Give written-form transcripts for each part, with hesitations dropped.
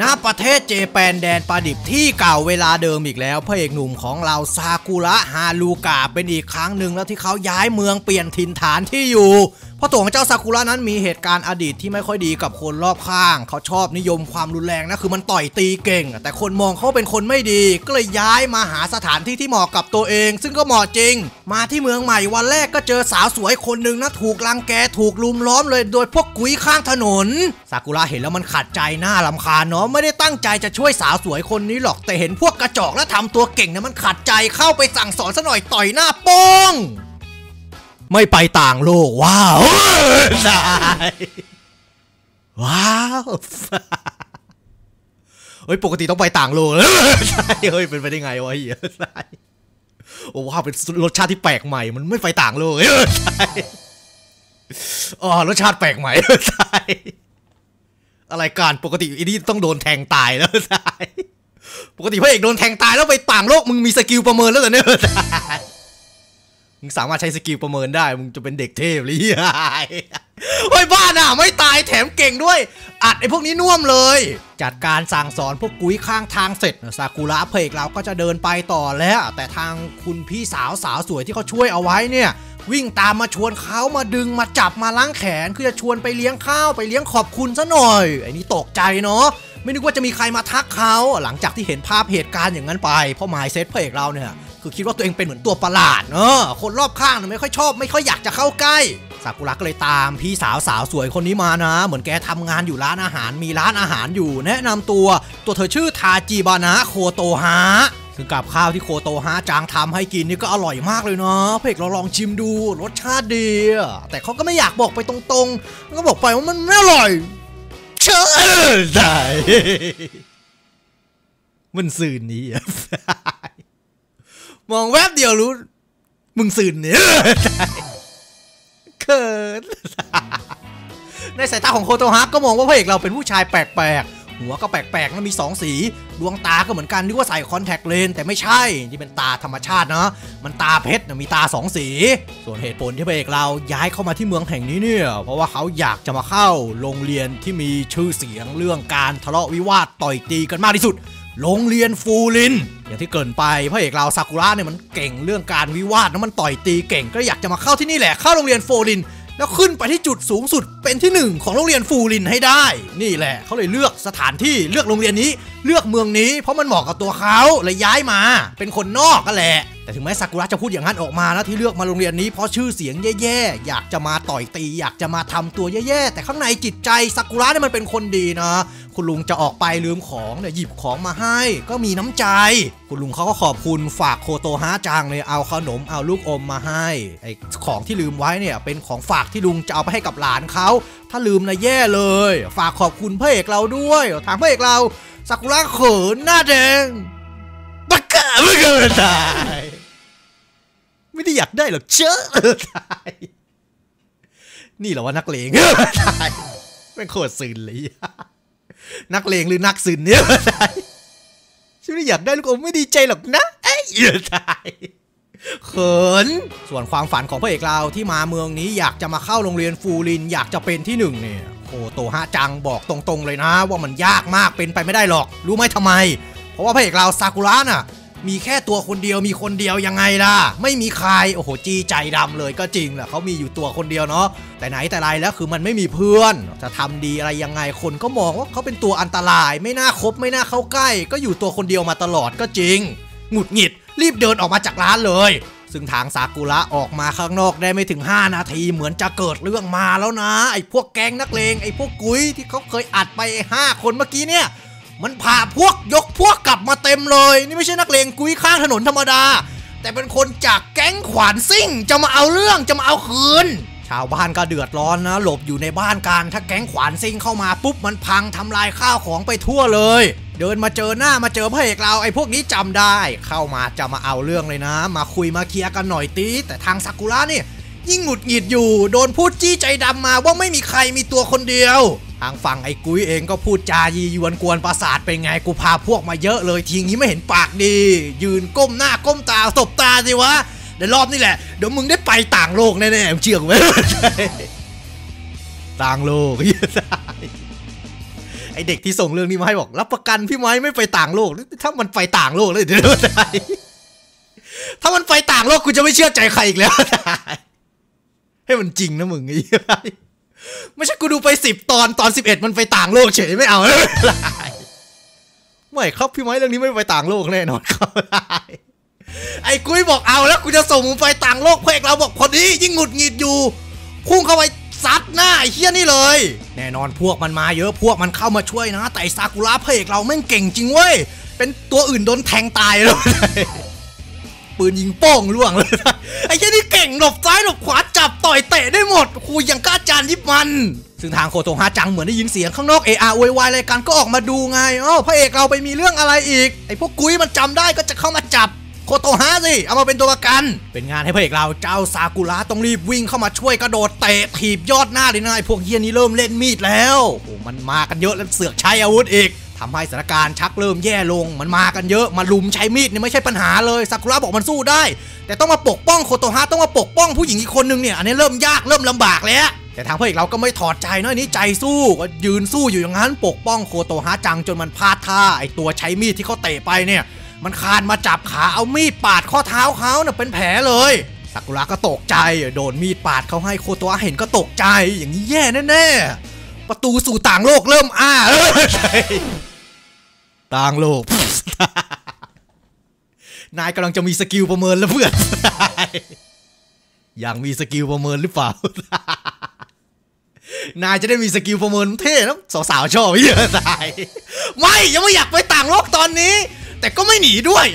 ณประเทศเจแปนแดนปลาดิบที่เก่าเวลาเดิมอีกแล้วพระเอกหนุ่มของเราซากุระฮารุกะเป็นอีกครั้งหนึ่งแล้วที่เขาย้ายเมืองเปลี่ยนถิ่นฐานที่อยู่เพราะตัวของเจ้าซากุระนั้นมีเหตุการณ์อดีตที่ไม่ค่อยดีกับคนรอบข้างเขาชอบนิยมความรุนแรงนะคือมันต่อยตีเก่งแต่คนมองเขาเป็นคนไม่ดีก็เลยย้ายมาหาสถานที่ที่เหมาะกับตัวเองซึ่งก็เหมาะจริงมาที่เมืองใหม่วันแรกก็เจอสาวสวยคนหนึ่งนะถูกรังแกถูกลุมล้อมเลยโดยพวกกุ้ยข้างถนนซากุระเห็นแล้วมันขัดใจหน้ารำคาญเนาะไม่ได้ตั้งใจจะช่วยสาวสวยคนนี้หรอกแต่เห็นพวกกระจอกและทำตัวเก่งนะมันขัดใจเข้าไปสั่งสอนซะหน่อยต่อยหน้าโป้งไม่ไปต่างโลกว้าวได้ว้าวเฮ้ยปกติต้องไปต่างโลกใช่เฮ้ยเป็นไปได้ไงวะเหี้ยใช่โอ้ว้าวเป็นรสชาติที่แปลกใหม่มันไม่ไปต่างโลกใช่อ๋อรสชาติแปลกใหม่ใช่อะไรการปกติอีนี่ต้องโดนแทงตายแล้วใช่ปกติพระเอกโดนแทงตายแล้วไปต่างโลกมึงมีสกิลประเมินแล้วเหรอเนี่ยใช่มึงสามารถใช้สกิลประเมินได้มึงจะเป็นเด็กเทพเลยเฮ้ยบ้าน่ะไม่ตายแถมเก่งด้วยอัดไอ้พวกนี้น่วมเลยจัดการสั่งสอนพวกกุ้ยข้างทางเสร็จซากุระเพลกเราก็จะเดินไปต่อแล้วแต่ทางคุณพี่สาวสวยที่เขาช่วยเอาไว้เนี่ยวิ่งตามมาชวนเขามาดึงมาจับมาล้างแขนคือจะชวนไปเลี้ยงข้าวไปเลี้ยงขอบคุณซะหน่อยไอ้นี่ตกใจเนาะไม่นึกว่าจะมีใครมาทักเขาหลังจากที่เห็นภาพเหตุการณ์อย่างนั้นไปเพราะหมายเซตเพลกเราเนี่ยคือคิดว่าตัวเองเป็นเหมือนตัวประหลาดเนอะคนรอบข้างไม่ค่อยชอบไม่ค่อยอยากจะเข้าใกล้ซากุระก็เลยตามพี่สาวสวยคนนี้มานะเหมือนแกทำงานอยู่ร้านอาหารมีร้านอาหารอยู่แนะนำตัวเธอชื่อทาจิบานะโคโตฮะซึ่งกับข้าวที่โคโตฮะจางทำให้กินนี่ก็อร่อยมากเลยเนาะเพลกเราลองชิมดูรสชาติดีแต่เขาก็ไม่อยากบอกไปตรงๆก็บอกไปว่ามันไม่อร่อยเชื่อได้มันสื่อนี้มองแวบเดียวรู้มึงสื่นเนี่ยเกินในสายตาของโคโตฮะก็มองว่าพระเอกเราเป็นผู้ชายแปลกๆหัวก็แปลกๆแล้วมี2สีดวงตาก็เหมือนกันนึกว่าใส่คอนแทคเลนส์แต่ไม่ใช่นี่เป็นตาธรรมชาตินะมันตาเพชรมีตา2สีส่วนเหตุผลที่พระเอกเราย้ายเข้ามาที่เมืองแห่งนี้เนี่ยเพราะว่าเขาอยากจะมาเข้าโรงเรียนที่มีชื่อเสียงเรื่องการทะเลาะวิวาทต่อยตีกันมากที่สุดโรงเรียนฟูรินอย่างที่เกินไปพระเอกเราซากุระเนี่ยมันเก่งเรื่องการวิวาทนะมันต่อยตีเก่งก็อยากจะมาเข้าที่นี่แหละเข้าโรงเรียนฟูรินแล้วขึ้นไปที่จุดสูงสุดเป็นที่1ของโรงเรียนฟูรินให้ได้นี่แหละเขาเลยเลือกสถานที่เลือกโรงเรียนนี้เลือกเมืองนี้เพราะมันเหมาะกับตัวเขาเลยย้ายมาเป็นคนนอกก็แหละแต่ถึงแม้ซากุระจะพูดอย่างนั้นออกมาแล้วที่เลือกมาโรงเรียนนี้เพราะชื่อเสียงแย่ๆอยากจะมาต่อยตีอยากจะมาทำตัวแย่ๆแต่ข้างในจิตใจซากุระเนี่ยมันเป็นคนดีนะคุณลุงจะออกไปลืมของเนี่ยหยิบของมาให้ก็มีน้ำใจคุณลุงเขาก็ขอบคุณฝากโคโตฮะจังเลยเอาขนมเอาลูกอมมาให้ไอ้ของที่ลืมไว้เนี่ยเป็นของฝากที่ลุงจะเอาไปให้กับหลานเขาถ้าลืมนะแย่เลยฝากขอบคุณพระเอกเราด้วยทางพระเอกเราซากุระเขินหน้าแดงบักกะไม่เกินตายไม่ได้อยากได้หรอกเชื่อตายนี่เหรอว่านักเลงตายเป็นโคตรซึ้งเลยนักเลงหรือนักซึนเนี่ยฉันไม่อยากได้ลูกอมไม่ดีใจหรอกนะเอ้ยตายเขินส่วนความฝันของพระเอกเราที่มาเมืองนี้อยากจะมาเข้าโรงเรียนฟูรินอยากจะเป็นที่1เนี่ยโคโตฮะจังบอกตรงๆเลยนะว่ามันยากมากเป็นไปไม่ได้หรอกรู้ไหมทำไมเพราะว่าพระเอกเราซากุระน่ะมีแค่ตัวคนเดียวมีคนเดียวยังไงล่ะไม่มีใครโอ้โหจีใจดำเลยก็จริงแหละเขามีอยู่ตัวคนเดียวเนาะแต่ไหนแต่ไรแล้วคือมันไม่มีเพื่อนจะทำดีอะไรยังไงคนก็มองว่าเขาเป็นตัวอันตรายไม่น่าคบไม่น่าเข้าใกล้ก็อยู่ตัวคนเดียวมาตลอดก็จริงหงุดหงิดรีบเดินออกมาจากร้านเลยซึ่งทางซากุระออกมาข้างนอกได้ไม่ถึง5นาทีเหมือนจะเกิดเรื่องมาแล้วนะไอ้พวกแก๊งนักเลงไอ้พวกกุ้ยที่เขาเคยอัดไป5คนเมื่อกี้เนี่ยมันพาพวกยกพวกกลับมาเต็มเลยนี่ไม่ใช่นักเลงกุ้ยข้างถนนธรรมดาแต่เป็นคนจากแก๊งขวานซิ่งจะมาเอาเรื่องจะมาเอาคืนชาวบ้านก็เดือดร้อนนะหลบอยู่ในบ้านกันถ้าแก๊งขวานซิ่งเข้ามาปุ๊บมันพังทำลายข้าวของไปทั่วเลยเดินมาเจอหน้ามาเจอพระเอกเราไอ้พวกนี้จำได้เข้ามาจะมาเอาเรื่องเลยนะมาคุยมาเคลียร์กันหน่อยตีแต่ทางซากุระนี่ยิ่งหงุดหงิดอยู่โดนพูดจี้ใจดำมาว่าไม่มีใครมีตัวคนเดียวทางฝั่งไอ้กุ้ยเองก็พูดจายียวนกวนประสาทเป็นไงกูพาพวกมาเยอะเลยทีนี้ไม่เห็นปากดียืนก้มหน้าก้มตาสบตาสิวะเดี๋ยวรอบนี่แหละเดี๋ยวมึงได้ไปต่างโลกแน่ๆเชื่อไหมต่างโลก ไอเด็กที่ส่งเรื่องนี้มาให้บอกรับประกันพี่ไม้ไม่ไปต่างโลกถ้ามันไปต่างโลกเลยเดี๋ยวได้ถ้ามันไปต่างโลกกูจะไม่เชื่อใจใครอีกแล้วให้มันจริงนะมึงไอ้ไม่ใช่กูดูไป10ตอน11มันไปต่างโลกเฉยไม่เอาเลยไม่ครับพี่ไม้เรื่องนี้ไม่ไปต่างโลกแน่นอนครับไอ้กุ้ยบอกเอาแล้วกูจะส่งมึงไปต่างโลกเพลงเราบอกพอดียิ่งหงุดหงิดอยู่พุ่งเข้าไปซัดหน้าไอ้เหี้ยนี่เลยแน่นอนพวกมันมาเยอะพวกมันเข้ามาช่วยนะแต่ซากุระพระเอกเราแม่งเก่งจริงเว้ยเป็นตัวอื่นโดนแทงตายเลยปืนยิงโป้งล่วงเลยไอ้เหี้ยนี่เก่งหลบซ้ายหลบขวาจับต่อยเตะได้หมดคุยอย่างกล้าจานยิบมันซึ่งทางโคโตฮาจังเหมือนได้ยินเสียงข้างนอกเออโวยวายอะไรกันก็ออกมาดูไงอ้าวพระเอกเราไปมีเรื่องอะไรอีกไอ้พวกกุ้ยมันจำได้ก็จะเข้ามาจับโคโตฮาสิเอามาเป็นตัวประกันเป็นงานให้พระเอกเราเจ้าซากุระต้องรีบวิ่งเข้ามาช่วยกระโดดเตะถีบยอดหน้าเลยนะไอ้พวกเฮียนี้เริ่มเล่นมีดแล้วโอ้มันมากันเยอะแล้วเสือกใช้อาวุธอีกทำให้สถานการณ์ชักเริ่มแย่ลงมันมากันเยอะมาลุมใช้มีดเนี่ยไม่ใช่ปัญหาเลยซากุระบอกมันสู้ได้แต่ต้องมาปกป้องโคโตฮาต้องมาปกป้องผู้หญิงอีกคนนึงเนี่ยอันนี้เริ่มยากเริ่มลำบากแล้วแต่ทางพระเอกเราก็ไม่ถอดใจน้อยนี้ใจสู้ก็ยืนสู้อยู่อย่างนั้นปกป้องโคโตฮาจังจนมันพลาดท่าไอ้ตัวใช้มีดที่เขาเตะไปเนี่ยมันคานมาจับขาเอามีดปาดข้อเท้าเขาเนี่ยเป็นแผลเลยซากุระก็ตกใจโดนมีดปาดเขาให้โคโตะเห็นก็ตกใจอย่างนี้แย่แน่ๆประตูสู่ต่างโลกเริ่มอ้าต่างโลก นายกำลังจะมีสกิลประเมินแล้วเพื่อน อย่างมีสกิลประเมินหรือเปล่า นายจะได้มีสกิลประเมินเท่แล้วสาวๆชอบเยอะตายไม่ยังไม่อยากไปต่างโลกตอนนี้แต่ก็ไม่หนีด้วย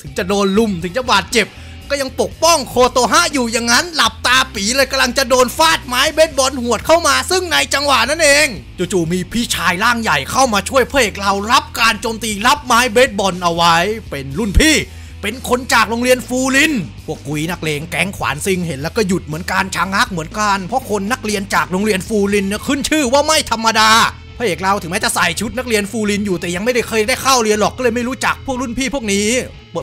ถึงจะโดนลุมถึงจะบาดเจ็บก็ยังปกป้องโคโตฮะอยู่อย่างนั้นหลับตาปีเลยกำลังจะโดนฟาดไม้เบสบอลหวดเข้ามาซึ่งในจังหวะนั้นเองจู่ๆมีพี่ชายร่างใหญ่เข้ามาช่วยพระเอกเรารับการโจมตีรับไม้เบสบอลเอาไว้เป็นรุ่นพี่เป็นคนจากโรงเรียนฟูลินพวกกุยนักเลงแก๊งขวานซิงเห็นแล้วก็หยุดเหมือนกันชะงักเหมือนกันเพราะคนนักเรียนจากโรงเรียนฟูลินเนี่ยขึ้นชื่อว่าไม่ธรรมดาพระเอกเราถึงแม้จะใส่ชุดนักเรียนฟูลินอยู่แต่ยังไม่ได้เคยได้เข้าเรียนหรอกก็เลยไม่รู้จักพวกรุ่นพี่พวกนี้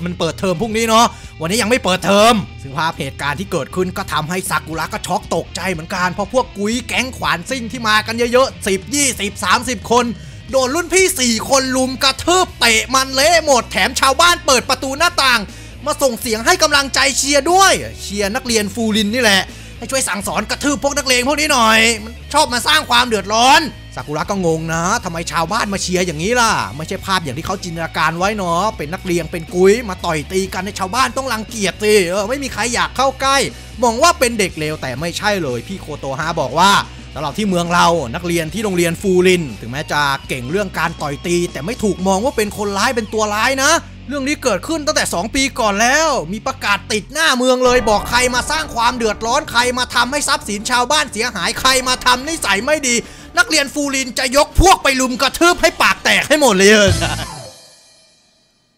มันเปิดเทอมพวกนี้เนาะวันนี้ยังไม่เปิดเทอมซึ่งภาพเหตุการณ์ที่เกิดขึ้นก็ทำให้ซากุระก็ช็อกตกใจเหมือนกันเพราะพวกกุยแก๊งขวานซิ่งที่มากันเยอะๆ10 20 30คนโดนรุ่นพี่4คนลุมกระทืบเตะมันเละหมดแถมชาวบ้านเปิดประตูหน้าต่างมาส่งเสียงให้กำลังใจเชียร์ด้วยเชียร์นักเรียนฟูลินนี่แหละให้ช่วยสั่งสอนกระทืบพวกนักเลงพวกนี้หน่อยมันชอบมาสร้างความเดือดร้อนซากุระก็งงนะทำไมชาวบ้านมาเชียร์อย่างนี้ล่ะไม่ใช่ภาพอย่างที่เขาจินตนาการไว้เนาะเป็นนักเรียนเป็นกุ้ยมาต่อยตีกันในชาวบ้านต้องรังเกียจตีไม่มีใครอยากเข้าใกล้มองว่าเป็นเด็กเลวแต่ไม่ใช่เลยพี่โคโตฮาบอกว่าสำหรับที่เมืองเรานักเรียนที่โรงเรียนฟูลินถึงแม้จะเก่งเรื่องการต่อยตีแต่ไม่ถูกมองว่าเป็นคนร้ายเป็นตัวร้ายนะเรื่องนี้เกิดขึ้นตั้งแต่2ปีก่อนแล้วมีประกาศติดหน้าเมืองเลยบอกใครมาสร้างความเดือดร้อนใครมาทำให้ทรัพย์สินชาวบ้านเสียหายใครมาทำนิสัยไม่ดีนักเรียนฟูลินจะยกพวกไปลุมกระทืบให้ปากแตกให้หมดเลย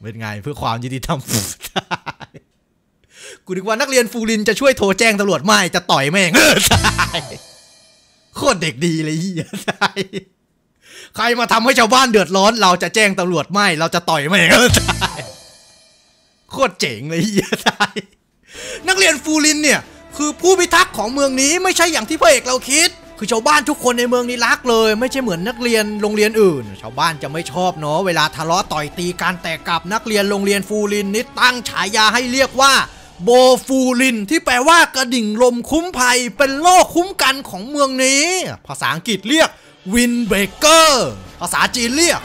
เป็นไงเพื่อความยุติธรรมกูนึกว่านักเรียนฟูลินจะช่วยโทรแจ้งตำรวจไม่จะต่อยแม่งโคตรเด็กดีเลยใครมาทำให้ชาวบ้านเดือดร้อนเราจะแจ้งตำรวจไม่เราจะต่อยแม่งโคตรเจ๋งเลยนักเรียนฟูลินเนี่ยคือผู้พิทักษ์ของเมืองนี้ไม่ใช่อย่างที่พระเอกเราคิดคือชาวบ้านทุกคนในเมืองนี้รักเลยไม่ใช่เหมือนนักเรียนโรงเรียนอื่นชาวบ้านจะไม่ชอบเนาะเวลาทะเลาะต่อยตีการแตกกับนักเรียนโรงเรียนฟูลินนี่ตั้งฉายาให้เรียกว่าโบฟูลินที่แปลว่ากระดิ่งลมคุ้มภัยเป็นโล่คุ้มกันของเมืองนี้ภาษาอังกฤษเรียกวินเบรกเกอร์ภาษาจีนเรียก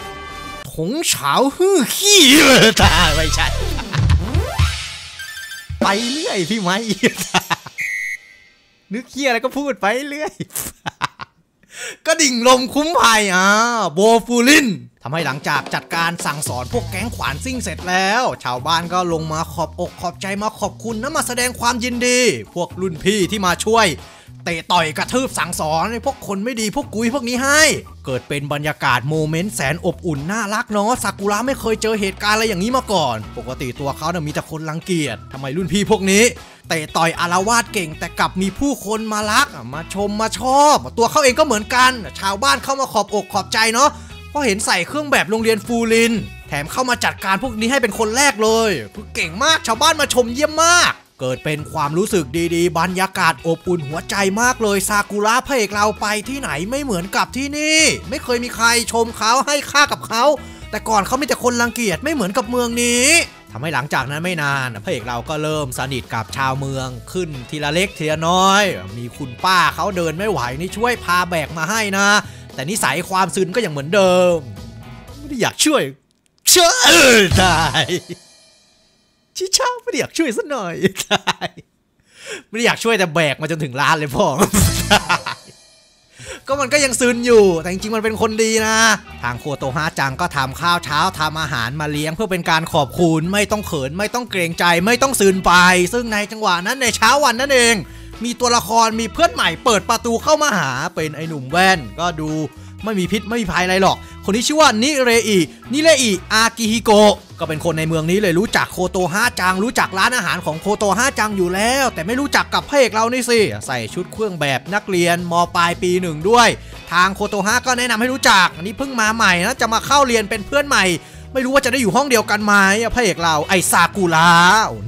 ถงเฉาฮื้อขี้ตาไม่ใช่ไปเรื่อยพี่ไม้นึกเหี้ยอะไรก็พูดไปเรื่อยก็ดิ่งลมคุ้มภัยโบฟูลินทำให้หลังจากจัดการสั่งสอนพวกแก๊งขวานซิ่งเสร็จแล้วชาวบ้านก็ลงมาขอบอกขอบใจมาขอบคุณนะมาแสดงความยินดีพวกรุ่นพี่ที่มาช่วยเตะต่อยกระทืบสั่งสอนให้พวกคนไม่ดีพวกกุยพวกนี้ให้เกิดเป็นบรรยากาศโมเมนต์แสนอบอุ่นน่ารักเนาะซากุระไม่เคยเจอเหตุการณ์อะไรอย่างนี้มาก่อนปกติตัวเขาเนี่ยมีแต่คนรังเกียจทำไมรุ่นพี่พวกนี้เตะต่อยอารวาสเก่งแต่กลับมีผู้คนมารักมาชมมาชอบตัวเขาเองก็เหมือนกันชาวบ้านเข้ามาขอบอกขอบใจเนาะเพราะเห็นใส่เครื่องแบบโรงเรียนฟูลินแถมเข้ามาจัดการพวกนี้ให้เป็นคนแรกเลยเก่งมากชาวบ้านมาชมเยี่ยมมาก เกิดเป็นความรู้สึกดีๆบรรยากาศอบอุ่นหัวใจมากเลยซากุระพระเอกเราไปที่ไหนไม่เหมือนกับที่นี่ไม่เคยมีใครชมเขาให้ค่ากับเขาแต่ก่อนเขามีแต่คนรังเกียจไม่เหมือนกับเมืองนี้ทำให้หลังจากนั้นไม่นานพระเอกเราก็เริ่มสนิทกับชาวเมืองขึ้นทีละเล็กทีละน้อยมีคุณป้าเขาเดินไม่ไหวนี่ช่วยพาแบกมาให้นะแต่นิสัยความซึนก็ยังเหมือนเดิมไม่ได้อยากช่วยเชื่อได้ชิช่าไม่ได้อยากช่วยสักหน่อยได้ไม่ได้อยากช่วยแต่แบกมาจนถึงร้านเลยพ่อก็มันก็ยังซึนอยู่แต่จริงๆมันเป็นคนดีนะทางโคโตฮะจังก็ทำข้าวเช้าทำอาหารมาเลี้ยงเพื่อเป็นการขอบคุณไม่ต้องเขินไม่ต้องเกรงใจไม่ต้องซึนไปซึ่งในจังหวะนั้นในเช้าวันนั้นเองมีตัวละครมีเพื่อนใหม่เปิดประตูเข้ามาหาเป็นไอ้หนุ่มแว่นก็ดูไม่มีพิษไม่มีภัยอะไรหรอกคนนี้ชื่อว่านิเรอิอากิฮิโกะก็เป็นคนในเมืองนี้เลยรู้จักโคโตฮะจังรู้จักร้านอาหารของโคโตฮะจังอยู่แล้วแต่ไม่รู้จักกับพระเอกเรานี่สิใส่ชุดเครื่องแบบนักเรียนม.ปลายปีหนึ่งด้วยทางโคโตฮะก็แนะนำให้รู้จักอันนี้เพิ่งมาใหม่นะจะมาเข้าเรียนเป็นเพื่อนใหม่ไม่รู้ว่าจะได้อยู่ห้องเดียวกันไหมพระเอกเราไอซากุระ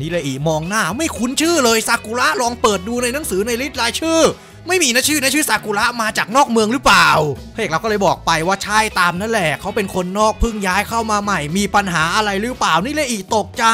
นิเรอิมองหน้าไม่คุ้นชื่อเลยซากุระลองเปิดดูในหนังสือในลิสต์รายชื่อไม่มีนะชื่อซากุระมาจากนอกเมืองหรือเปล่าพระเอกเราก็เลยบอกไปว่าใช่ตามนั่นแหละเขาเป็นคนนอกเพิ่งย้ายเข้ามาใหม่มีปัญหาอะไรหรือเปล่านี่เลยอีกตกใจ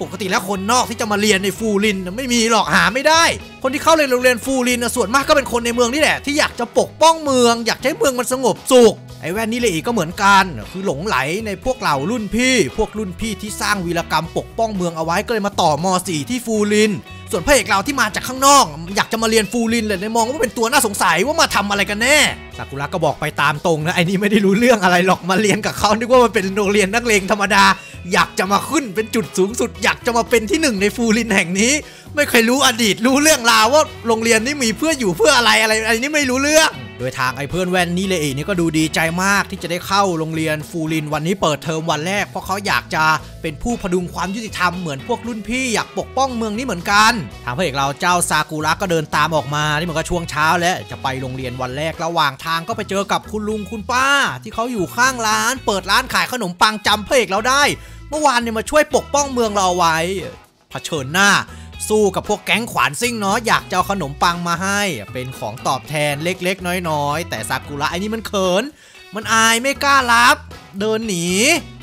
ปกติแล้วคนนอกที่จะมาเรียนในฟูรินไม่มีหรอกหาไม่ได้คนที่เข้าเรียนโรงเรียนฟูรินส่วนมากก็เป็นคนในเมืองนี่แหละที่อยากจะปกป้องเมืองอยากให้เมืองมันสงบสุขไอ้แว่นนี่เลยอีกก็เหมือนกันคือหลงไหลในพวกเหล่ารุ่นพี่ที่สร้างวีรกรรมปกป้องเมืองเอาไว้ก็เลยมาต่อม.4 ที่ฟูรินส่วนพระเอกเราที่มาจากข้างนอกอยากจะมาเรียนฟูรินเลยในมองว่าเป็นตัวน่าสงสัยว่ามาทำอะไรกันแน่ซากุระก็บอกไปตามตรงนะไอ้นี่ไม่ได้รู้เรื่องอะไรหรอกมาเรียนกับเขานึกว่ามันเป็นโรงเรียนนักเลงธรรมดาอยากจะมาขึ้นเป็นจุดสูงสุดอยากจะมาเป็นที่หนึ่งในฟูรินแห่งนี้ไม่เคยรู้อดีตรู้เรื่องราวว่าโรงเรียนนี้มีเพื่ออยู่เพื่ออะไรอันนี้ไม่รู้เรื่องโดยทางไอ้เพื่อนแว่นนี่เลยนี่ก็ดูดีใจมากที่จะได้เข้าโรงเรียนฟูรินวันนี้เปิดเทอมวันแรกเพราะเขาอยากจะเป็นผู้พดุงความยุติธรรมเหมือนพวกรุ่นพี่อยากปกป้องเมืองนี้เหมือนกันทางพระเอกเราเจ้าซากุระก็เดินตามออกมานี่มันก็ช่วงเช้าแล้วจะไปโรงเรียนวันแรกระหว่างทางก็ไปเจอกับคุณลุงคุณป้าที่เขาอยู่ข้างร้านเปิดร้านขายขนมปังจำพระเอกเราได้เมื่อวานเนี่ยมาช่วยปกป้องเมืองเราเอาไว้เผชิญหน้าสู้กับพวกแก๊งขวานซิ่งเนาะอยากจะเอาขนมปังมาให้เป็นของตอบแทนเล็กๆน้อยๆแต่ซากุระไอ้นี่มันเขินมันอายไม่กล้ารับเดินหนี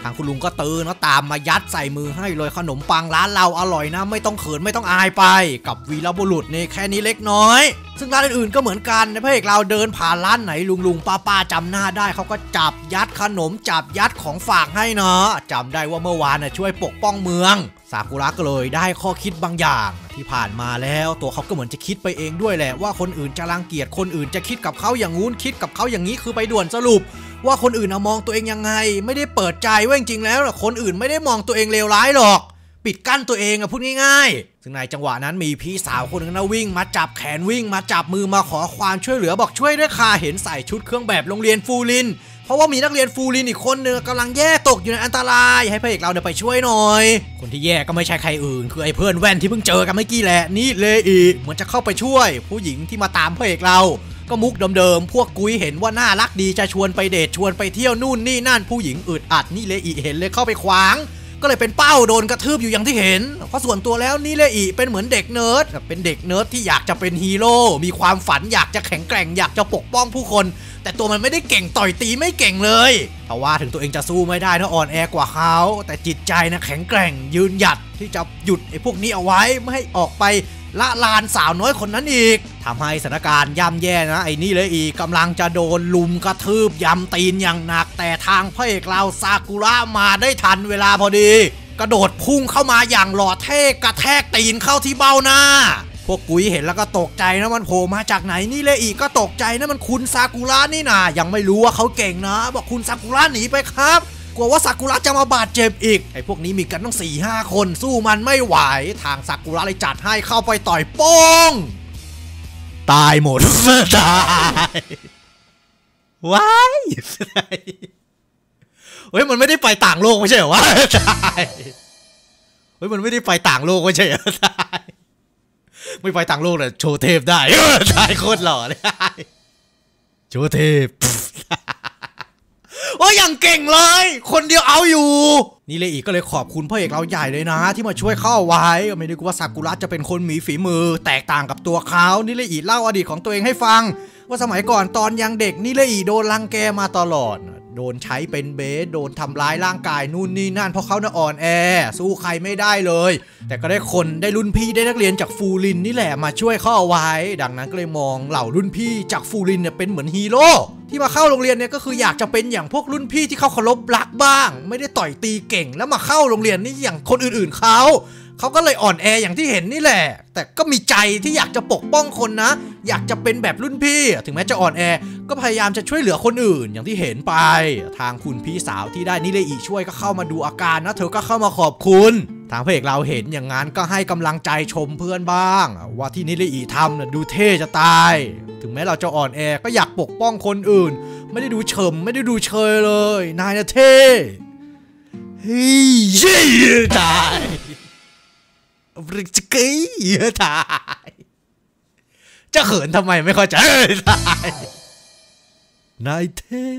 ทางคุณลุงก็ตื่นแล้วตามมายัดใส่มือให้เลยขนมปังร้านเราอร่อยนะไม่ต้องเขินไม่ต้องอายไปกับวีรบุรุษนี่แค่นี้เล็กน้อยซึ่งร้านอื่นๆก็เหมือนกันนะพระเอกเราเดินผ่านร้านไหนลุงป้าๆจำหน้าได้เขาก็จับยัดขนมจับยัดของฝากให้เนาะจำได้ว่าเมื่อวานน่ะช่วยปกป้องเมืองซากุระก็เลยได้ข้อคิดบางอย่างที่ผ่านมาแล้วตัวเขาก็เหมือนจะคิดไปเองด้วยแหละว่าคนอื่นจะรังเกียจคนอื่นจะคิดกับเขาอย่างงู้นคิดกับเขาอย่างนี้คือไปด่วนสรุปว่าคนอื่นมองตัวเองยังไงไม่ได้เปิดใจว่าจริงๆแล้วคนอื่นไม่ได้มองตัวเองเลวร้ายหรอกปิดกั้นตัวเองพูดง่ายๆซึ่งในจังหวะนั้นมีพี่สาวคนนึงนะวิ่งมาจับแขนวิ่งมาจับมือมาขอความช่วยเหลือบอกช่วยด้วยค่ะเห็นใส่ชุดเครื่องแบบโรงเรียนฟูรินเพราะว่ามีนักเรียนฟูรินอีกคนนึงกำลังแย่ตกอยู่ในอันตรายให้พระเอกเราไปช่วยหน่อยคนที่แย่ก็ไม่ใช่ใครอื่นคือไอ้เพื่อนแว่นที่เพิ่งเจอกันเมื่อกี้แหละนี่เลยอีกเหมือนจะเข้าไปช่วยผู้หญิงที่มาตามพระเอกเราก็มุกเดิมๆพวกกุ้ยเห็นว่าน่ารักดีจะชวนไปเดทชวนไปเที่ยวนู่นนี่นั่นผู้หญิงอึดอัดนี่เลยอีเห็นเลยเข้าไปขวางก็เลยเป็นเป้าโดนกระทืบอยู่อย่างที่เห็นเพราะส่วนตัวแล้วนี่เลยอีเป็นเหมือนเด็กเนิร์ดเป็นเด็กเนิร์ดที่อยากจะเป็นฮีโร่มีความฝันอยากจะแข็งแกร่งอยากจะปกป้องผู้คนแต่ตัวมันไม่ได้เก่งต่อยตีไม่เก่งเลยเพราะว่าถึงตัวเองจะสู้ไม่ได้ถ้าอ่อนแอกว่าเขาแต่จิตใจนะแข็งแกร่งยืนหยัดที่จะหยุดไอ้พวกนี้เอาไว้ไม่ให้ออกไปละลานสาวน้อยคนนั้นอีกทำให้สถานการณ์ย่ำแย่นะไอ้นี่เลยอีกกำลังจะโดนลุมกระทืบยำตีนอย่างหนักแต่ทางพระเอกเราซากุระมาได้ทันเวลาพอดีกระโดดพุ่งเข้ามาอย่างหล่อเท่กระแทกตีนเข้าที่เบ้าหน้าพวกกุ้ยเห็นแล้วก็ตกใจนะมันโผล่มาจากไหนนี่เลยอีกก็ตกใจนะมันคุณซากุระนี่นะยังไม่รู้ว่าเขาเก่งนะบอกคุณซากุระหนีไปครับกลัวว่าซากุระจะมาบาดเจ็บอีกไอ้พวกนี้มีกันต้อง 4-5 คนสู้มันไม่ไหวทางซากุระเลยจัดให้เข้าไปต่อยป้องตายหมดตายว้ายเฮ้ยมันไม่ได้ไปต่างโลกไม่ใช่เหรอวะตายเฮ้ยมันไม่ได้ไปต่างโลกไม่ใช่เหรอตายไม่ไปต่างโลกเลยโชว์เทพได้ตายโคตรหล่อเลยโชว์เทพโอ้ยอย่างเก่งเลยคนเดียวเอาอยู่ นี่เลยอีกก็เลยขอบคุณพ่อเอกเราใหญ่เลยนะที่มาช่วยเข้าไว้ไม่นึกว่าซากุระจะเป็นคนมีฝีมือแตกต่างกับตัวเขานี่เลยอีกเล่าอดีตของตัวเองให้ฟังว่าสมัยก่อนตอนยังเด็กนี่เลยอีกโดนรังแกมาตลอดโดนใช้เป็นเบสโดนทำร้ายร่างกายนู่นนี่นั่นเพราะเขาน่ะอ่อนแอสู้ใครไม่ได้เลยแต่ก็ได้คนได้รุ่นพี่ได้นักเรียนจากฟูรินนี่แหละมาช่วยเข้าไว้ดังนั้นก็เลยมองเหล่ารุ่นพี่จากฟูรินเนี่ยเป็นเหมือนฮีโร่ที่มาเข้าโรงเรียนเนี่ยก็คืออยากจะเป็นอย่างพวกรุ่นพี่ที่เขาเคารพรักบ้างไม่ได้ต่อยตีเก่งแล้วมาเข้าโรงเรียนนี่อย่างคนอื่นๆเขาก็เลยอ่อนแออย่างที่เห็นนี่แหละแต่ก็มีใจที่อยากจะปกป้องคนนะอยากจะเป็นแบบรุ่นพี่ถึงแม้จะอ่อนแอก็พยายามจะช่วยเหลือคนอื่นอย่างที่เห็นไปทางคุณพี่สาวที่ได้นิเลอิช่วยก็เข้ามาดูอาการนะเธอก็เข้ามาขอบคุณทางพระเอกเราเห็นอย่างนั้นก็ให้กำลังใจชมเพื่อนบ้างว่าที่นิเลอิทำน่ะดูเท่จะตายถึงแม้เราจะอ่อนแอก็อยากปกป้องคนอื่นไม่ได้ดูเฉมไม่ได้ดูเชยเลยนายนะเท่เฮ้ยตายริกกี้ตายจะเขินทำไมไม่เข้าใจตายนายเท่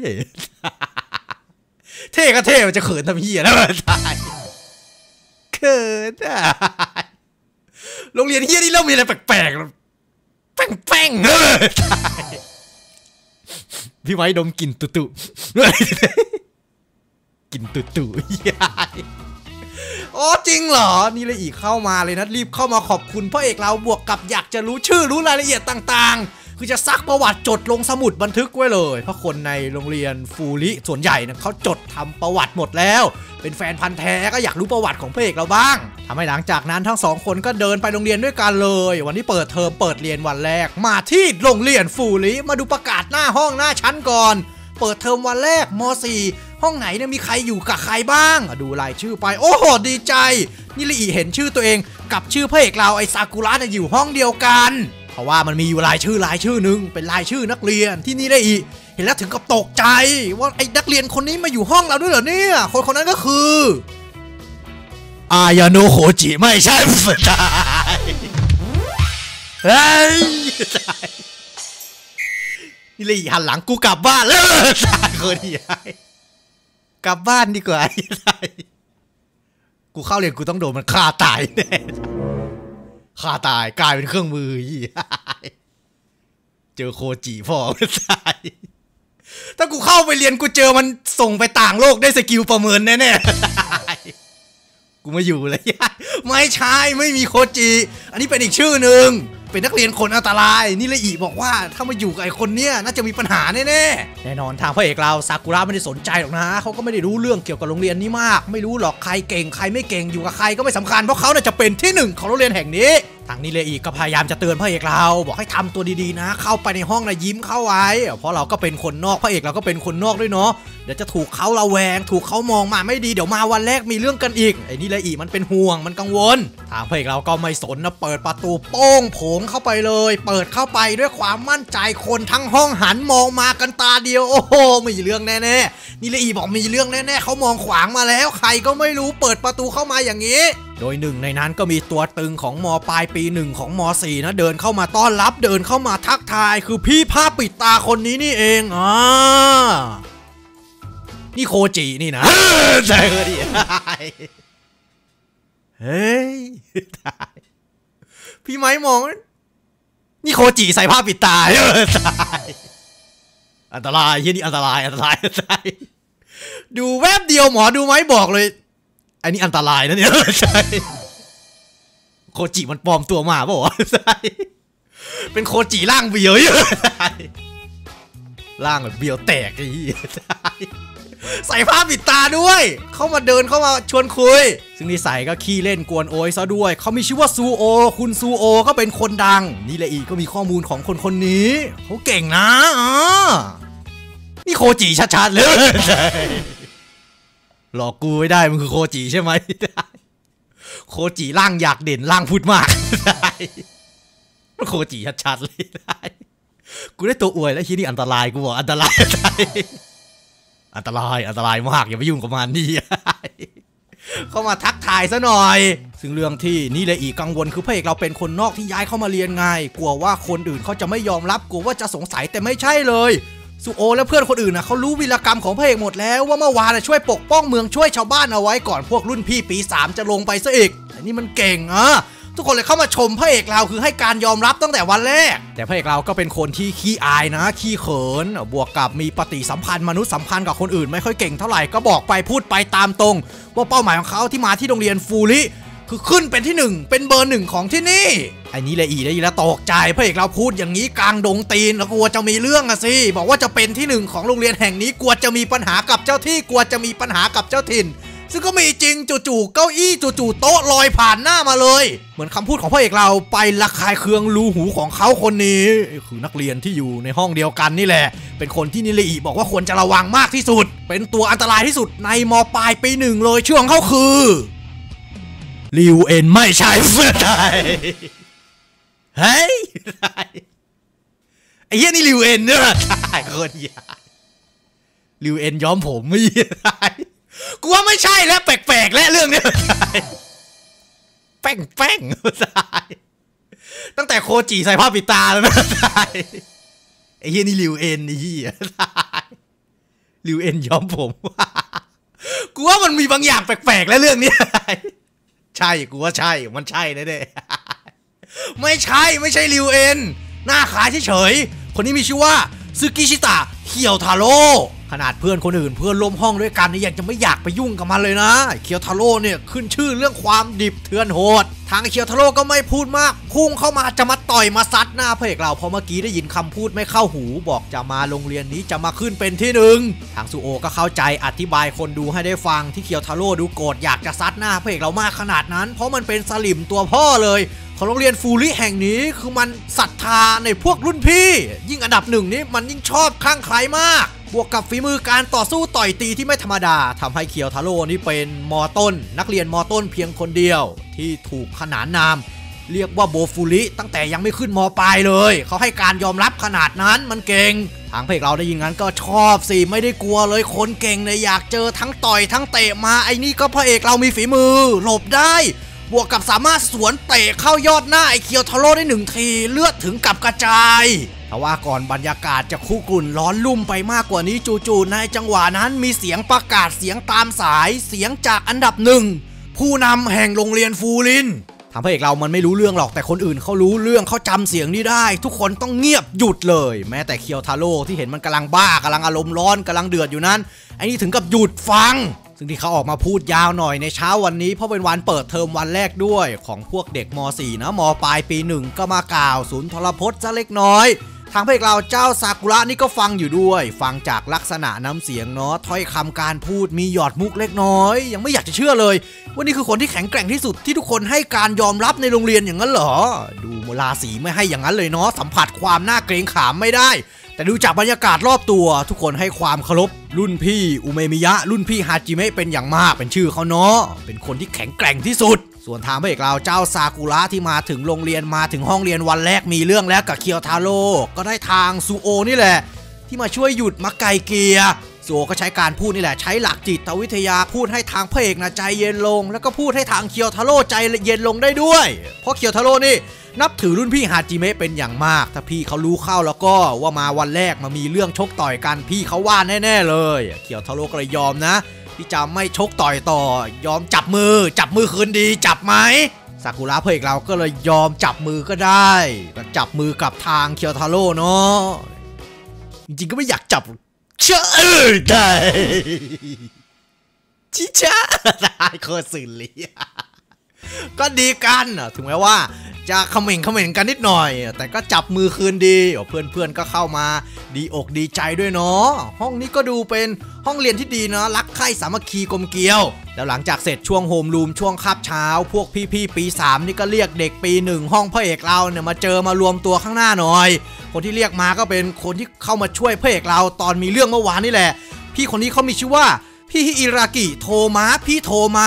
เท่ก็เท่มันจะเขินทำเหี้ยแล้วตายเขินตายโรงเรียนเหี้ยนี่เรามีอะไรแปลกๆแป้งๆตายพี่ไว้ดมกลิ่นตุ่ๆกลิ่นตุ่ๆอ๋อจริงเหรอนี่เลยอีกเข้ามาเลยนะรีบเข้ามาขอบคุณพ่อเอกเราบวกกับอยากจะรู้ชื่อรู้รายละเอียดต่างๆคือจะซักประวัติจดลงสมุดบันทึกไว้เลยเพราะคนในโรงเรียนฟูริส่วนใหญ่นะเขาจดทำประวัติหมดแล้วเป็นแฟนพันธุ์แท้ก็อยากรู้ประวัติของพ่อเอกเราบ้างทำให้หลังจากนั้นทั้งสองคนก็เดินไปโรงเรียนด้วยกันเลยวันนี้เปิดเทอมเปิดเรียนวันแรกมาที่โรงเรียนฟูริมาดูประกาศหน้าห้องหน้าชั้นก่อนเปิดเทอมวันแรกม.4 ห้องไหนเนี่ยมีใครอยู่กับใครบ้างดูรายชื่อไปโอ้โหดีใจนิริอิเห็นชื่อตัวเองกับชื่อพระเอกเราไอซากุระเนี่ยอยู่ห้องเดียวกันเพราะว่ามันมีอยู่รายชื่อหนึ่งเป็นรายชื่อนักเรียนที่นิริอิเห็นแล้วถึงกับตกใจว่าไอนักเรียนคนนี้มาอยู่ห้องเราด้วยเหรอเนี่ยคนนั้นก็คืออายาโนโคจิไม่ใช่ตายเฮ้ยตายนี่เลยหันหลังกูกลับบ้านแล้วตายคนใหญ่กลับบ้านดีกว่าตายกูเข้าเรียนกูต้องโดนมันฆ่าตายแน่ฆ่าตายกลายเป็นเครื่องมือเจอโคจิพ่อตายถ้ากูเข้าไปเรียนกูเจอมันส่งไปต่างโลกได้สกิลประเมินแน่ๆกูไม่อยู่เลยไม่ใช่ไม่มีโคจิอันนี้เป็นอีกชื่อหนึ่งเป็นนักเรียนคนอันตรายนี่เลยอีบอกว่าถ้ามาอยู่กับไอ้คนเนี้ยน่าจะมีปัญหาแน่นอนทางพระเอกเราซากุระไม่ได้สนใจหรอกนะเขาก็ไม่ได้รู้เรื่องเกี่ยวกับโรงเรียนนี้มากไม่รู้หรอกใครเก่งใครไม่เก่งอยู่กับใครก็ไม่สำคัญเพราะเขาน่าจะเป็นที่หนึ่งของโรงเรียนแห่งนี้ทางนี้เลยอีก็พยายามจะเตือนพระเอกเราบอกให้ทำตัวดีๆนะเข้าไปในห้องนะยิ้มเข้าไว้เพราะเราก็เป็นคนนอกพระเอกเราก็เป็นคนนอกด้วยเนาะเดี๋ยวจะถูกเขาระแวงถูกเขามองมาไม่ดีเดี๋ยวมาวันแรกมีเรื่องกันอีกไอ้นี่เลยอีมันเป็นห่วงมันกังวลทางพระเอกเราก็ไม่สนนะเปิดประตูโป้งโผงเข้าไปเลยเปิดเข้าไปด้วยความมั่นใจคนทั้งห้องหันมองมากันตาเดียวโอ้โหมีเรื่องแน่ๆนี่เลยอีบอกมีเรื่องแน่ๆเขามองขวางมาแล้วใครก็ไม่รู้เปิดประตูเข้ามาอย่างนี้โดยหนึ่งในนั้นก็มีตัวตึงของม.ปลายปีหนึ่งของม.4 นะเดินเข้ามาต้อนรับเดินเข้ามาทักทายคือพี่ผ้าปิดตาคนนี้นี่เองนี่โคจินี่นะใจเฮ้ยเฮ้ยพี่ไม้มองนี่โคจิใส่ผ้าปิดตาอันตรายที่นี่อันตรายดูแวบเดียวหมอดูไม้บอกเลยอันนี้อันตรายนะเนี่ยใช่โคจิมันปลอมตัวมาป่ะวะใช่เป็นโคจิร่างเบี้ยวร่างแบบเบี้ยวแตกไอ้ใช่ใส่ผ้าปิดตาด้วยเข้ามาเดินเข้ามาชวนคุยซึ่งนิสัยก็ขี้เล่นกวนโอยซะด้วยเขามีชื่อว่าซูโอคุณซูโอก็เป็นคนดังนี่แหละอีกก็มีข้อมูลของคนนี้เขาเก่งนะนี่โคจิชัดๆเลยหลอกกูไม่ได้มันคือโคจิใช่ไหมได้โคจิร่างอยากเด่นร่างพูดมากได้โคจิชัดๆเลยได้กูได้ตัวอวยแล้วที่นี่อันตรายกูบอกอันตรายได้อันตรายมากอย่าไปยุ่งกับมันนี่เข้ามาทักทายซะหน่อยซึ่งเรื่องที่นี่เลยอีกกังวลคือพระเอกเราเป็นคนนอกที่ย้ายเข้ามาเรียนไงกลัวว่าคนอื่นเขาจะไม่ยอมรับกลัวว่าจะสงสัยแต่ไม่ใช่เลย สุโอและเพื่อนคนอื่นนะเขารู้วีรกรรมของพระเอกหมดแล้วว่าเมื่อวานช่วยปกป้องเมืองช่วยชาวบ้านเอาไว้ก่อนพวกรุ่นพี่ปี3จะลงไปซะอีกแต่นี่มันเก่งอะทุกคนเลยเข้ามาชมพระเอกเราคือให้การยอมรับตั้งแต่วันแรกแต่พระเอกเราก็เป็นคนที่ขี้อายนะขี้เขินบวกกับมีปฏิสัมพันธ์มนุษยสัมพันธ์กับคนอื่นไม่ค่อยเก่งเท่าไหร่ก็บอกไปพูดไปตามตรงว่าเป้าหมายของเขาที่มาที่โรงเรียนฟูริคือขึ้นเป็นที่1เป็นเบอร์1ของที่นี่ไอ้นี้เลยอีได้ยินแล้วตกใจพระเอกเราพูดอย่างนี้กลางดงตีนแล้วกลัวจะมีเรื่องอะสิบอกว่าจะเป็นที่1ของโรงเรียนแห่งนี้กลัวจะมีปัญหากับเจ้าที่กลัวจะมีปัญหากับเจ้าถิ่นซึ่งก็มีจริงจู่ๆเก้าอี้จู่ๆโต๊ะลอยผ่านหน้ามาเลยเหมือนคำพูดของพระเอกเราไประคายเคืองรูหูของเขาคนนี้คือนักเรียนที่อยู่ในห้องเดียวกันนี่แหละเป็นคนที่นิริบอกว่าควรจะระวังมากที่สุดเป็นตัวอันตรายที่สุดในม.ปลายปี1เลยชื่อของเขาคือริวเอ็นไม่ใช่เพื่อไทยเฮ้ยไอ้เหี้ยนี่ริวเอ็นเนี่ยไอ้คนใหญ่ริวเอ็นย้อมผมไม่ใช่กูว่าไม่ใช่แล้วแปลกๆและเรื่องนี้แป้งๆตั้งแต่โคจิใส่ผ้าปิดตาแล้วนะไอ้เหี้ยนี่ริวเอ็นไอ้เหี้ยริวเอ็นย้อมผมกูว่ามันมีบางอย่างแปลกๆและเรื่องนี้ใช่กูว่าใช่มันใช่แน่ๆไม่ใช่ริวเอ็นหน้าขายเฉยๆคนนี้มีชื่อว่าซึกิชิตะเคียวทาโร่ขนาดเพื่อนคนอื่นเพื่อนร่วมห้องด้วยกันนี่ยังจะไม่อยากไปยุ่งกับมันเลยนะเคียวทาโร่เนี่ยขึ้นชื่อเรื่องความดิบเถื่อนโหดทางเคียวทาโร่ก็ไม่พูดมากพุ่งเข้ามาจะมาต่อยมาซัดหน้าพระเอกเราพอเมื่อกี้ได้ยินคำพูดไม่เข้าหูบอกจะมาโรงเรียนนี้จะมาขึ้นเป็นที่1ทางซูโอก็เข้าใจอธิบายคนดูให้ได้ฟังที่เคียวทาโร่ดูโกรธอยากจะซัดหน้าพระเอกเรามากขนาดนั้นเพราะมันเป็นสลิมตัวพ่อเลยของโรงเรียนฟูริแห่งนี้คือมันศรัทธาในพวกรุ่นพี่ยิ่งอันดับ1นี้มันยิ่งชอบคลั่งไคล้มากบวกกับฝีมือการต่อสู้ต่อยตีที่ไม่ธรรมดาทำให้เคียวทาโร่นี่เป็นม.ต้นนักเรียนม.ต้นเพียงคนเดียวที่ถูกขนานนามเรียกว่าโบฟูริตั้งแต่ยังไม่ขึ้นม.ปลายเลยเขาให้การยอมรับขนาดนั้นมันเก่งทางเพจเราได้ยินงั้นก็ชอบสิไม่ได้กลัวเลยคนเก่งเลยอยากเจอทั้งต่อยทั้งเตะมาไอ้นี่ก็พระเอกเรามีฝีมือหลบได้บวกกับสามารถสวนเตะเข้ายอดหน้าไอเคียวทาโร่ได้1ทีเลือดถึงกับกระจายแต่ว่าก่อนบรรยากาศจะคุกรุ่นร้อนลุ่มไปมากกว่านี้จู่ๆในจังหวะนั้นมีเสียงประกาศเสียงตามสายเสียงจากอันดับ1ผู้นำแห่งโรงเรียนฟูรินทางพระเอกเรามันไม่รู้เรื่องหรอกแต่คนอื่นเขารู้เรื่องเขาจำเสียงนี้ได้ทุกคนต้องเงียบหยุดเลยแม้แต่เคียวทาโร่ที่เห็นมันกำลังบ้ากำลังอารมณ์ร้อนกำลังเดือดอยู่นั้นไอ้นี่ถึงกับหยุดฟังซึ่งที่เขาออกมาพูดยาวหน่อยในเช้าวันนี้เพราะเป็นวันเปิดเทอมวันแรกด้วยของพวกเด็กม.4 นะม.ปลายปี1ก็มากล่าวสุนทรพจน์ซะเล็กน้อยทางพระเอกเราเจ้าซากุระนี่ก็ฟังอยู่ด้วยฟังจากลักษณะน้ำเสียงเนาะถ้อยคำการพูดมีหยอดมุกเล็กน้อยยังไม่อยากจะเชื่อเลยว่านี่คือคนที่แข็งแกร่งที่สุดที่ทุกคนให้การยอมรับในโรงเรียนอย่างนั้นเหรอดูราศีไม่ให้อย่างนั้นเลยเนาะสัมผัสความน่าเกรงขามไม่ได้แต่ดูจากบรรยากาศรอบตัวทุกคนให้ความเคารพรุ่นพี่อุเมมิยะรุ่นพี่ฮาจิเมะเป็นอย่างมากเป็นชื่อเขาเนาะเป็นคนที่แข็งแกร่งที่สุดส่วนทางพระเอกเราเจ้าซากุระที่มาถึงโรงเรียนมาถึงห้องเรียนวันแรกมีเรื่องแล้วกับเคียวทาโร่ก็ได้ทางซูโอนี่แหละที่มาช่วยหยุดมาไกลเกลียซูโอก็ใช้การพูดนี่แหละใช้หลักจิตวิทยาพูดให้ทางพระเอกนะใจเย็นลงแล้วก็พูดให้ทางเคียวทาโร่ใจเย็นลงได้ด้วยเพราะเคียวทาโร่นี่นับถือรุ่นพี่ฮาจิเมะเป็นอย่างมากถ้าพี่เขารู้เข้าแล้วก็ว่ามาวันแรกมามีเรื่องชกต่อยกันพี่เขาว่าแน่ๆเลยเคียวทาโร่ก็เลยยอมนะที่จะไม่ชกต่อยต่อยอมจับมือคืนดีจับไหมซากุระเพื่อนเราก็เลยยอมจับมือก็ได้ก็จับมือกับทางเคียวทาโร่เนาะจริงๆก็ไม่อยากจับเชื่อได้ชิช่าได้โคสึริก็ดีกันถึงแม้ว่าจะเขม่งกันนิดหน่อยแต่ก็จับมือคืนดีเพื่อนๆก็เข้ามาดีอกดีใจด้วยเนาะห้องนี้ก็ดูเป็นห้องเรียนที่ดีเนาะรักใคร่สามัคคีกลมเกลียวแล้วหลังจากเสร็จช่วงโฮมรูมช่วงคาบเช้าพวกพี่ๆปี3นี่ก็เรียกเด็กปี1ห้องพระเอกเราเนี่ยมาเจอมารวมตัวข้างหน้าหน่อยคนที่เรียกมาก็เป็นคนที่เข้ามาช่วยพระเอกเราตอนมีเรื่องเมื่อวานนี่แหละพี่คนนี้เขามีชื่อว่าพี่อิรากิโทมะพี่โทม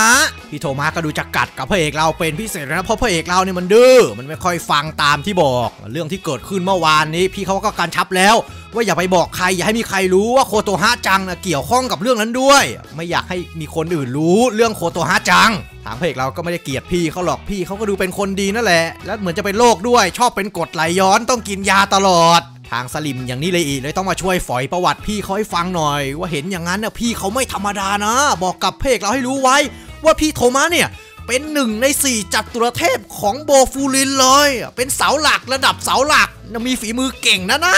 ะก็ดูจะกัดกับพระเอกเราเป็นพิเศษนะเพราะพระเอกเราเนี่ยมันดื้อมันไม่ค่อยฟังตามที่บอกเรื่องที่เกิดขึ้นเมื่อวานนี้พี่เขาก็กำชับแล้วว่าอย่าไปบอกใครอย่าให้มีใครรู้ว่าโคโตฮะจังนะเกี่ยวข้องกับเรื่องนั้นด้วยไม่อยากให้มีคนอื่นรู้เรื่องโคโตฮะจังทางพระเอกเราก็ไม่ได้เกลียดพี่เขาหรอกพี่เขาก็ดูเป็นคนดีนั่นแหละและเหมือนจะเป็นโรคด้วยชอบเป็นกรดไหลย้อนต้องกินยาตลอด ทางสลิมอย่างนี้เลยอีกเลยต้องมาช่วยฝอยประวัติพี่เขาให้ฟังหน่อยว่าเห็นอย่างนั้นนะพี่เขาไม่ธรรมดานะบอกกับเพกเราให้รู้ไว้ว่าพี่โทมัสเนี่ยเป็นหนึ่งใน4จัตุรเทพของโบฟูลินเลยเป็นเสาหลักระดับเสาหลักมีฝีมือเก่งนะนะ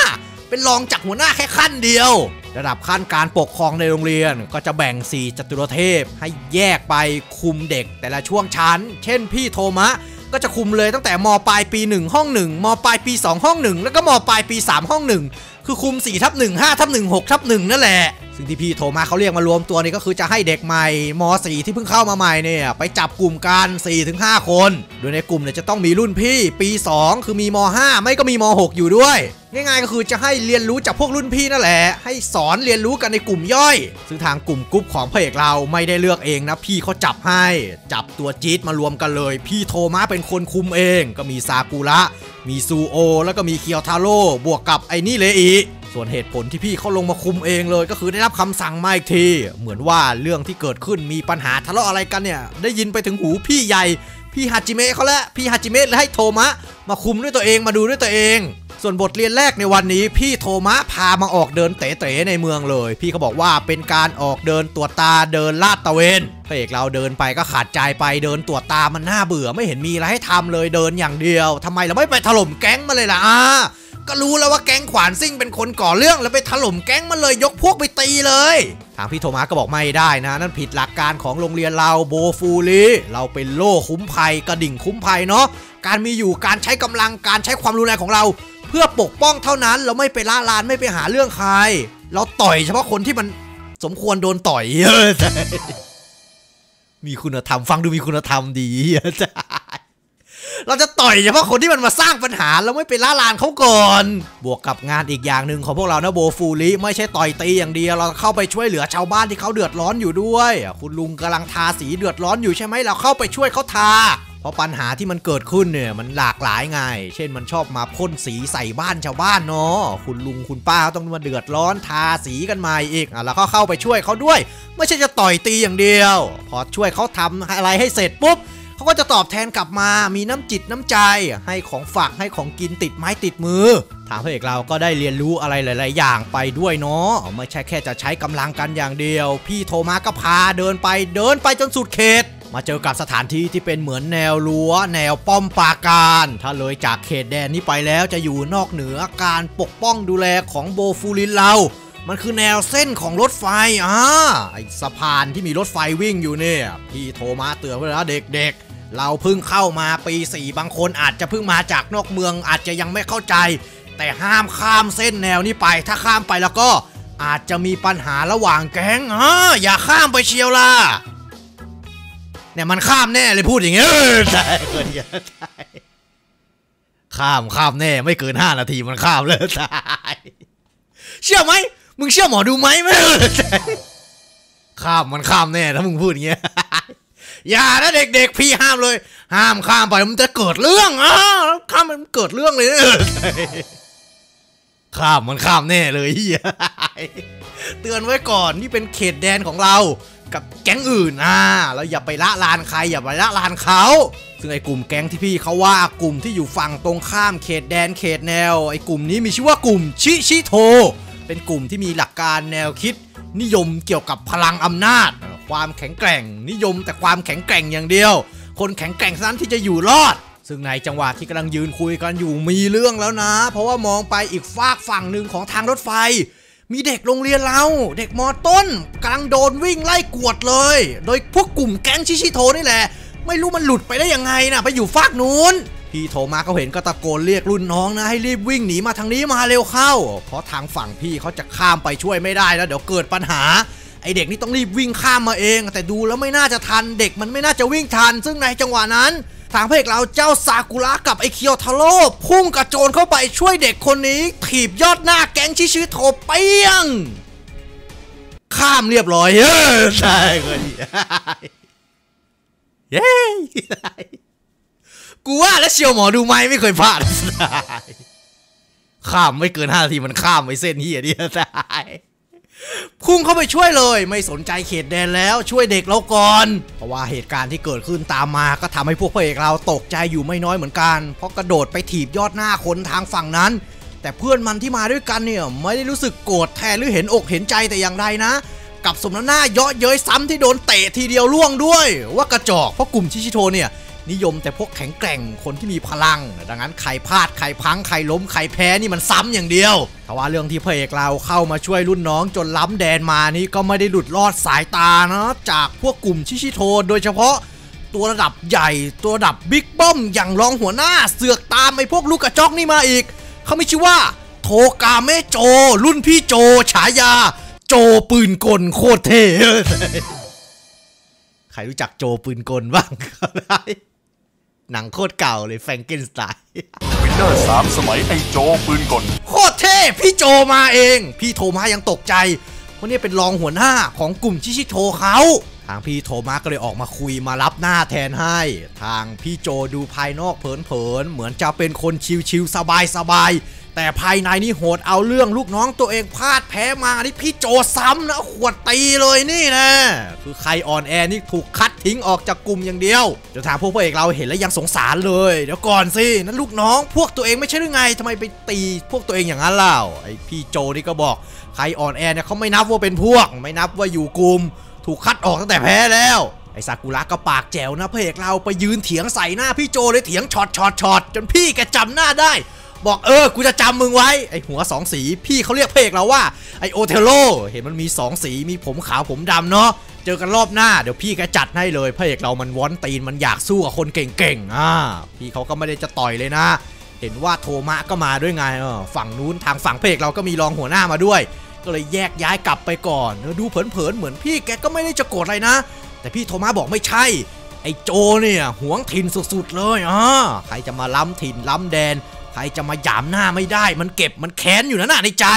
เป็นรองจากหัวหน้าแค่ขั้นเดียวระดับขั้นการปกครองในโรงเรียนก็จะแบ่ง4จัตุรเทพให้แยกไปคุมเด็กแต่ละช่วงชั้นเช่นพี่โทมัสก็จะคุมเลยตั้งแต่ม.ปลายปี1ห้อง1ม.ปลายปี2ห้อง1แล้วก็ม.ปลายปี3ห้อง1คือคุม 4/1 5/1 6/1 นั่นแหละซึ่งที่พี่โทมัสเขาเรียกมารวมตัวนี่ก็คือจะให้เด็กใหม่ม.4 ที่เพิ่งเข้ามาใหม่เนี่ยไปจับกลุ่มกัน 4-5 คนโดยในกลุ่มเนี่ยจะต้องมีรุ่นพี่ปี2คือมีม.5 ไม่ก็มีม.6 อยู่ด้วยง่ายๆก็คือจะให้เรียนรู้จากพวกรุ่นพี่นั่นแหละให้สอนเรียนรู้กันในกลุ่มย่อยซึ่งทางกลุ่มกรุ๊ปของพระเอกเราไม่ได้เลือกเองนะพี่เขาจับให้จับตัวจี๊ดมารวมกันเลยพี่โทมัสเป็นคนคุมเองก็มีซากุระมีซูโอแล้วก็มีเคียวทาโร่บวกกับไอ้นี่เลยอีกส่วนเหตุผลที่พี่เขาลงมาคุมเองเลยก็คือได้รับคำสั่งมาอีกทีเหมือนว่าเรื่องที่เกิดขึ้นมีปัญหาทะเลาะอะไรกันเนี่ยได้ยินไปถึงหูพี่ใหญ่พี่ฮาจิเมะเขาแล้วพี่ฮาจิเมะเลยให้โทมะมาคุมด้วยตัวเองมาดูด้วยตัวเองส่วนบทเรียนแรกในวันนี้พี่โทมะพามาออกเดินเต๋ๆในเมืองเลยพี่เขาบอกว่าเป็นการออกเดินตรวจตาเดินลาดตระเวนพระเอกเราเดินไปก็ขาดใจไปเดินตรวจตามันน่าเบื่อไม่เห็นมีอะไรให้ทำเลยเดินอย่างเดียวทำไมเราไม่ไปถล่มแก๊งมาเลยล่ะก็รู้แล้วว่าแก๊งขวานซิ่งเป็นคนก่อเรื่องแล้วไปถล่มแก๊งมันเลยยกพวกไปตีเลยทางพี่โทมัสก็บอกไม่ได้นะนั่นผิดหลักการของโรงเรียนเราโบฟูลีเราเป็นโล่คุ้มภัยกระดิ่งคุ้มภัยเนาะการมีอยู่การใช้กำลังการใช้ความรุนแรงของเราเพื่อปกป้องเท่านั้นเราไม่ไปล่าลานไม่ไปหาเรื่องใครเราต่อยเฉพาะคนที่มันสมควรโดนต่อย มีคุณธรรมฟังดูมีคุณธรรมดี เราจะต่อยเฉพาะคนที่มันมาสร้างปัญหาเราไม่ไปล่าลานเขาก่อนบวกกับงานอีกอย่างหนึ่งของพวกเรานะโบฟูลิไม่ใช่ต่อยตีอย่างเดียวเราเข้าไปช่วยเหลือชาวบ้านที่เขาเดือดร้อนอยู่ด้วยคุณลุงกำลังทาสีเดือดร้อนอยู่ใช่ไหมเราเข้าไปช่วยเขาทาเพราะปัญหาที่มันเกิดขึ้นเนี่ยมันหลากหลายไงเช่นมันชอบมาพ่นสีใส่บ้านชาวบ้านเนาะคุณลุงคุณป้าต้องมาเดือดร้อนทาสีกันมาอีกเราก็เข้าไปช่วยเขาด้วยไม่ใช่จะต่อยตีอย่างเดียวพอช่วยเขาทำอะไรให้เสร็จปุ๊บเขาก็จะตอบแทนกลับมามีน้ำจิตน้ำใจให้ของฝากให้ของกินติดไม้ติดมือทางพระเอกเราก็ได้เรียนรู้อะไรหลายๆอย่างไปด้วยเนาะไม่ใช่แค่จะใช้กำลังกันอย่างเดียวพี่โทมัสก็พาเดินไปจนสุดเขตมาเจอกับสถานที่ที่เป็นเหมือนแนวรั้วแนวป้อมปราการถ้าเลยจากเขตแดนนี้ไปแล้วจะอยู่นอกเหนือการปกป้องดูแลของโบฟูลินเรามันคือแนวเส้นของรถไฟไอสะพานที่มีรถไฟวิ่งอยู่เนี่ยพี่โทมัสเตือนไว้แล้วเด็กๆเราเพิ่งเข้ามาปี4บางคนอาจจะเพิ่งมาจากนอกเมืองอาจจะยังไม่เข้าใจแต่ห้ามข้ามเส้นแนวนี้ไปถ้าข้ามไปแล้วก็อาจจะมีปัญหาระหว่างแก๊งอย่าข้ามไปเชียวล่ะเนี่ยมันข้ามแน่เลยพูดอย่างเงี้ยใช่ข้ามแน่ไม่เกิน5นาทีมันข้ามเลยใช่เชื่อไหมมึงเชื่อหมอดูไหมไม่รู้ข้ามมันข้ามแน่ถ้ามึงพูดอย่างเงี้ยอย่านะเด็กๆพี่ห้ามเลยห้ามข้ามไปมันจะเกิดเรื่องข้ามมันเกิดเรื่องเลยข้ามมันข้ามแน่เลยเตือนไว้ก่อนนี่เป็นเขตแดนของเรากับแก๊งอื่นเราอย่าไปละลานใครอย่าไปละลานเขาซึ่งไอ้กลุ่มแก๊งที่พี่เขาว่ากลุ่มที่อยู่ฝั่งตรงข้ามเขตแดนเขตแนวไอ้กลุ่มนี้มีชื่อว่ากลุ่มชิโทเป็นกลุ่มที่มีหลักการแนวคิดนิยมเกี่ยวกับพลังอำนาจความแข็งแกร่งนิยมแต่ความแข็งแกร่งอย่างเดียวคนแข็งแกร่งนั้นที่จะอยู่รอดซึ่งในจังหวะที่กำลังยืนคุยกันอยู่มีเรื่องแล้วนะเพราะว่ามองไปอีกฝากฝั่งหนึ่งของทางรถไฟมีเด็กโรงเรียนเราเด็กม.ต้นกำลังโดนวิ่งไล่กวดเลยโดยพวกกลุ่มแก๊งชิโทนี่แหละไม่รู้มันหลุดไปได้ยังไงนะไปอยู่ฝากนู้นพี่โทมัสเขาเห็นก็ตะโกนเรียกรุ่นน้องนะให้รีบวิ่งหนีมาทางนี้มาเร็วเข้าเพราะทางฝั่งพี่เขาจะข้ามไปช่วยไม่ได้แล้วเดี๋ยวเกิดปัญหาไอเด็กนี่ต้องรีบวิ่งข้ามมาเองแต่ดูแล้วไม่น่าจะทันเด็กมันไม่น่าจะวิ่งทันซึ่งในจังหวะนั้นทางพระเอกเราเจ้าซากุระกับไอเคียวทาโร่พุ่งกระโจนเข้าไปช่วยเด็กคนนี้ถีบยอดหน้าแก๊งชิโทเปี้ยงข้ามเรียบร้อยใช่คนนี้เย้กูว่าแล้วเชียวหมอดูไหมไม่เคยพลาดข้ามไม่เกิน5 นาทีมันข้ามไปเส้นเหี้ยนี่ตายพุ่งเข้าไปช่วยเลยไม่สนใจเขตแดนแล้วช่วยเด็กเราก่อนเพราะว่าเหตุการณ์ที่เกิดขึ้นตามมาก็ทำให้พวกพระเอกเราตกใจอยู่ไม่น้อยเหมือนกันเพราะกระโดดไปถีบยอดหน้าคนทางฝั่งนั้น แต่เพื่อนมันที่มาด้วยกันเนี่ยไม่ได้รู้สึกโกรธแทนหรือเห็นอกเห็นใจแต่อย่างใดนะกับสมน้ำหน้าเยาะเย้ยซ้ำที่โดนเตะทีเดียวล่วงด้วยว่ากระจอกเพราะกลุ่มชิชิโตเนี่ยนิยมแต่พวกแข็งแกร่งคนที่มีพลังดังนั้นใครพลาดใครพังใครล้มใครแพ้นี่มันซ้ำอย่างเดียวแต่ว่าเรื่องที่พระเอกเราเข้ามาช่วยรุ่นน้องจนล้ำแดนมานี่ก็ไม่ได้หลุดรอดสายตานะจากพวกกลุ่มชิชิโตโดยเฉพาะตัวระดับใหญ่ตัวระดับบิ๊กบ้อมอย่างรองหัวหน้าเสือกตามไอ้พวกลูกกระจอกนี่มาอีกเขาไม่ชื่อว่าโทกาเมโจรุ่นพี่โจฉายาโจปืนกลโคตรเท่ใครรู้จักโจปืนกลบ้างอะไรหนังโคตรเก่าเลยแฟรงเกนสไตน์วินเนอร์3สมัยไอ้โจปืนกลโคตรเท่พี่โจมาเองพี่โทมายังตกใจเพราะนี่เป็นรองหัวหน้าของกลุ่มชิชิโตเขาทางพี่โทมาก็เลยออกมาคุยมารับหน้าแทนให้ทางพี่โจดูภายนอกเผินๆเหมือนจะเป็นคนชิวๆสบายๆแต่ภายในนี่โหดเอาเรื่องลูกน้องตัวเองพลาดแพ้มานี่พี่โจซ้ำนะขวดตีเลยนี่นะคือใครอ่อนแอนี่ถูกคัดทิ้งออกจากกลุ่มอย่างเดียวจะถามพวกพระเอกเราเห็นแล้วยังสงสารเลยเดี๋ยวก่อนสินั่นลูกน้องพวกตัวเองไม่ใช่หรือไงทำไมไปตีพวกตัวเองอย่างนั้นเล่าไอพี่โจนี่ก็บอกใครอ่อนแอเนี่ยเขาไม่นับว่าเป็นพวกไม่นับว่าอยู่กลุ่มถูกคัดออกตั้งแต่แพ้แล้วไอ้ซากุระก็ปากแจ๋วนะพระเอกเราไปยืนเถียงใส่หน้าพี่โจเลยเถียงช็อตจนพี่แกจำหน้าได้บอกกูจะจำมึงไว้ไอ้หัวสองสีพี่เขาเรียกพระเอกเราว่าไอโอเทโลเห็นมันมี2สีมีผมขาวผมดำเนาะเจอกันรอบหน้าเดี๋ยวพี่แกจัดให้เลยพระเอกเรามันว้อนตีนมันอยากสู้กับคนเก่งๆพี่เขาก็ไม่ได้จะต่อยเลยนะเห็นว่าโทมะก็มาด้วยไงฝั่งนู้นทางฝั่งพระเอกเราก็มีรองหัวหน้ามาด้วยก็เลยแยกย้ายกลับไปก่อนดูเผินๆเหมือนพี่แกก็ไม่ได้จะโกรธอะไรนะแต่พี่โทมัสบอกไม่ใช่ไอ้โจเนี่ยหวงถิ่นสุดๆเลยใครจะมาล้ำถิ่นล้ำแดนใครจะมาหยามหน้าไม่ได้มันเก็บมันแค้นอยู่นะในใจ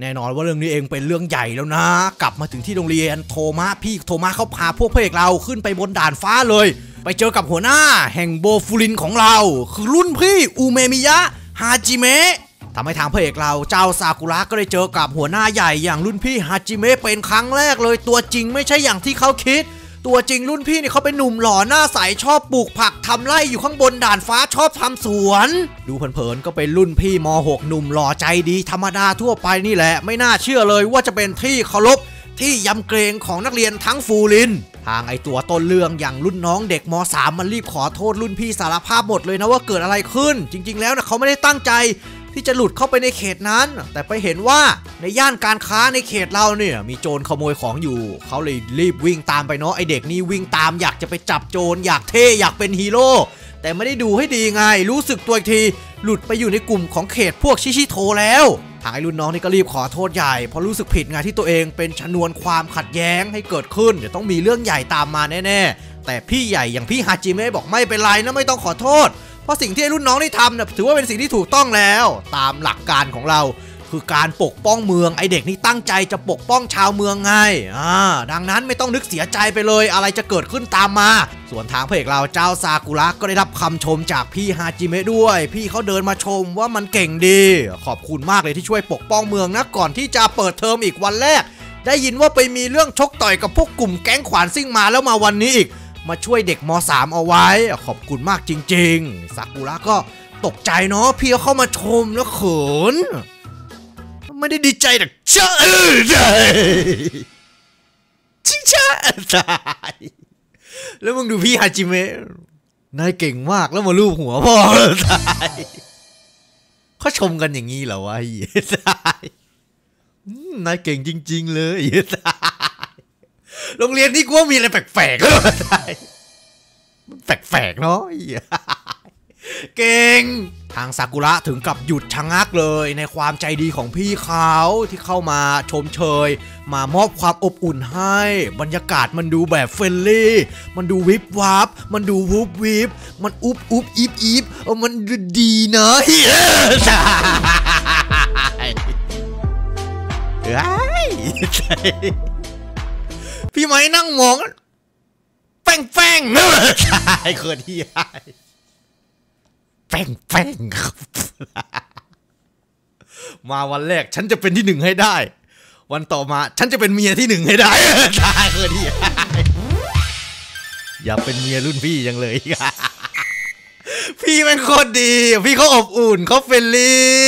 แน่นอนว่าเรื่องนี้เองเป็นเรื่องใหญ่แล้วนะกลับมาถึงที่โรงเรียนโทมัสพี่โทมัสเขาพาพวกพระเอกเราขึ้นไปบนด่านฟ้าเลยไปเจอกับหัวหน้าแห่งโบฟูรินของเราคือรุ่นพี่อูเมมิยะฮาจิเมะทำให้ทางพระเอกเราเจ้าซากุระก็ได้เจอกับหัวหน้าใหญ่อย่างรุ่นพี่ฮาจิเมะเป็นครั้งแรกเลยตัวจริงไม่ใช่อย่างที่เขาคิดตัวจริงรุ่นพี่เนี่ยเขาเป็นหนุ่มหล่อหน้าใสชอบปลูกผักทำไร่อยู่ข้างบนด่านฟ้าชอบทำสวนดูเผินๆก็เป็นรุ่นพี่ม.6 หนุ่มหล่อใจดีธรรมดาทั่วไปนี่แหละไม่น่าเชื่อเลยว่าจะเป็นที่เคารพที่ยำเกรงของนักเรียนทั้งฟูรินทางไอตัวต้นเรื่องอย่างรุ่นน้องเด็กม.3 มันรีบขอโทษรุ่นพี่สารภาพหมดเลยนะว่าเกิดอะไรขึ้นจริงๆแล้วนะเขาไม่ได้ตั้งใจที่จะหลุดเข้าไปในเขตนั้นแต่ไปเห็นว่าในย่านการค้าในเขตเราเนี่ยมีโจรขโมยของอยู่เขาเลยรีบวิ่งตามไปเนาะไอเด็กนี่วิ่งตามอยากจะไปจับโจรอยากเท่อยากเป็นฮีโร่แต่ไม่ได้ดูให้ดีไงรู้สึกตัวทีหลุดไปอยู่ในกลุ่มของเขตพวกชิชิโตแล้วทางไอรุ่นน้องนี่ก็รีบขอโทษใหญ่เพราะรู้สึกผิดไงที่ตัวเองเป็นชนวนความขัดแย้งให้เกิดขึ้นเดี๋ยวต้องมีเรื่องใหญ่ตามมาแน่ๆแต่พี่ใหญ่อย่างพี่ฮาจิเมะบอกไม่เป็นไรนะไม่ต้องขอโทษเพราะสิ่งที่รุ่นน้องได้ทำเนี่ยถือว่าเป็นสิ่งที่ถูกต้องแล้วตามหลักการของเราคือการปกป้องเมืองไอเด็กนี่ตั้งใจจะปกป้องชาวเมืองไงดังนั้นไม่ต้องนึกเสียใจไปเลยอะไรจะเกิดขึ้นตามมาส่วนทางพระเอกเราเจ้าซากุระก็ได้รับคำชมจากพี่ฮาจิเมะด้วยพี่เขาเดินมาชมว่ามันเก่งดีขอบคุณมากเลยที่ช่วยปกป้องเมืองนะก่อนที่จะเปิดเทอมอีกวันแรกได้ยินว่าไปมีเรื่องชกต่อยกับพวกกลุ่มแก๊งขวานซิ่งมาแล้วมาวันนี้อีกมาช่วยเด็กม.3 เอาไว้ขอบคุณมากจริงๆซากุระก็ตกใจเนาะพี่เข้ามาชมแล้วเขินไม่ได้ดีใจแต่เฉยชิชะตายแล้วมึงดูพี่ฮาจิเมะนายเก่งมากแล้วมาลูบหัวพ่อตายเขาชมกันอย่างนี้เหรอวะตายนายเก่งจริงๆเลยตายโรงเรียนนี่กูว่ามีอะไรแปลกๆแล้วมันแปลกๆเนาะเก่งทางซากุระถึงกับหยุดชะงักเลยในความใจดีของพี่เขาที่เข้ามาชมเชยมามอบความอบอุ่นให้บรรยากาศมันดูแบบเฟรนลี่มันดูวิบวับมันดูวูบวิบมันอุบอีบมันดีเนอะพี่ไม้นั่งมองแป้งเนื้อใช่เขินที่ใช่แป้งมาวันแรกฉันจะเป็นที่หนึ่งให้ได้วันต่อมาฉันจะเป็นเมียที่หนึ่งให้ได้ใช่เขินที่ใช่อย่าเป็นเมียรุ่นพี่ยังเลยพี่มันโคตรดีพี่เขาอบอุ่นเขาเฟรนลี่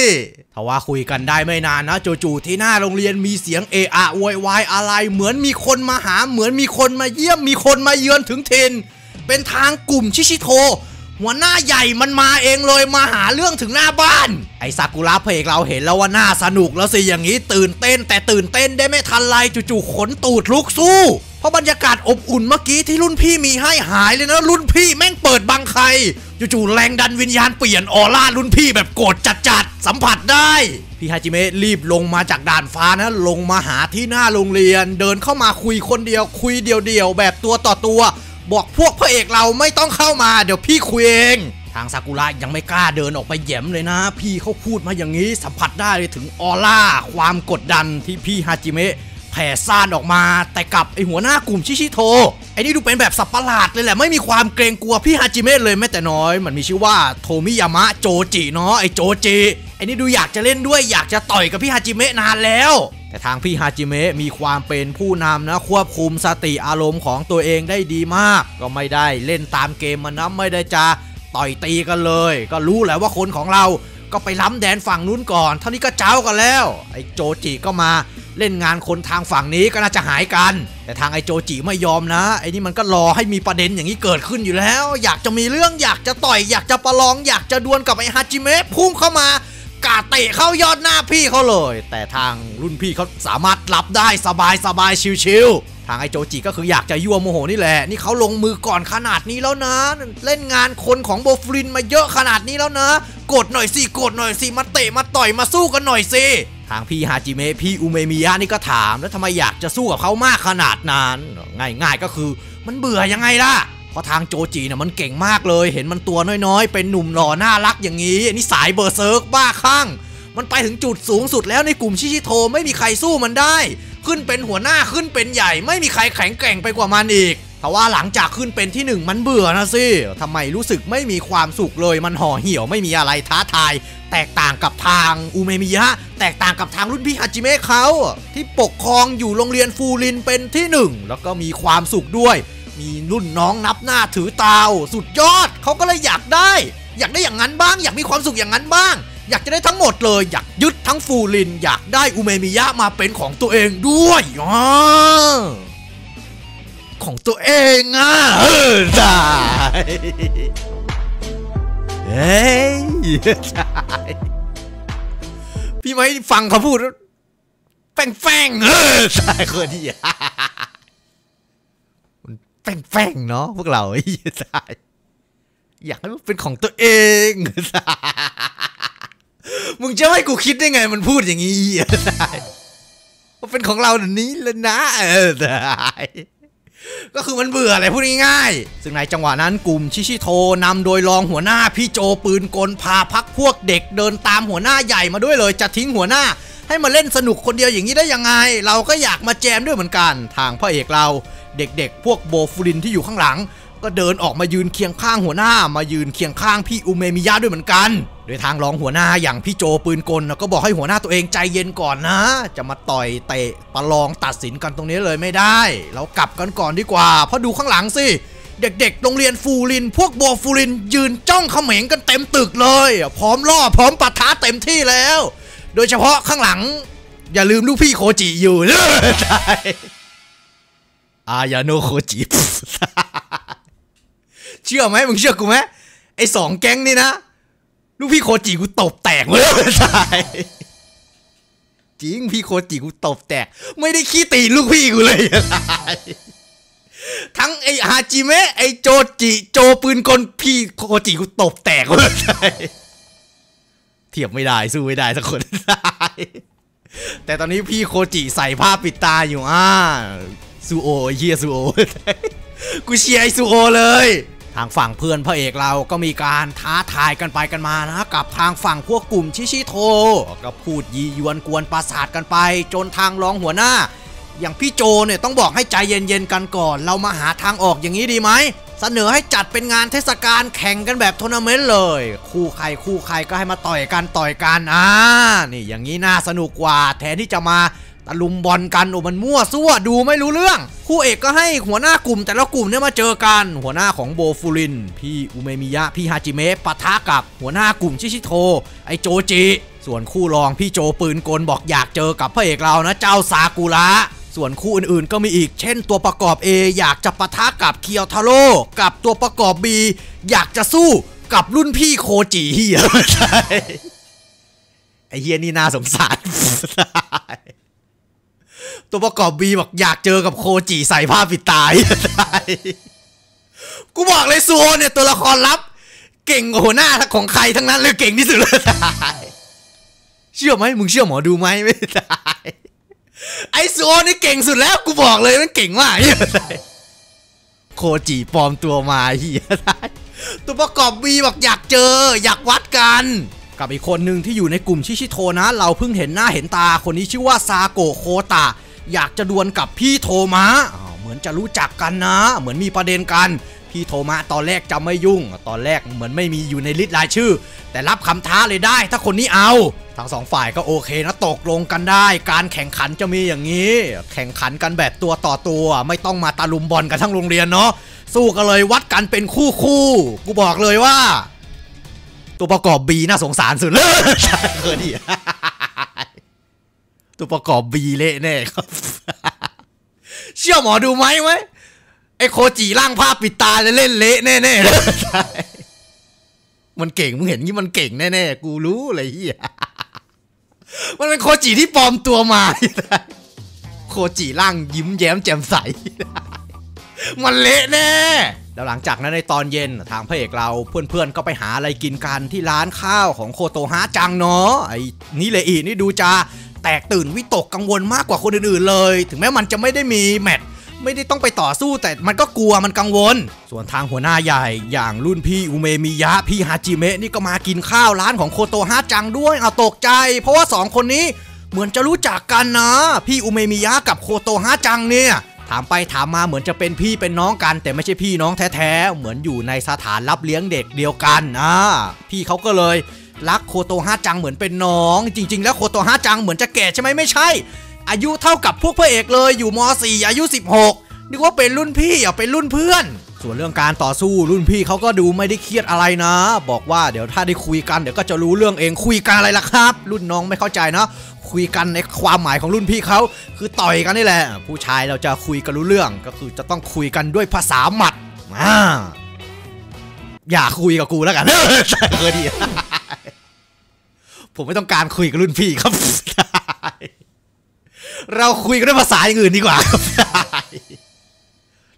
ทว่าคุยกันได้ไม่นานนะจู่ๆที่หน้าโรงเรียนมีเสียงเอะอะโวยวายอะไรเหมือนมีคนมาหาเหมือนมีคนมาเยี่ยมมีคนมาเยือนถึงเทนเป็นทางกลุ่มชิชิโทหัวหน้าใหญ่มันมาเองเลยมาหาเรื่องถึงหน้าบ้านไอซากุระเพกเราเห็นแล้วว่าน่าสนุกแล้วสิอย่างนี้ตื่นเต้นแต่ตื่นเต้นได้ไม่ทันไรจู่ๆขนตูดลุกสู้เพราะบรรยากาศอบอุ่นเมื่อกี้ที่รุ่นพี่มีให้หายเลยนะรุ่นพี่แม่งเปิดบังใครจู่ๆแรงดันวิญญาณเปลี่ยนออร่ารุ่นพี่แบบโกรธจัดๆสัมผัสได้พี่ฮาจิเมะรีบลงมาจากด่านฟ้านะลงมาหาที่หน้าโรงเรียนเดินเข้ามาคุยคนเดียวคุยเดี่ยวๆแบบตัวต่อตัวบอกพวกพระเอกเราไม่ต้องเข้ามาเดี๋ยวพี่คุยเองทางซากุระยังไม่กล้าเดินออกไปแย้มเลยนะพี่เขาพูดมาอย่างนี้สัมผัสได้เลยถึงออร่าความกดดันที่พี่ฮาจิเมะแผ่ซ่านออกมาแต่กับไอหัวหน้ากลุ่มชิชิโทไอนี่ดูเป็นแบบสับประหลาดเลยแหละไม่มีความเกรงกลัวพี่ฮาจิเมะเลยแม้แต่น้อยมันมีชื่อว่าโทมิยามะโจจิเนาะไอโจจิไอนี่ดูอยากจะเล่นด้วยอยากจะต่อยกับพี่ฮาจิเมะนานแล้วแต่ทางพี่ฮาจิเมะมีความเป็นผู้นำนะควบคุมสติอารมณ์ของตัวเองได้ดีมากก็ไม่ได้เล่นตามเกมมันนะไม่ได้จะต่อยตีกันเลยก็รู้แหละว่าคนของเราก็ไปล้ำแดนฝั่งนู้นก่อนเท่านี้ก็เจ้ากันแล้วไอโจจิก็มาเล่นงานคนทางฝั่งนี้ก็น่าจะหายกันแต่ทางไอโจจิไม่ยอมนะไอนี่มันก็รอให้มีประเด็นอย่างนี้เกิดขึ้นอยู่แล้วอยากจะมีเรื่องอยากจะต่อยอยากจะประลองอยากจะดวลกับไอฮาจิเมะพุ่งเข้ามากาเตะเข้ายอดหน้าพี่เขาเลยแต่ทางรุ่นพี่เขาสามารถรับได้สบายชิวๆทางไอโจจิก็คืออยากจะยั่วโมโหนี่แหละนี่เขาลงมือก่อนขนาดนี้แล้วนะเล่นงานคนของโบฟลินมาเยอะขนาดนี้แล้วนะกดหน่อยสิมาเตะมาต่อยมาสู้กันหน่อยสิทางพี่ฮาจิเมะพี่อุเมมิยะนี่ก็ถามแล้วทำไมอยากจะสู้กับเขามากขนาดนั้นง่ายๆก็คือมันเบื่อยังไงล่ะเพราะทางโจจิเนี่ยมันเก่งมากเลยเห็นมันตัวน้อยๆเป็นหนุ่มหล่อน่ารักอย่างนี้นี่สายเบอร์เซิร์กบ้าคลั่งมันไปถึงจุดสูงสุดแล้วในกลุ่มชิชิโทไม่มีใครสู้มันได้ขึ้นเป็นหัวหน้าขึ้นเป็นใหญ่ไม่มีใครแข็งแกร่งไปกว่ามันอีกแต่ว่าหลังจากขึ้นเป็นที่หนึ่งมันเบื่อนะสิทำไมรู้สึกไม่มีความสุขเลยมันห่อเหี่ยวไม่มีอะไรท้าทายแตกต่างกับทางอุเมมิยะแตกต่างกับทางรุ่นพี่ฮาจิเมะเขาที่ปกครองอยู่โรงเรียนฟูรินเป็นที่หนึ่งแล้วก็มีความสุขด้วยมีรุ่นน้องนับหน้าถือตาวสุดยอดเขาก็เลยอยากได้อย่างนั้นบ้างอยากมีความสุขอย่างนั้นบ้างอยากจะได้ทั้งหมดเลยอยากยึดทั้งฟูรินอยากได้อุเมมิยะมาเป็นของตัวเองด้วยของตัวเองอ่ะได้เฮ้ยพี่ไม่ฟังเขาพูดแฝงใช่คนนี้แฝงเนาะพวกเราอยากให้มันเป็นของตัวเองมึงจะให้กูคิดได้ไงมันพูดอย่างนี้มันเป็นของเราเดี๋ยวนี้แล้วนะก็คือมันเบื่ออะไรพูดง่ายๆซึ่งในจังหวะนั้นกลุ่มชิชิโทนำโดยรองหัวหน้าพี่โจปืนกลพาพักพวกเด็กเดินตามหัวหน้าใหญ่มาด้วยเลยจะทิ้งหัวหน้าให้มาเล่นสนุกคนเดียวอย่างนี้ได้ยังไงเราก็อยากมาแจมด้วยเหมือนกันทางพระเอกเราเด็กๆพวกโบฟูรินที่อยู่ข้างหลังก็เดินออกมายืนเคียงข้างหัวหน้ามายืนเคียงข้างพี่อุเมมิยะด้วยเหมือนกันโดยทางรองหัวหน้าอย่างพี่โจปืนกลก็บอกให้หัวหน้าตัวเองใจเย็นก่อนนะจะมาต่อยเตะประลองตัดสินกันตรงนี้เลยไม่ได้เรากลับกันก่อนดีกว่าเพราะดูข้างหลังสิเด็กๆโรงเรียนฟูรินพวกโบฟูรินยืนจ้องเขม็งกันเต็มตึกเลยพร้อมล่อพร้อมปะทะเต็มที่แล้วโดยเฉพาะข้างหลังอย่าลืมลูกพี่โคจิอยู่อายาโนโคจิเชื่อไหมมึงเชื่อกูไหมไอสองแก๊งนี่นะลูกพี่โคจิกูตบแตกเลยจริงพี่โคจิกูตบแตกไม่ได้ขี้ตีลูกพี่กูเลยทั้งไอฮาจิเมะไอโจจิโจปืนกลพี่โคจิกูตบแตกเลยเทียบไม่ได้สู้ไม่ได้สักคนแต่ตอนนี้พี่โคจิใส่ผ้าปิดตาอยู่ซูโอเฮียซูโอกูเชียร์ซูโอเลยทางฝั่งเพื่อนพระเอกเราก็มีการท้าทายกันไปกันมานะกับทางฝั่งพวกกลุ่มชิชิโทก็พูดยียวนกวนประสาทกันไปจนทางรองหัวหน้าอย่างพี่โจเนี่ยต้องบอกให้ใจเย็นๆกันก่อนเรามาหาทางออกอย่างนี้ดีไหมเสนอให้จัดเป็นงานเทศกาลแข่งกันแบบทัวร์นาเมนต์เลยคู่ใครก็ให้มาต่อยกันนี่อย่างนี้น่าสนุกกว่าแทนที่จะมาตะลุมบอลกันโอ้มันมั่วซั่วดูไม่รู้เรื่องคู่เอกก็ให้หัวหน้ากลุ่มแต่ละกลุ่มเนี่ยมาเจอกันหัวหน้าของโบฟูรินพี่อุเมมิยะพี่ฮาจิเมะปะทะกับหัวหน้ากลุ่มชิชิโทไอโจจิ ส่วนคู่รองพี่โจปืนกลบอกอยากเจอกับพระเอกเรานะเจ้าซากุระส่วนคู่อื่นๆก็มีอีกเช่นตัวประกอบ A อยากจะปะทะกับเคียวทาโร่กับตัวประกอบ B อยากจะสู้กับรุ่นพี่โคจิเฮียใช่ไอเฮียนี่น่าสงสารตัวประกอบ B บอกอยากเจอกับโคจิใส่ผ้าปิดตายกูบอกเลยซูโอเนี่ยตัวละครลับเก่งโหหน้าของใครทั้งนั้นเลยเก่งที่สุดเลยเชื่อไหมมึงเชื่อหมอดูไหมไม่ได้ไอซูโอนี่เก่งสุดแล้วกูบอกเลยมันเก่งมากโคจิปลอมตัวมาเฮียตัวประกอบ B บอกอยากเจออยากวัดกันกับอีกคนหนึ่งที่อยู่ในกลุ่มชิชิโทนะเราเพิ่งเห็นหน้าเห็นตาคนนี้ชื่อว่าซาโกะโคตะอยากจะดวลกับพี่โทมะเหมือนจะรู้จักกันนะเหมือนมีประเด็นกันพี่โทมะตอนแรกจะไม่ยุ่งตอนแรกเหมือนไม่มีอยู่ในลิสต์รายชื่อแต่รับคำท้าเลยได้ถ้าคนนี้เอาทั้งสองฝ่ายก็โอเคนะตกลงกันได้การแข่งขันจะมีอย่างนี้แข่งขันกันแบบตัวต่อตัวไม่ต้องมาตะลุมบอลกันทั้งโรงเรียนเนาะสู้กันเลยวัดกันเป็นคู่กูบอกเลยว่าตัวประกอบ B น่าสงสารสุดเลยเกิดดิตัวประกอบ B เละแน่ครับเชื่อหมอดูไหมไว้ไอโคจิร่างภาพปิดตาเลยเล่นเละแน่ๆเลยมันเก่งมึงเห็นงี้มันเก่งแน่ๆกูรู้เลยเฮียมันเป็นโคจิที่ปลอมตัวมาโคจิร่างยิ้มแย้มแจ่มใสมันเละแน่แล้วหลังจากนั้นในตอนเย็นทางพระเอกเราเพื่อนๆก็ไปหาอะไรกินกันที่ร้านข้าวของโคโตฮะจังเนาะไอ้นี่เลยอีนี่ดูจะแตกตื่นวิตกกังวลมากกว่าคนอื่นๆเลยถึงแม้มันจะไม่ได้มีแมตช์ไม่ได้ต้องไปต่อสู้แต่มันก็กลัวมันกังวลส่วนทางหัวหน้าใหญ่อย่างรุ่นพี่อุเมมิยะพี่ฮาจิเมะนี่ก็มากินข้าวร้านของโคโตฮะจังด้วยเอาตกใจเพราะว่า2คนนี้เหมือนจะรู้จักกันนะพี่อุเมมิยะกับโคโตฮะจังเนี่ยถามไปถามมาเหมือนจะเป็นพี่เป็นน้องกันแต่ไม่ใช่พี่น้องแท้ๆเหมือนอยู่ในสถานรับเลี้ยงเด็กเดียวกันพี่เขาก็เลยรักโคโตฮะจังเหมือนเป็นน้องจริงๆแล้วโคโตฮะจังเหมือนจะแก่ใช่ไหมไม่ใช่อายุเท่ากับพวกพระเอกเลยอยู่ม.4 อายุ16นึกว่าเป็นรุ่นพี่อ่ะเป็นรุ่นเพื่อนส่วนเรื่องการต่อสู้รุ่นพี่เขาก็ดูไม่ได้เครียดอะไรนะบอกว่าเดี๋ยวถ้าได้คุยกันเดี๋ยวก็จะรู้เรื่องเองคุยกันอะไรล่ะครับรุ่นน้องไม่เข้าใจเนาะคุยกันในความหมายของรุ่นพี่เขาคือต่อยกันนี่แหละผู้ชายเราจะคุยกันรู้เรื่องก็คือจะต้องคุยกันด้วยภาษาหมัดอย่าคุยกับกูแล้วกันเออดีผมไม่ต้องการคุยกับรุ่นพี่ครับเราคุยกันด้วยภาษาอย่างอื่นดีกว่า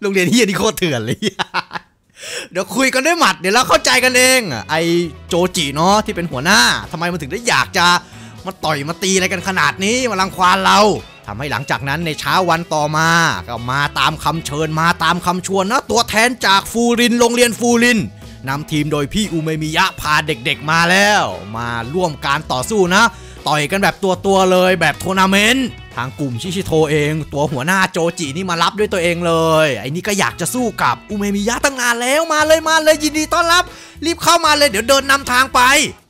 โรงเรียนเฮียนี่โคตรเถื่อนเลยเดี๋ยวคุยกันด้วยหมัดเดี๋ยวเราเข้าใจกันเองไอโจจิเนาะที่เป็นหัวหน้าทำไมมันถึงได้อยากจะมาต่อยมาตีอะไรกันขนาดนี้มารังควานเราทำให้หลังจากนั้นในเช้าวันต่อมาก็มาตามคำเชิญมาตามคำชวนนะตัวแทนจากฟูรินโรงเรียนฟูรินนำทีมโดยพี่อุเมมิยะพาเด็กๆมาแล้วมาร่วมการต่อสู้นะต่อยกันแบบตัวๆเลยแบบทัวร์นาเมนต์ทางกลุ่มชิชิโทเองตัวหัวหน้าโจจินี่มารับด้วยตัวเองเลยไอ้นี่ก็อยากจะสู้กับอุเมมิยะตั้งนานแล้วมาเลยยินดีต้อนรับรีบเข้ามาเลยเดี๋ยวเดินนำทางไป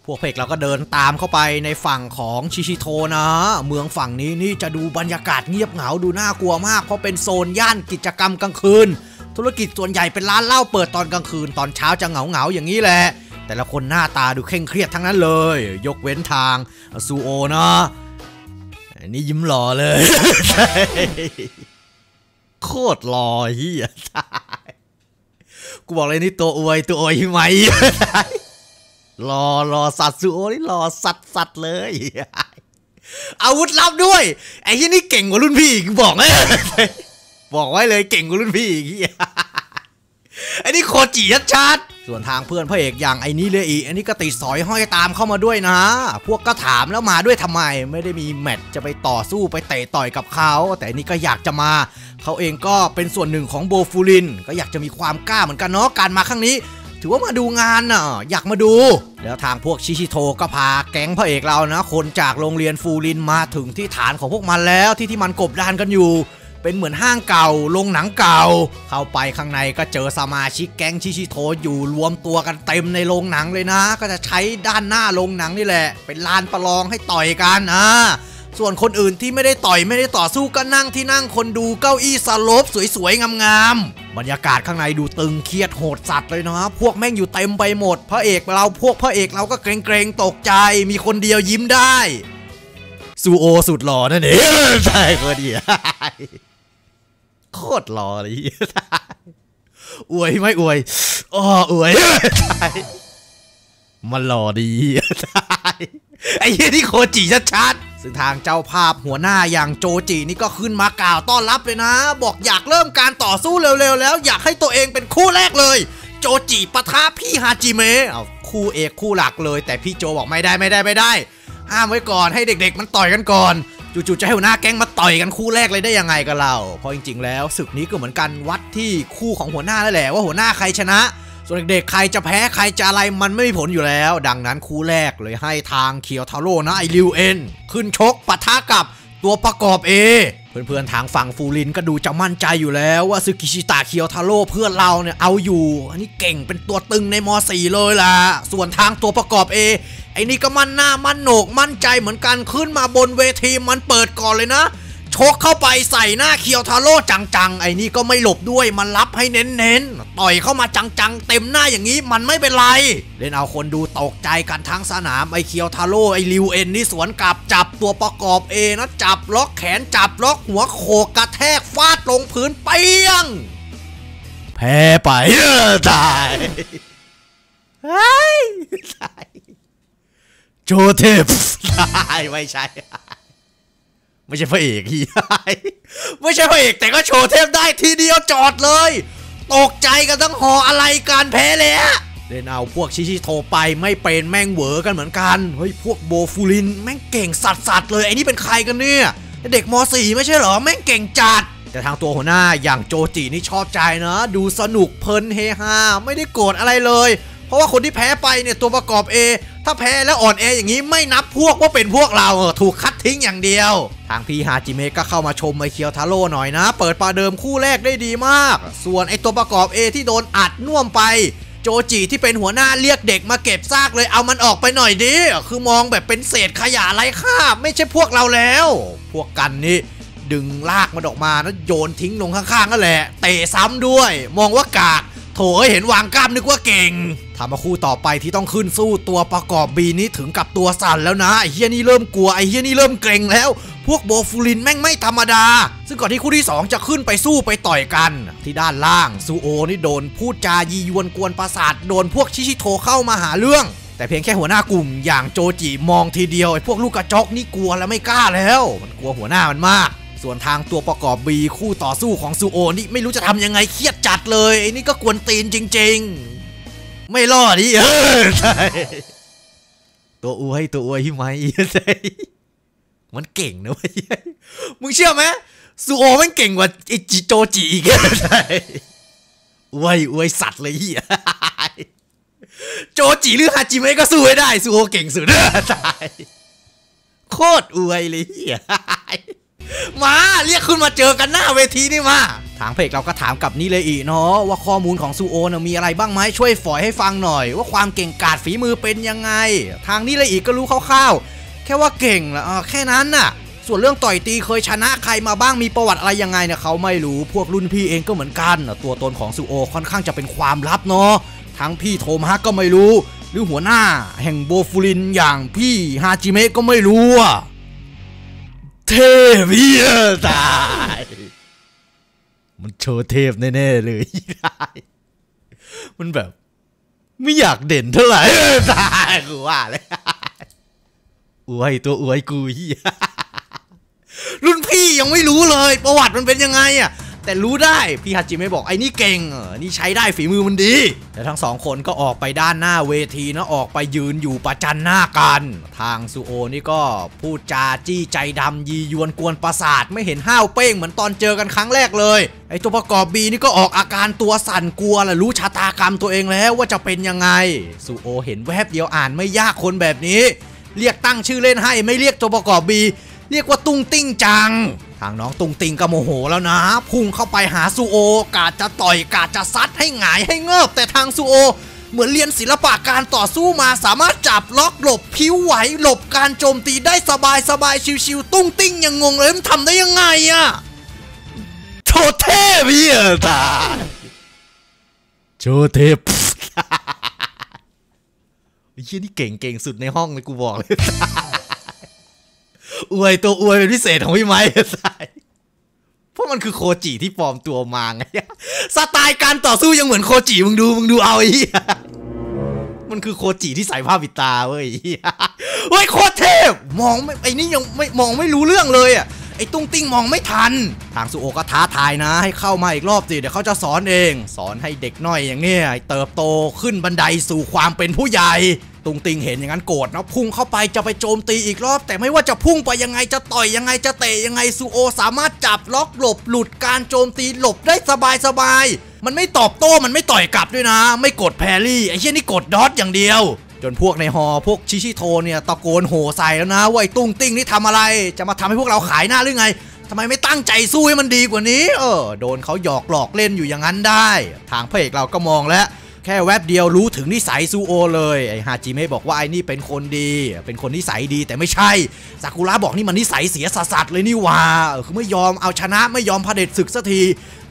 พวกเพกเราก็เดินตามเข้าไปในฝั่งของชิชิโทนะเมืองฝั่งนี้นี่จะดูบรรยากาศเงียบเหงาดูน่ากลัวมากเพราะเป็นโซนย่านกิจกรรมกลางคืนธุรกิจส่วนใหญ่เป็นร้านเหล้าเปิดตอนกลางคืนตอนเช้าจะเหงาอย่างนี้แหละแต่ละคนหน้าตาดูเคร่งเครียดทั้งนั้นเลยยกเว้นทางซูโอนะนี่ยิ้มหล่อเลย โคตรหล่อเฮียกูบอกเลยนี่ตัวอวยใช่ไหมรอสัตว์ซูโอนี่รอสัตว์เลยอาวุธลับด้วยไอ้ที่นี่เก่งกว่ารุ่นพี่บอกเลยบอกไว้เลยเก่งกว่ารุ่นพี่อีกไอ้นี่โคจิชัดๆส่วนทางเพื่อนพระเอกอย่างไอ้นี่เลยอีอันนี้ก็ติดสอยห้อยตามเข้ามาด้วยนะพวกก็ถามแล้วมาด้วยทำไมไม่ได้มีแมตช์จะไปต่อสู้ไปเตะต่อยกับเขาแต่นี่ก็อยากจะมาเขาเองก็เป็นส่วนหนึ่งของโบฟูรินก็อยากจะมีความกล้าเหมือนกันเนาะการมาครั้งนี้ถือว่ามาดูงานน่ะอยากมาดูแล้วทางพวกชิชิโทก็พาแก๊งพระเอกเรานะคนจากโรงเรียนฟูรินมาถึงที่ฐานของพวกมันแล้วที่มันกบดานกันอยู่เป็นเหมือนห้างเก่าโรงหนังเก่าเข้าไปข้างในก็เจอสมาชิกแก๊งชิชิโทอยู่รวมตัวกันเต็มในโรงหนังเลยนะก็จะใช้ด้านหน้าโรงหนังนี่แหละเป็นลานประลองให้ต่อยกันส่วนคนอื่นที่ไม่ได้ต่อยไม่ได้ต่อสู้ก็นั่งที่นั่งคนดูเก้าอี้สลบสวยๆงามๆบ บรรยากาศข้างในดูตึงเครียดโหดสัตว์เลยนะพวกแม่งอยู่เต็มไปหมดพระเอกเราก็เกรงตกใจมีคนเดียวยิ้มได้ซูโอสุดหล่อนั่นเองใช่คนเดียวโคตรหล่อเลยอวยไม่อวยอ้ออวยมันหล่อดีไอ้เหี้ยนี่โคจิชัดๆซึ่งทางเจ้าภาพหัวหน้าอย่างโจจินี่ก็ขึ้นมากล่าวต้อนรับเลยนะบอกอยากเริ่มการต่อสู้เร็วๆแล้วอยากให้ตัวเองเป็นคู่แรกเลยโจจิปะทะพี่ฮาจิเมะเอาคู่เอกคู่หลักเลยแต่พี่โจบอกไม่ได้ห้ามไว้ก่อนให้เด็กๆมันต่อยกันก่อนจู่ๆจะให้หัวหน้าแก๊งมาต่อยกันคู่แรกเลยได้ยังไงกันเราเพราะจริงๆแล้วศึกนี้ก็เหมือนกันวัดที่คู่ของหัวหน้านั่นแหละว่าหัวหน้าใครชนะส่วนเด็กๆใครจะแพ้ใครจะอะไรมันไม่มีผลอยู่แล้วดังนั้นคู่แรกเลยให้ทางเคียวทาโร่นะไอริวเอ็นขึ้นชกปะทะกับตัวประกอบเอเพื่อนๆทางฝั่งฟูรินก็ดูจะมั่นใจอยู่แล้วว่าซึกิชิตะเคียวทาโร่เพื่อนเราเนี่ยเอาอยู่อันนี้เก่งเป็นตัวตึงในม.4 เลยล่ะส่วนทางตัวประกอบเอไอ้นี่ก็มั่นหน้ามั่นโหนกมั่นใจเหมือนกันขึ้นมาบนเวทีมันเปิดก่อนเลยนะชกเข้าไปใส่หน้าเคียวทาโร่จังๆไอ้นี่ก็ไม่หลบด้วยมันรับให้เน้นๆต่อยเข้ามาจังๆเต็มหน้าอย่างนี้มันไม่เป็นไรเล่นเอาคนดูตกใจกันทั้งสนามไอ้เคียวทาโร่ไอ้ริวเอ็นนี่สวนกลับจับตัวประกอบเอนะจับล็อกแขนจับล็อกหัวโขกกระแทกฟาดลงพื้นเปียงแพ้ไปตายโจเทพตายไม่ใช่พระเอกที่ไม่ใช่พระเอกแต่ก็โชว์เทพได้ทีเดียวจอดเลยตกใจกันทั้งหออะไรการแพ้เลยฮะเล่นเอาพวกชิชิโทไปไม่เป็นแม่งเหวอกันเหมือนกันเฮ้ยพวกโบฟูรินแม่งเก่งสัตว์เลยไอ้นี่เป็นใครกันเนี่ยเด็กม.4 ไม่ใช่หรอแม่งเก่งจัดแต่ทางตัวหัวหน้าอย่างโจจินี่ชอบใจนะดูสนุกเพลินเฮฮาไม่ได้โกรธอะไรเลยเพราะว่าคนที่แพ้ไปเนี่ยตัวประกอบเอถ้าแพ้แล้วอ่อนแออย่างนี้ไม่นับพวกว่าเป็นพวกเราถูกคัดทิ้งอย่างเดียวทางพี่ฮาจิเมะก็เข้ามาชมไอเคียวทาโร่หน่อยนะเปิดประเดิมคู่แรกได้ดีมากส่วนไอตัวประกอบเอที่โดนอัดน่วมไปโจจิที่เป็นหัวหน้าเรียกเด็กมาเก็บซากเลยเอามันออกไปหน่อยดิคือมองแบบเป็นเศษขยะไร้ค่าไม่ใช่พวกเราแล้วพวกกันนี่ดึงลากมันออกมาแล้วโยนทิ้งลงข้างๆนั่นแหละเตะซ้ำด้วยมองว่ากากโถเห็นวางกล้ามนึกว่าเก่งทำมาคู่ต่อไปที่ต้องขึ้นสู้ตัวประกอบบีนี้ถึงกับตัวสั่นแล้วนะไอ้เฮียนี่เริ่มกลัวไอ้เฮียนี่เริ่มเกรงแล้วพวกโบฟูรินแม่งไม่ธรรมดาซึ่งก่อนที่คู่ที่2จะขึ้นไปสู้ไปต่อยกันที่ด้านล่างซูโอนี่โดนพูดจายียวนกวนประสาทโดนพวกชิชิโทเข้ามาหาเรื่องแต่เพียงแค่หัวหน้ากลุ่มอย่างโจจิมองทีเดียวไอ้พวกลูกกระจอกนี่กลัวแล้วไม่กล้าแล้วมันกลัวหัวหน้ามันมากส่วนทางตัวประกอบบีคู่ต่อสู้ของซูโอนี่ไม่รู้จะทำยังไงเครียดจัดเลยไอ้นี่ก็กวนตีนจริงๆไม่รอดดิตัวอวยที่ไหมมันเก่งนะเว้ยมึงเชื่อไหมซูโอมันเก่งกว่าไอ้โจจิอีกอวยสัตว์เลยเฮียโจจิหรือฮาจิเมะก็สู้ได้ซูโอเก่งสุดโคตรอวยเลยเฮียมาเรียกขึ้นมาเจอกันหน้าเวทีนี่มาทางเพจเราก็ถามกับนี่เลยอีเนาะว่าข้อมูลของซูโอเนี่ยมีอะไรบ้างไหมช่วยฝอยให้ฟังหน่อยว่าความเก่งกาจฝีมือเป็นยังไงทางนี่เลยอีก็รู้คร่าวๆแค่ว่าเก่งละแค่นั้นน่ะส่วนเรื่องต่อยตีเคยชนะใครมาบ้างมีประวัติอะไรยังไงเนี่ยเขาไม่รู้พวกรุ่นพี่เองก็เหมือนกันตัวตนของซูโอค่อนข้างจะเป็นความลับเนาะทั้งพี่โทมัสก็ไม่รู้หรือหัวหน้าแห่งโบฟูรินอย่างพี่ฮาจิเมะก็ไม่รู้เทพพี่ตายมันโชว์เทพแน่ๆเลยมันแบบไม่อยากเด่นเท่าไหร่ตายกูว่าเลยอวยตัวอวยกูรุ่นพี่ยังไม่รู้เลยประวัติมันเป็นยังไงอ่ะแต่รู้ได้พี่ฮาจิเมะบอกไอ้นี่เก่งนี่ใช้ได้ฝีมือมันดีแล้วทั้งสองคนก็ออกไปด้านหน้าเวทีนะออกไปยืนอยู่ประจันหน้ากันทางซูโอนี่ก็พูดจาจี้ใจดำยียวนกวนประสาทไม่เห็นห้าวเป้งเหมือนตอนเจอกันครั้งแรกเลยไอ้ตัวประกอบบีนี่ก็ออกอาการตัวสั่นกลัวและรู้ชะตากรรมตัวเองแล้วว่าจะเป็นยังไงซูโอเห็นแวบเดียวอ่านไม่ยากคนแบบนี้เรียกตั้งชื่อเล่นให้ไม่เรียกตัวประกอบบีเรียกว่าตุ้งติ้งจังทางน้องตุ้งติ้งก็โมโหแล้วนะพุ่งเข้าไปหาซูโอกะจะต่อยกะจะซัดให้หงายให้เงิบแต่ทางซูโอเหมือนเรียนศิลปะการต่อสู้มาสามารถจับล็อกหลบผิวไหวหลบการโจมตีได้สบายชิวๆตุ้งติ้งยังงงเลยมันทำได้ยังไงอะโชว์เทพเหี้ยตา โชเทพไอ้เชี่ยนี่เก่งสุดในห้องเลยกูบอกเลยอวยตัวอวยเป็นพิเศษของพี่ไม้เพราะมันคือโคจิที่ปลอมตัวมาไงสไตล์การต่อสู้ยังเหมือนโคจิมึงดูเอาไอ้มันคือโคจิที่ใส่ผ้าปิดตาเว้ยเฮ้ยโคตรเทพมองไม่ไอ้นี่ยังไม่มองไม่รู้เรื่องเลยอ่ะไอ้ตุ้งติ้งมองไม่ทันทางสุโอก็ท้าทายนะให้เข้ามาอีกรอบสิเดี๋ยวเขาจะสอนเองสอนให้เด็กน้อยอย่างเนี้ยเติบโตขึ้นบันไดสู่ความเป็นผู้ใหญ่ตุ้งติ้งเห็นอย่างนั้นโกรธนะพุ่งเข้าไปจะไปโจมตีอีกรอบแต่ไม่ว่าจะพุ่งไปยังไงจะต่อยยังไงจะเตะยังไงสุโอสามารถจับล็อกหลบหลุดการโจมตีหลบได้สบายมันไม่ตอบโต้มันไม่ต่อยกลับด้วยนะไม่กดแพรี่ไอ้เชี่ยนี่กดดอทอย่างเดียวจนพวกในฮอพวกชิชิโทเนี่ยตะโกนโห่ใส่แล้วนะว่าไอ้ตุ้งติ้งนี่ทำอะไรจะมาทำให้พวกเราขายหน้าหรือไงทำไมไม่ตั้งใจสู้ให้มันดีกว่านี้โดนเขาหยอกหลอกเล่นอยู่อย่างนั้นได้ทางพระเอกเราก็มองแล้วแค่แวบเดียวรู้ถึงนิสัยซูโอเลยไอ้ฮาจิเมะบอกว่าไอ้นี่เป็นคนดีเป็นคนนิสัยดีแต่ไม่ใช่ซากุระบอกนี่มันนิสัยเสียสัสเลยนี่ว่าคือไม่ยอมเอาชนะไม่ยอมเผด็จศึกสักที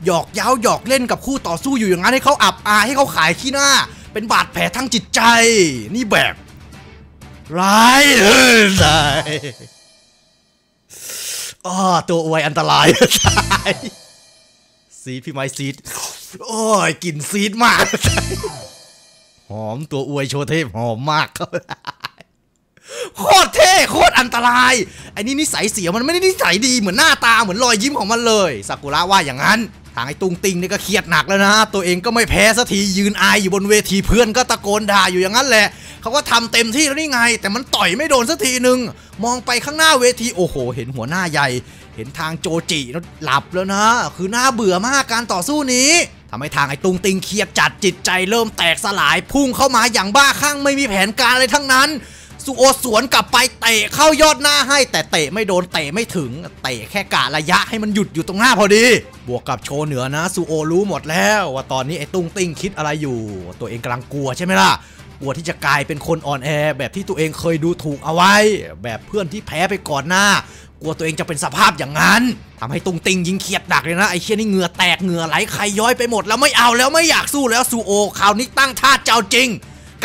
หยอกเย้าหยอกเล่นกับคู่ต่อสู้อยู่อย่างนั้นให้เขาอับอายให้เขาขายขี้หน้าเป็นบาดแผลทั้งจิตใจนี่แบบร้ายเลยตัวอวยอันตรายซีดพี่ไม้ซีดโอ้ยกลิ่นซีดมากหอมตัวอวยโชเทพหอมมากโคตรเท่โคตรอันตรายไอ้นี่นิสัยเสียมันไม่ได้นิสัยดีเหมือนหน้าตาเหมือนรอยยิ้มของมันเลยซากุระว่าอย่างนั้นทางไอ้ตุงติงนี่ก็เครียดหนักแล้วนะตัวเองก็ไม่แพ้สักทียืนอายอยู่บนเวทีเพื่อนก็ตะโกนด่าอยู่อย่างนั้นแหละเขาก็ทำเต็มที่แล้วนี่ไงแต่มันต่อยไม่โดนสักทีนึงมองไปข้างหน้าเวทีโอ้โหเห็นหัวหน้าใหญ่เห็นทางโจจิแล้วหลับแล้วนะคือน่าเบื่อมากการต่อสู้นี้ทำให้ทางไอ้ตุงติงเครียดจัดจิตใจเริ่มแตกสลายพุ่งเข้ามาอย่างบ้าคลั่งไม่มีแผนการอะไรทั้งนั้นซูโอสวนกลับไปเตะเข้ายอดหน้าให้แต่เตะไม่โดนเตะไม่ถึงเตะแค่กะระยะให้มันหยุดอยู่ตรงหน้าพอดีบวกกับโชว์เหนือนะซูโอรู้หมดแล้วว่าตอนนี้ไอ้ตุ้งติ้งคิดอะไรอยู่ตัวเองกำลังกลัวใช่ไหมล่ะกลัวที่จะกลายเป็นคนอ่อนแอแบบที่ตัวเองเคยดูถูกเอาไว้แบบเพื่อนที่แพ้ไปก่อนหน้ากลัวตัวเองจะเป็นสภาพอย่างนั้นทำให้ตุ้งติ้งยิ่งเครียดหนักเลยนะไอ้เชี่ยนี่เหงื่อแตกเหงื่อไหลใครย้อยไปหมดแล้วไม่เอาแล้วไม่อยากสู้แล้วซูโอคราวนี้ตั้งท่าเจ้าจริง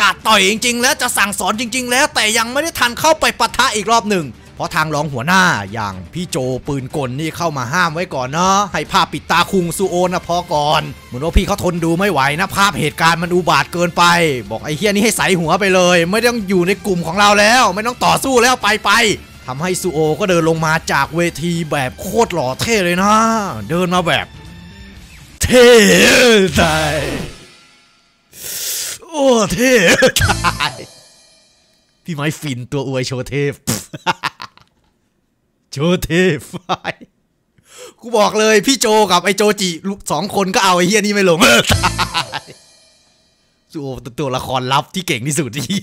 กาดต่อยจริงๆแล้วจะสั่งสอนจริงๆแล้วแต่ยังไม่ได้ทันเข้าไปปะทะอีกรอบหนึ่งเพราะทางรองหัวหน้าอย่างพี่โจปืนกลนี่เข้ามาห้ามไว้ก่อนเนาะให้ภาพปิดตาคุงซูโอนะพอก่อนเหมือนว่าพี่เขาทนดูไม่ไหวนะภาพเหตุการณ์มันอุบาทเกินไปบอกไอ้เฮียนี่ให้ใส่หัวไปเลยไม่ต้องอยู่ในกลุ่มของเราแล้วไม่ต้องต่อสู้แล้วไปทำให้ซูโอก็เดินลงมาจากเวทีแบบโคตรหล่อเท่เลยนะเดินมาแบบเท่ใจโอ้เทพพี่ไม้ฟินตัวอวยโชเทพโชเทพกูบอกเลยพี่โจกับไอโจจิสองคนก็เอาไอเฮียนี่ไม่ลงตัวละครลับที่เก่งที่สุดที่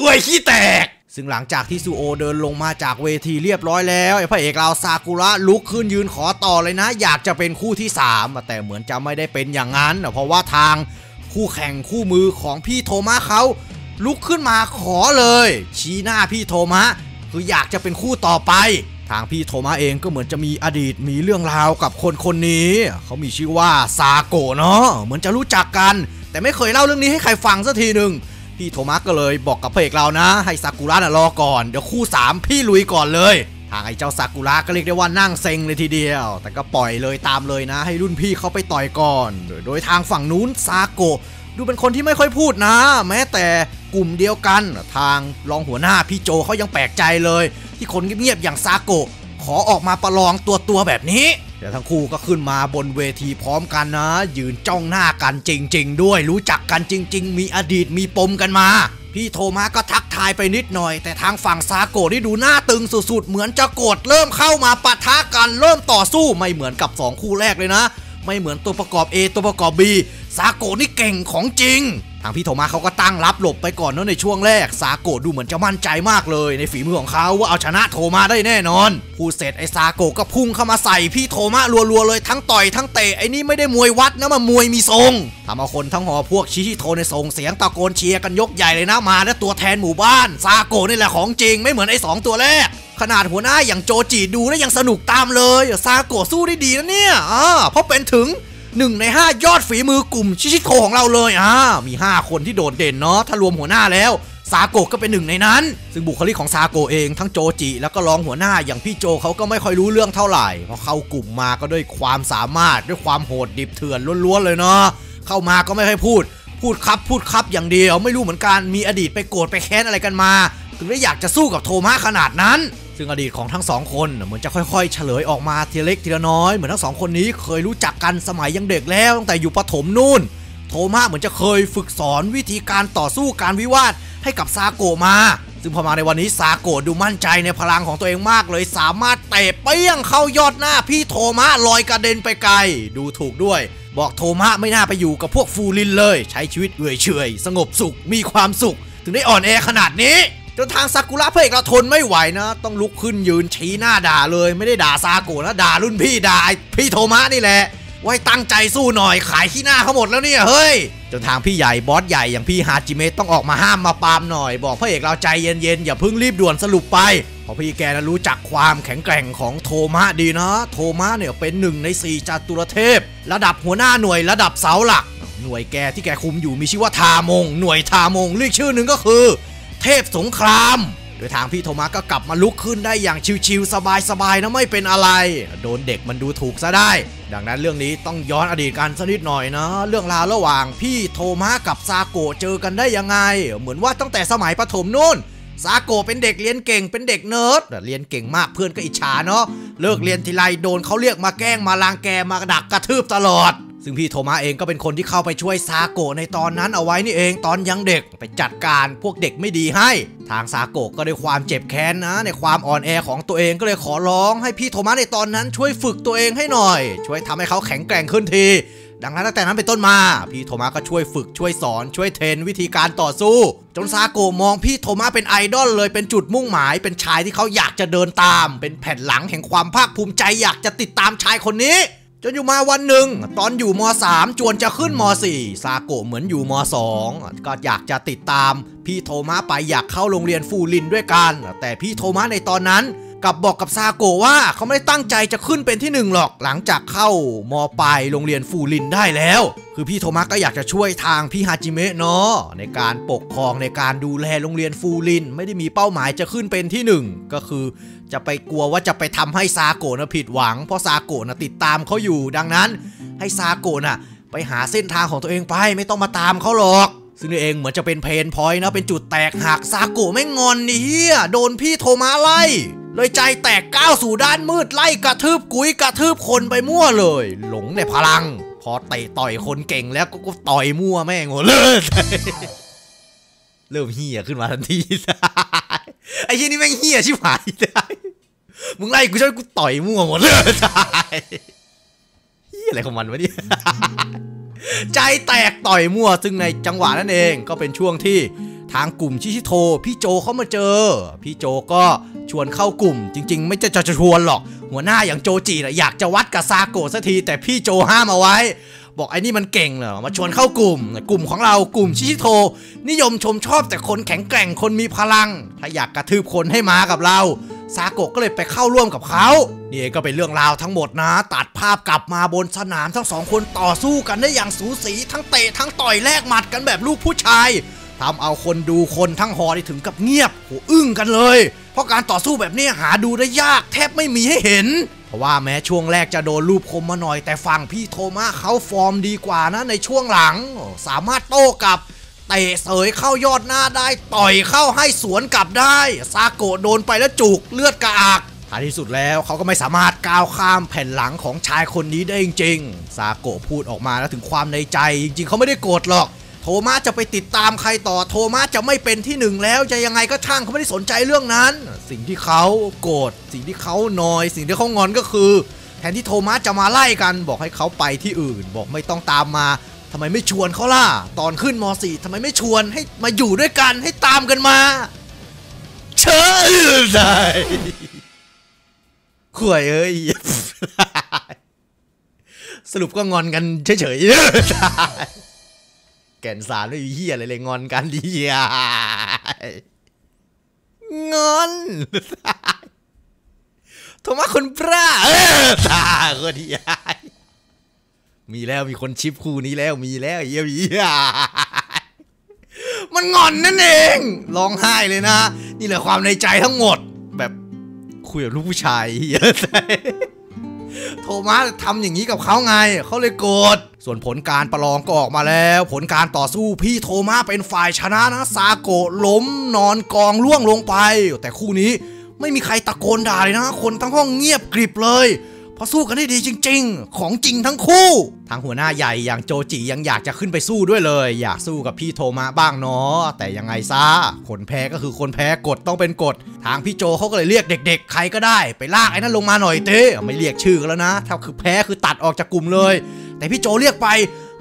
อวยขี้แตกซึ่งหลังจากที่ซูโอเดินลงมาจากเวทีเรียบร้อยแล้วไอ้พระเอกเราซากุระลุกขึ้นยืนขอต่อเลยนะอยากจะเป็นคู่ที่3แต่เหมือนจะไม่ได้เป็นอย่างนั้นเพราะว่าทางคู่แข่งคู่มือของพี่โทมะเขาลุกขึ้นมาขอเลยชี้หน้าพี่โทมะคืออยากจะเป็นคู่ต่อไปทางพี่โทมะเองก็เหมือนจะมีอดีตมีเรื่องราวกับคนนี้เขามีชื่อว่าซาโกะเนาะเหมือนจะรู้จักกันแต่ไม่เคยเล่าเรื่องนี้ให้ใครฟังสักทีหนึ่งพี่โทมะก็เลยบอกกับพระเอกเรานะให้ซากุระรอก่อนเดี๋ยวคู่3พี่ลุยก่อนเลยทางไอ้เจ้าซากุระก็เรียกได้ว่านั่งเซ็งเลยทีเดียวแต่ก็ปล่อยเลยตามเลยนะให้รุ่นพี่เขาไปต่อยก่อนโดยทางฝั่งนู้นซาโกะดูเป็นคนที่ไม่ค่อยพูดนะแม้แต่กลุ่มเดียวกันทางรองหัวหน้าพี่โจเขายังแปลกใจเลยที่คนเงียบๆอย่างซาโกะขอออกมาประลองตัวแบบนี้แต่ทั้งคู่ก็ขึ้นมาบนเวทีพร้อมกันนะยืนจ้องหน้ากันจริงๆด้วยรู้จักกันจริงๆมีอดีตมีปมกันมาพี่โทมะก็ทักทายไปนิดหน่อยแต่ทางฝั่งซาโกะที่ดูหน้าตึงสุดๆเหมือนจะโกรธเริ่มเข้ามาปะทะกันเริ่มต่อสู้ไม่เหมือนกับ2คู่แรกเลยนะไม่เหมือนตัวประกอบ A ตัวประกอบ B ซาโกะนี่เก่งของจริงทางพี่โทมะเขาก็ตั้งรับหลบไปก่อนเนาะในช่วงแรกซาโกะดูเหมือนจะมั่นใจมากเลยในฝีมือของเขาว่าเอาชนะโทมะได้แน่นอนพูดเสร็จไอ้ซาโกะก็พุ่งเข้ามาใส่พี่โทมะรัวๆเลยทั้งต่อยทั้งเตะไอ้นี่ไม่ได้มวยวัดนะมันมวยมีทรงทำเอาคนทั้งหอพวกชิชิโทในส่งเสียงตะโกนเชียร์กันยกใหญ่เลยนะมาและตัวแทนหมู่บ้านซาโกะนี่แหละของจริงไม่เหมือนไอ้2ตัวแรกขนาดหัวหน้าอย่างโจจิดูแล้วยังสนุกตามเลยซาโกะสู้ได้ดีนะเนี่ยเพราะเป็นถึง 1ใน5ยอดฝีมือกลุ่มชิชิโกะของเราเลยมี5คนที่โดดเด่นเนาะถ้ารวมหัวหน้าแล้วซาโกะก็เป็นหนึ่งในนั้นซึ่งบุคลิกของซาโกะเองทั้งโจจิแล้วก็รองหัวหน้าอย่างพี่โจเขาก็ไม่ค่อยรู้เรื่องเท่าไหร่พอเข้ากลุ่มมาก็ด้วยความสามารถด้วยความโหดดิบเถื่อนล้วนๆเลยเนาะเข้ามาก็ไม่ให้พูดครับอย่างเดียวไม่รู้เหมือนกันมีอดีตไปโกรธไปแค้นอะไรกันมาถึงได้อยากจะสู้กับโทมัสขนาดนั้นซึ่งอดีตของทั้งสองคนเหมือนจะค่อยๆเฉลยออกมาทีเล็กทีละน้อยเหมือนทั้งสองคนนี้เคยรู้จักกันสมัยยังเด็กแล้วตั้งแต่อยู่ประถมนู่นโทมัสเหมือนจะเคยฝึกสอนวิธีการต่อสู้การวิวาทให้กับซาโกะมาซึ่งพอมาในวันนี้ซาโกะดูมั่นใจในพลังของตัวเองมากเลยสามารถเตะเปี้ยงเข้ายอดหน้าพี่โทมัสลอยกระเด็นไปไกลดูถูกด้วยบอกโทมัสไม่น่าไปอยู่กับพวกฟูรินเลยใช้ชีวิตเอื่อยเฉยสงบสุขมีความสุขถึงได้อ่อนแอขนาดนี้จนทางซากุระพระเอกเราทนไม่ไหวนะต้องลุกขึ้นยืนชี้หน้าด่าเลยไม่ได้ด่าซาโกะนะด่ารุ่นพี่ด่าพี่โทมัสนี่แหละไว้ตั้งใจสู้หน่อยขายขี้หน้าเขาหมดแล้วเนี่ยเฮ้ยจนทางพี่ใหญ่บอสใหญ่อย่างพี่ฮาจิเมะต้องออกมาห้ามมาปามหน่อยบอกพระเอกเราใจเย็นๆอย่าเพิ่งรีบด่วนสรุปไปเพราะพี่แกนะรู้จักความแข็งแกร่งของโทมัสดีนะโทมัสเนี่ยเป็น1ใน4จตุรเทพระดับหัวหน้าหน่วยระดับเสาหลักหน่วยแกที่แกคุมอยู่มีชื่อว่าทามงหน่วยทามงเรียกชื่อหนึ่งก็คือเทพสงครามโดยทางพี่โทมัสก็กลับมาลุกขึ้นได้อย่างชิวๆสบายๆนะไม่เป็นอะไรโดนเด็กมันดูถูกซะได้ดังนั้นเรื่องนี้ต้องย้อนอดีตกันสักนิดหน่อยนะเรื่องราวระหว่างพี่โทมัสกับซาโกะเจอกันได้ยังไงเหมือนว่าตั้งแต่สมัยประถมนู่นซาโกะเป็นเด็กเรียนเก่งเป็นเด็กเนิร์ดเรียนเก่งมากเพื่อนก็อิจฉาเนาะเลิกเรียนทีไรโดนเขาเรียกมาแกล้งมาลางแกมาดักกระทืบตลอดซึ่งพี่โทมัสเองก็เป็นคนที่เข้าไปช่วยซาโกะในตอนนั้นเอาไว้นี่เองตอนยังเด็กไปจัดการพวกเด็กไม่ดีให้ทางซาโกะก็ด้วยความเจ็บแค้นนะในความอ่อนแอของตัวเองก็เลยขอร้องให้พี่โทมัสในตอนนั้นช่วยฝึกตัวเองให้หน่อยช่วยทำให้เขาแข็งแกร่งขึ้นทีดังนั้นตั้งแต่นั้นเป็นต้นมาพี่โทมัสก็ช่วยฝึกช่วยสอนช่วยเทรนวิธีการต่อสู้จนซาโกะมองพี่โทมัสเป็นไอดอลเลยเป็นจุดมุ่งหมายเป็นชายที่เขาอยากจะเดินตามเป็นแผ่นหลังแห่งความภาคภูมิใจอยากจะติดตามชายคนนี้จนอยู่มาวันหนึ่งตอนอยู่ม.3 จวนจะขึ้นม.4 ซาโกะเหมือนอยู่ม.2 ก็อยากจะติดตามพี่โทมัสไปอยากเข้าโรงเรียนฟูรินด้วยกันแต่พี่โทมัสในตอนนั้นกลับบอกกับซาโกะว่าเขาไม่ได้ตั้งใจจะขึ้นเป็นที่หนึ่งหรอกหลังจากเข้ามปลายโรงเรียนฟูรินได้แล้วคือพี่โทมัสก็อยากจะช่วยทางพี่ฮาจิเมะเนาะในการปกครองในการดูแลโรงเรียนฟูรินไม่ได้มีเป้าหมายจะขึ้นเป็นที่1ก็คือจะไปกลัวว่าจะไปทำให้ซาโกะนะผิดหวังเพราะซาโกะนะติดตามเขาอยู่ดังนั้นให้ซาโกะนะไปหาเส้นทางของตัวเองไปไม่ต้องมาตามเขาหรอกซึ่งนี่เองเหมือนจะเป็นเพนพอยต์นะเป็นจุดแตกหักซาโกะไม่งอนเนี่ยโดนพี่โทมัสไล่เลยใจแตกก้าวสู่ด้านมืดไล่กระทืบกุ้ยกระทืบคนไปมั่วเลยหลงในพลังพอเตะต่อยคนเก่งแล้วก็ต่อยมั่วแม่งหมดเลยเริ่มเหี้ยขึ้นมาทันทีไอ้เหี้ยนี่แม่งเหี้ยชิบหายได้มึงไล่กูช่วยกูต่อยมั่วหมดเลยเหี้ยอะไรของมันวะเนี่ยใจแตกต่อยมั่วซึ่งในจังหวะนั่นเองก็เป็นช่วงที่ทางกลุ่มชิชิโทพี่โจเขามาเจอพี่โจก็ชวนเข้ากลุ่มจริงๆไม่จะชวนหรอกหัวหน้าอย่างโจจินะอยากจะวัดกับซาโกะสักทีแต่พี่โจห้ามเอาไว้บอกไอ้นี่มันเก่งเหรอมาชวนเข้ากลุ่มของเรากลุ่มชิชิโทนิยมชมชอบแต่คนแข็งแกร่งคนมีพลังถ้าอยากกระทืบคนให้มากับเราซาโกะก็เลยไปเข้าร่วมกับเขานี่ก็เป็นเรื่องราวทั้งหมดนะตัดภาพกลับมาบนสนามทั้งสองคนต่อสู้กันได้อย่างสูสีทั้งเตะทั้งต่อยแลกหมัดกันแบบลูกผู้ชายทำเอาคนดูคนทั้งหอได้ถึงกับเงียบโหอึ้งกันเลยเพราะการต่อสู้แบบนี้หาดูได้ยากแทบไม่มีให้เห็นเพราะว่าแม้ช่วงแรกจะโดนลูบคมมาหน่อยแต่ฝั่งพี่โทมัสเขาฟอร์มดีกว่านะในช่วงหลังสามารถโต้กลับเตะเสยเข้ายอดหน้าได้ต่อยเข้าให้สวนกลับได้ซาโกะโดนไปแล้วจุกเลือดกระอักท้ายที่สุดแล้วเขาก็ไม่สามารถก้าวข้ามแผ่นหลังของชายคนนี้ได้จริงๆซาโกะพูดออกมาแล้วถึงความในใจจริงๆเขาไม่ได้โกรธหรอกโทมัสจะไปติดตามใครต่อโทมัสจะไม่เป็นที่หนึ่งแล้วจะยังไงก็ช่างเขาไม่ได้สนใจเรื่องนั้นสิ่งที่เขาโกรธสิ่งที่เขานอยสิ่งที่เขางอนก็คือแทนที่โทมัสจะมาไล่กันบอกให้เขาไปที่อื่นบอกไม่ต้องตามมาทำไมไม่ชวนเขาล่ะตอนขึ้นม.4 ทำไมไม่ชวนให้มาอยู่ด้วยกันให้ตามกันมาเชิญได้ข่วยเอ้ยสรุปก็งอนกันเฉยๆแก่นสารไม่มีเหี้ยอะไรเลยงอนกันดีงอนโทมัสคนบ้าตาคนเหี้ย มีแล้วมีคนชิปคู่นี้แล้วมีแล้วเยี่ยมมันงอนนั่นเองร้องไห้เลยนะนี่แหละความในใจทั้งหมดแบบคุยกับลูกผู้ชายเยอะใส่โทมัสทำอย่างนี้กับเขาไงเขาเลยโกรธส่วนผลการประลองก็ออกมาแล้วผลการต่อสู้พี่โทมัสเป็นฝ่ายชนะนะซาโกะล้มนอนกองล่วงลงไปแต่คู่นี้ไม่มีใครตะโกนด่าเลยนะคนทั้งห้องเงียบกริบเลยเพราะสู้กันได้ดีจริงๆของจริงทั้งคู่ทางหัวหน้าใหญ่อย่างโจจิยังอยากจะขึ้นไปสู้ด้วยเลยอยากสู้กับพี่โทมัสบ้างเนาะแต่ยังไงซะคนแพ้ก็คือคนแพ้กฎต้องเป็นกฎทางพี่โจเขาก็เลยเรียกเด็กๆใครก็ได้ไปลากไอ้นั่นลงมาหน่อยเต้ไม่เรียกชื่อกันแล้วนะถ้าคือแพ้คือตัดออกจากกลุ่มเลยแต่พี่โจเรียกไป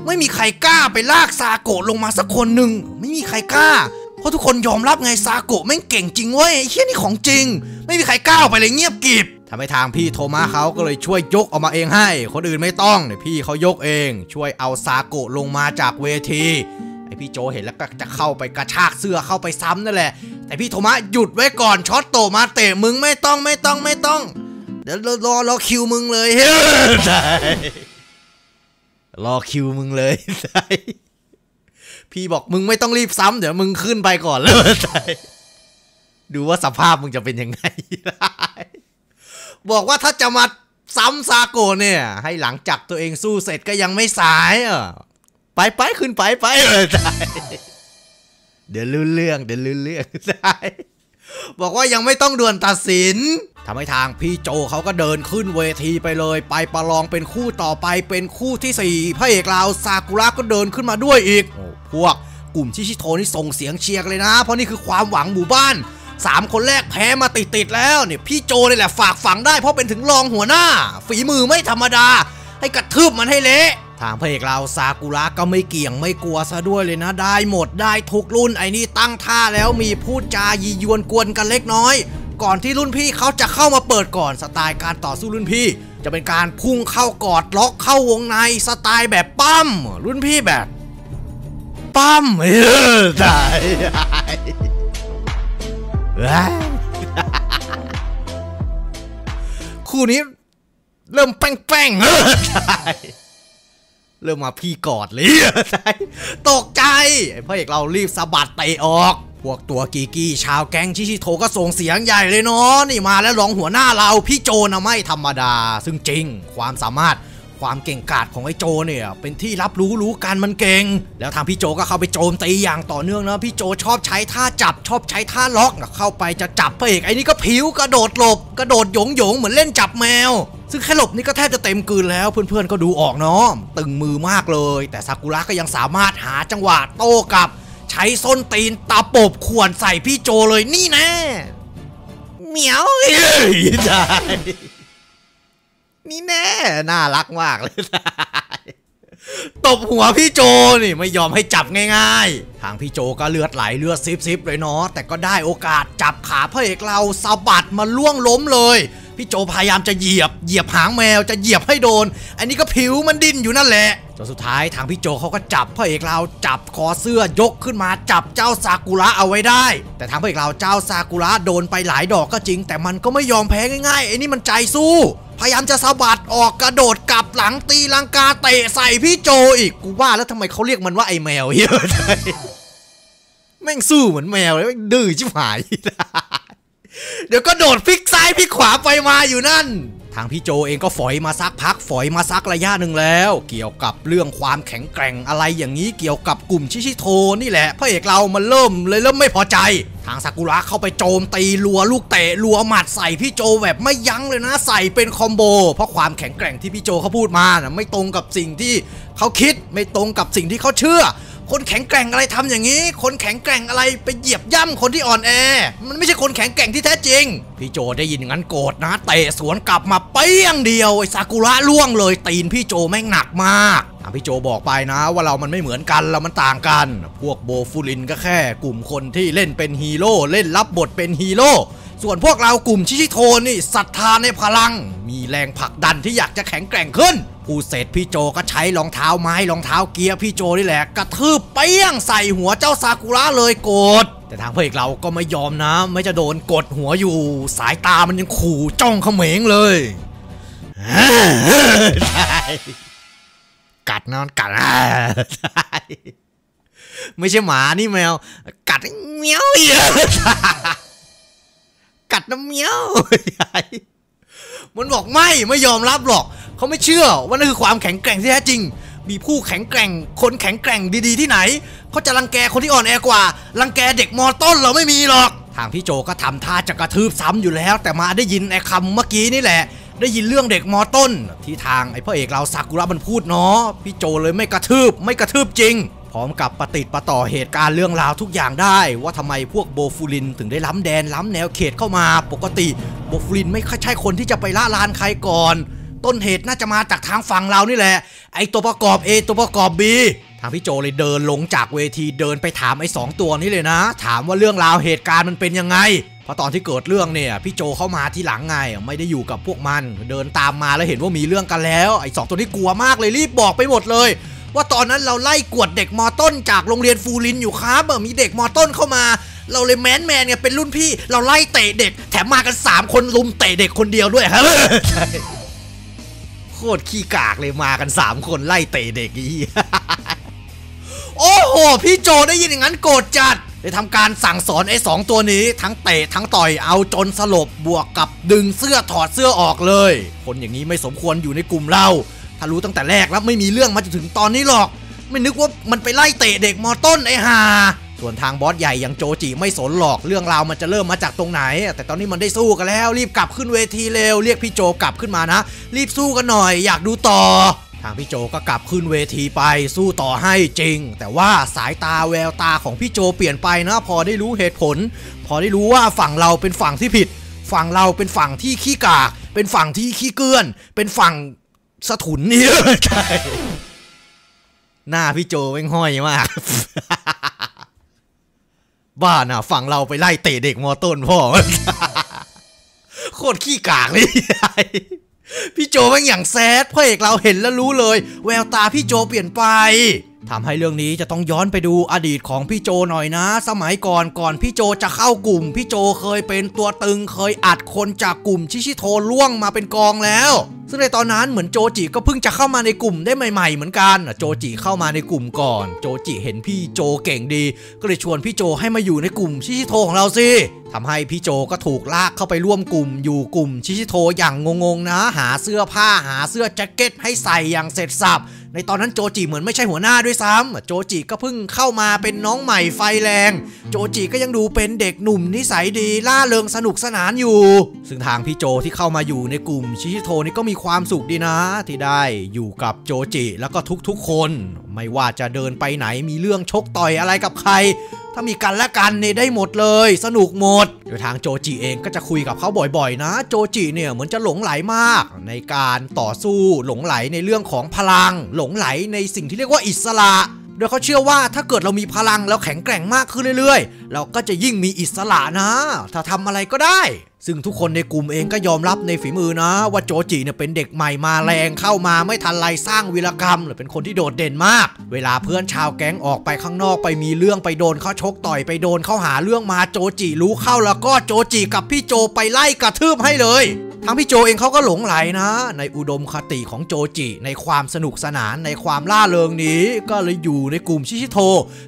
ไม่มีใครกล้าไปลากซาโกะลงมาสักคนหนึ่งไม่มีใครกล้าเพราะทุกคนยอมรับไงซาโกะแม่งเก่งจริงเว้ยไอ้เหี้ยนี่ของจริงไม่มีใครกล้าไปเลยเงียบกริบทำให้ทางพี่โทมัสเขาก็เลยช่วยยกออกมาเองให้คนอื่นไม่ต้องเดี๋ยวพี่เขายกเองช่วยเอาซาโกะลงมาจากเวทีไอพี่โจเห็นแล้วก็จะเข้าไปกระชากเสื้อเข้าไปซ้ำนั่นแหละแต่พี่โทมัสหยุดไว้ก่อนช็อตโตมาเตะมึงไม่ต้องเดี๋ยวรอคิวมึงเลยรอคิวมึงเลยพี่บอกมึงไม่ต้องรีบซ้ำเดี๋ยวมึงขึ้นไปก่อนเลยดูว่าสภาพมึงจะเป็นยังไงบอกว่าถ้าจะมาซ้ำซาโกะเนี่ยให้หลังจากตัวเองสู้เสร็จก็ยังไม่สายไปขึ้นไปเลยเดี๋ยวรู้เรื่องได้บอกว่ายังไม่ต้องด่วนตัดสินทำให้ทางพี่โจเขาก็เดินขึ้นเวทีไปเลยไปประลองเป็นคู่ต่อไปเป็นคู่ที่สี่พระเอกเราซากุระก็เดินขึ้นมาด้วยอีกพวกกลุ่มชิชิโตะนี่ส่งเสียงเชียร์เลยนะเพราะนี่คือความหวังหมู่บ้าน3 คนแรกแพ้มาติดแล้วเนี่ยพี่โจนี่แหละฝากฝังได้เพราะเป็นถึงรองหัวหน้าฝีมือไม่ธรรมดาให้กระทืบมันให้เละทางพระเอกเราซากุระก็ไม่เกี่ยงไม่กลัวซะด้วยเลยนะได้หมดได้ทุกรุ่นไอ้นี่ตั้งท่าแล้วมีพูดจายียวนกวนกันเล็กน้อยก่อนที่รุ่นพี่เขาจะเข้ามาเปิดก่อนสไตล์การต่อสู้รุ่นพี่จะเป็นการพุ่งเข้ากอดล็อกเข้าวงในสไตล์แบบปั้มรุ่นพี่แบบปั้มคู่นี้เริ่มแป้งๆเริ่มมาพี่กอดเลยตกใจไอ้พระเอกเรารีบสะบัดเตะออกพวกตัวกีกี้ชาวแก๊งชิชิโตะก็ส่งเสียงใหญ่เลยเนาะนี่มาแล้วรองหัวหน้าเราพี่โจนะไม่ธรรมดาซึ่งจริงความสามารถความเก่งกาจของไอ้โจเนี่ยเป็นที่รับรู้กันมันเก่งแล้วทางพี่โจก็เข้าไปโจมตีอย่างต่อเนื่องนะพี่โจชอบใช้ท่าจับชอบใช้ท่าล็อกเข้าไปจะจับพระเอกไอ้นี่ก็ผิวกระโดดหลบกระโดดหยงเหมือนเล่นจับแมวซึ่งแค่หลบนี่ก็แทบจะเต็มกืนแล้วเพื่อนๆก็ดูออกเนาะตึงมือมากเลยแต่ซากุระก็ยังสามารถหาจังหวะโต้กลับใช้ส้นตีนตะปบข่วนใส่พี่โจเลยนี่แน่เหมียวได้นี่แน่น่ารักมากเลยตบหัวพี่โจนี่ไม่ยอมให้จับง่ายๆทางพี่โจก็เลือดไหลเลือดซิบเลยเนาะแต่ก็ได้โอกาสจับขาพระเอกเราสะบัดมาล่วงล้มเลยพี่โจพยายามจะเหยียบหางแมวจะเหยียบให้โดนอันนี้ก็ผิวมันดิ้นอยู่นั่นแหละจนสุดท้ายทางพี่โจเขาก็จับพระเอกเราจับคอเสื้อยกขึ้นมาจับเจ้าซากุระเอาไว้ได้แต่ทางพระเอกเราเจ้าซากุระโดนไปหลายดอกก็จริงแต่มันก็ไม่ยอมแพ้ง่ายๆไอ้นี่มันใจสู้พยายามจะสะบัดออกกระโดดกลับหลังตีลังกาเตะใส่พี่โจอีกกูว่าแล้วทำไมเขาเรียกมันว่าไอ้แมวเยอะแม่งสู้เหมือนแมวเลยดื้อชิบหายเดี๋ยวก็โดดพลิกซ้ายพลิกขวาไปมาอยู่นั่นทางพี่โจเองก็ฝอยมาซักระยะหนึ่งแล้วเกี่ยวกับเรื่องความแข็งแกร่งอะไรอย่างนี้เกี่ยวกับกลุ่มชิชิโตะนี่แหละพระเอกเรามันเริ่มไม่พอใจทางซากุระเข้าไปโจมตีรัวลูกเตะรัวหมัดใส่พี่โจแบบไม่ยั้งเลยนะใส่เป็นคอมโบเพราะความแข็งแกร่งที่พี่โจเขาพูดมานะไม่ตรงกับสิ่งที่เขาคิดไม่ตรงกับสิ่งที่เขาเชื่อคนแข็งแกร่งอะไรทำอย่างนี้คนแข็งแกร่งอะไรไปเหยียบย่ำคนที่อ่อนแอมันไม่ใช่คนแข็งแกร่งที่แท้จริงพี่โจได้ยินงั้นโกรธนะเตะสวนกลับมาเปี้ยงเดียวไอ้ซากุระล่วงเลยตีนพี่โจแม่งหนักมากพี่โจบอกไปนะว่าเรามันไม่เหมือนกันเรามันต่างกันพวกโบฟูรินก็แค่กลุ่มคนที่เล่นเป็นฮีโร่เล่นรับบทเป็นฮีโร่ส่วนพวกเรากลุ่มชิชิโตะนี่ศรัทธาในพลังมีแรงผลักดันที่อยากจะแข็งแกร่งขึ้นผู้เสร็จพี่โจก็ใช้รองเท้าไม้รองเท้าเกียร์พี่โจนี่แหละกระทืบเปี้ยงใส่หัวเจ้าซากุระเลยโกรธแต่ทางพระเอกเราก็ไม่ยอมนะไม่จะโดนกดหัวอยู่สายตามันยังขู่จ้องเขม็งเลย กัดนะมันกัดไม่ใช่หมานี่แมวกัดเมี้ยวเยอะกัดน้ำเมี้ยวมันบอกไม่ยอมรับหรอกเขาไม่เชื่อว่านั่นคือความแข็งแกร่งที่แท้จริงมีผู้แข็งแกร่งคนแข็งแกร่งดีๆที่ไหนเขาจะรังแกคนที่อ่อนแอกว่ารังแกเด็กมอต้นเราไม่มีหรอกทางพี่โจก็ทำท่าจะกระทืบซ้ำอยู่แล้วแต่มาได้ยินไอ้คำเมื่อกี้นี่แหละได้ยินเรื่องเด็กมอต้นที่ทางไอ้พระเอกเราซากุระมันพูดเนาะพี่โจเลยไม่กระทืบจริงพร้อมกับปฏิติดปะต่อเหตุการณ์เรื่องราวทุกอย่างได้ว่าทำไมพวกโบฟูลินถึงได้ล้ำแดนล้ำแนวเขตเข้ามาปกติโบฟูลินไม่ใช่คนที่จะไปล่าลานใครก่อนต้นเหตุน่าจะมาจากทางฝั่งเรานี่แหละไอตัวประกอบ A ตัวประกอบ B ทางพี่โจเลยเดินลงจากเวทีเดินไปถามไอ้2ตัวนี้เลยนะถามว่าเรื่องราวเหตุการณ์มันเป็นยังไงเพราะตอนที่เกิดเรื่องเนี่ยพี่โจเข้ามาที่หลังไงไม่ได้อยู่กับพวกมันเดินตามมาแล้วเห็นว่ามีเรื่องกันแล้วไอ้2ตัวนี้กลัวมากเลยรีบบอกไปหมดเลยว่าตอนนั้นเราไล่กวดเด็กมอต้นจากโรงเรียนฟูลินอยู่ครับมีเด็กมอต้นเข้ามาเราเลยแมนเนี่ยเป็นรุ่นพี่เราไล่เตะเด็กแถมมากัน3คนลุมเตะเด็กคนเดียวด้วยครับโคตรขี้กากเลยมากัน3คนไล่เตะเด็กอีโอ้โหพี่โจได้ยินอย่างนั้นโกรธจัดเลยทำการสั่งสอนไอ้2ตัวนี้ทั้งเตะทั้งต่อยเอาจนสลบบวกกับดึงเสื้อถอดเสื้อออกเลยคนอย่างนี้ไม่สมควรอยู่ในกลุ่มเราถ้ารู้ตั้งแต่แรกแล้วไม่มีเรื่องมาจนถึงตอนนี้หรอกไม่นึกว่ามันไปไล่เตะเด็กมอต้นไอ้ห่าส่วนทางบอสใหญ่อย่างโจจิไม่สนหรอกเรื่องราวมันจะเริ่มมาจากตรงไหนแต่ตอนนี้มันได้สู้กันแล้วรีบกลับขึ้นเวทีเร็วเรียกพี่โจกลับขึ้นมานะรีบสู้กันหน่อยอยากดูต่อทางพี่โจก็กลับขึ้นเวทีไปสู้ต่อให้จริงแต่ว่าสายตาแววตาของพี่โจเปลี่ยนไปนะพอได้รู้เหตุผลพอได้รู้ว่าฝั่งเราเป็นฝั่งที่ผิดฝั่งเราเป็นฝั่งที่ขี้กากเป็นฝั่งที่ขี้เกื้อนเป็นฝั่งสะถุนนี่ใช่หน้าพี่โจเว่งห้อยมากบ้าน่ะฝั่งเราไปไล่เตะเด็กมอต้นพ่อโคตรขี้กากเลยพี่โจมันอย่างแซดพระเอกเราเห็นแล้วรู้เลยแววตาพี่โจเปลี่ยนไปทำให้เรื่องนี้จะต้องย้อนไปดูอดีตของพี่โจหน่อยนะสมัยก่อนพี่โจจะเข้ากลุ่มพี่โจเคยเป็นตัวตึงเคยอัดคนจากกลุ่มชิชิโทล่วงมาเป็นกองแล้วซึ่งในตอนนั้นเหมือนโจจิก็เพิ่งจะเข้ามาในกลุ่มได้ใหม่ๆเหมือนกันโจจิเข้ามาในกลุ่มก่อนโจจิเห็นพี่โจเก่งดีก็เลยชวนพี่โจให้มาอยู่ในกลุ่มชิชิโทของเราสิทำให้พี่โจก็ถูกลากเข้าไปร่วมกลุ่มอยู่กลุ่มชิชิโทอย่างงงๆนะหาเสื้อผ้าหาเสื้อแจ็คเก็ตให้ใส่อย่างเสร็จสับในตอนนั้นโจจิเหมือนไม่ใช่หัวหน้าด้วยซ้ำโจจิก็เพิ่งเข้ามาเป็นน้องใหม่ไฟแรงโจจิก็ยังดูเป็นเด็กหนุ่มนิสัยดีล่าเริงสนุกสนานอยู่ซึ่งทางพี่โจที่เข้ามาอยู่ในกลุ่มชิชิโทนี่ก็มีความสุขดีนะที่ได้อยู่กับโจจิแล้วก็ทุกๆคนไม่ว่าจะเดินไปไหนมีเรื่องชกต่อยอะไรกับใครถ้ามีกันและกันเนี่ยได้หมดเลยสนุกหมดโดยทางโจจิเองก็จะคุยกับเขาบ่อยๆนะโจจิเนี่ยเหมือนจะหลงไหลมากในการต่อสู้หลงไหลในเรื่องของพลังหลงไหลในสิ่งที่เรียกว่าอิสระโดยเขาเชื่อว่าถ้าเกิดเรามีพลังแล้วแข็งแกร่งมากขึ้นเรื่อยๆเราก็จะยิ่งมีอิสระนะถ้าทำอะไรก็ได้ซึ่งทุกคนในกลุ่มเองก็ยอมรับในฝีมือนะว่าโจจิเนี่ยเป็นเด็กใหม่มาแรงเข้ามาไม่ทันไรสร้างวีรกรรมหรือเป็นคนที่โดดเด่นมากเวลาเพื่อนชาวแก๊งออกไปข้างนอกไปมีเรื่องไปโดนเขาชกต่อยไปโดนเขาหาเรื่องมาโจจิรู้เข้าแล้วก็โจจิกับพี่โจไปไล่กระทืบให้เลยทางพี่โจเองเขาก็หลงไหลนะในอุดมคติของโจจิในความสนุกสนานในความล่าเริงนี้ก็เลยอยู่ในกลุ่มชิชิโท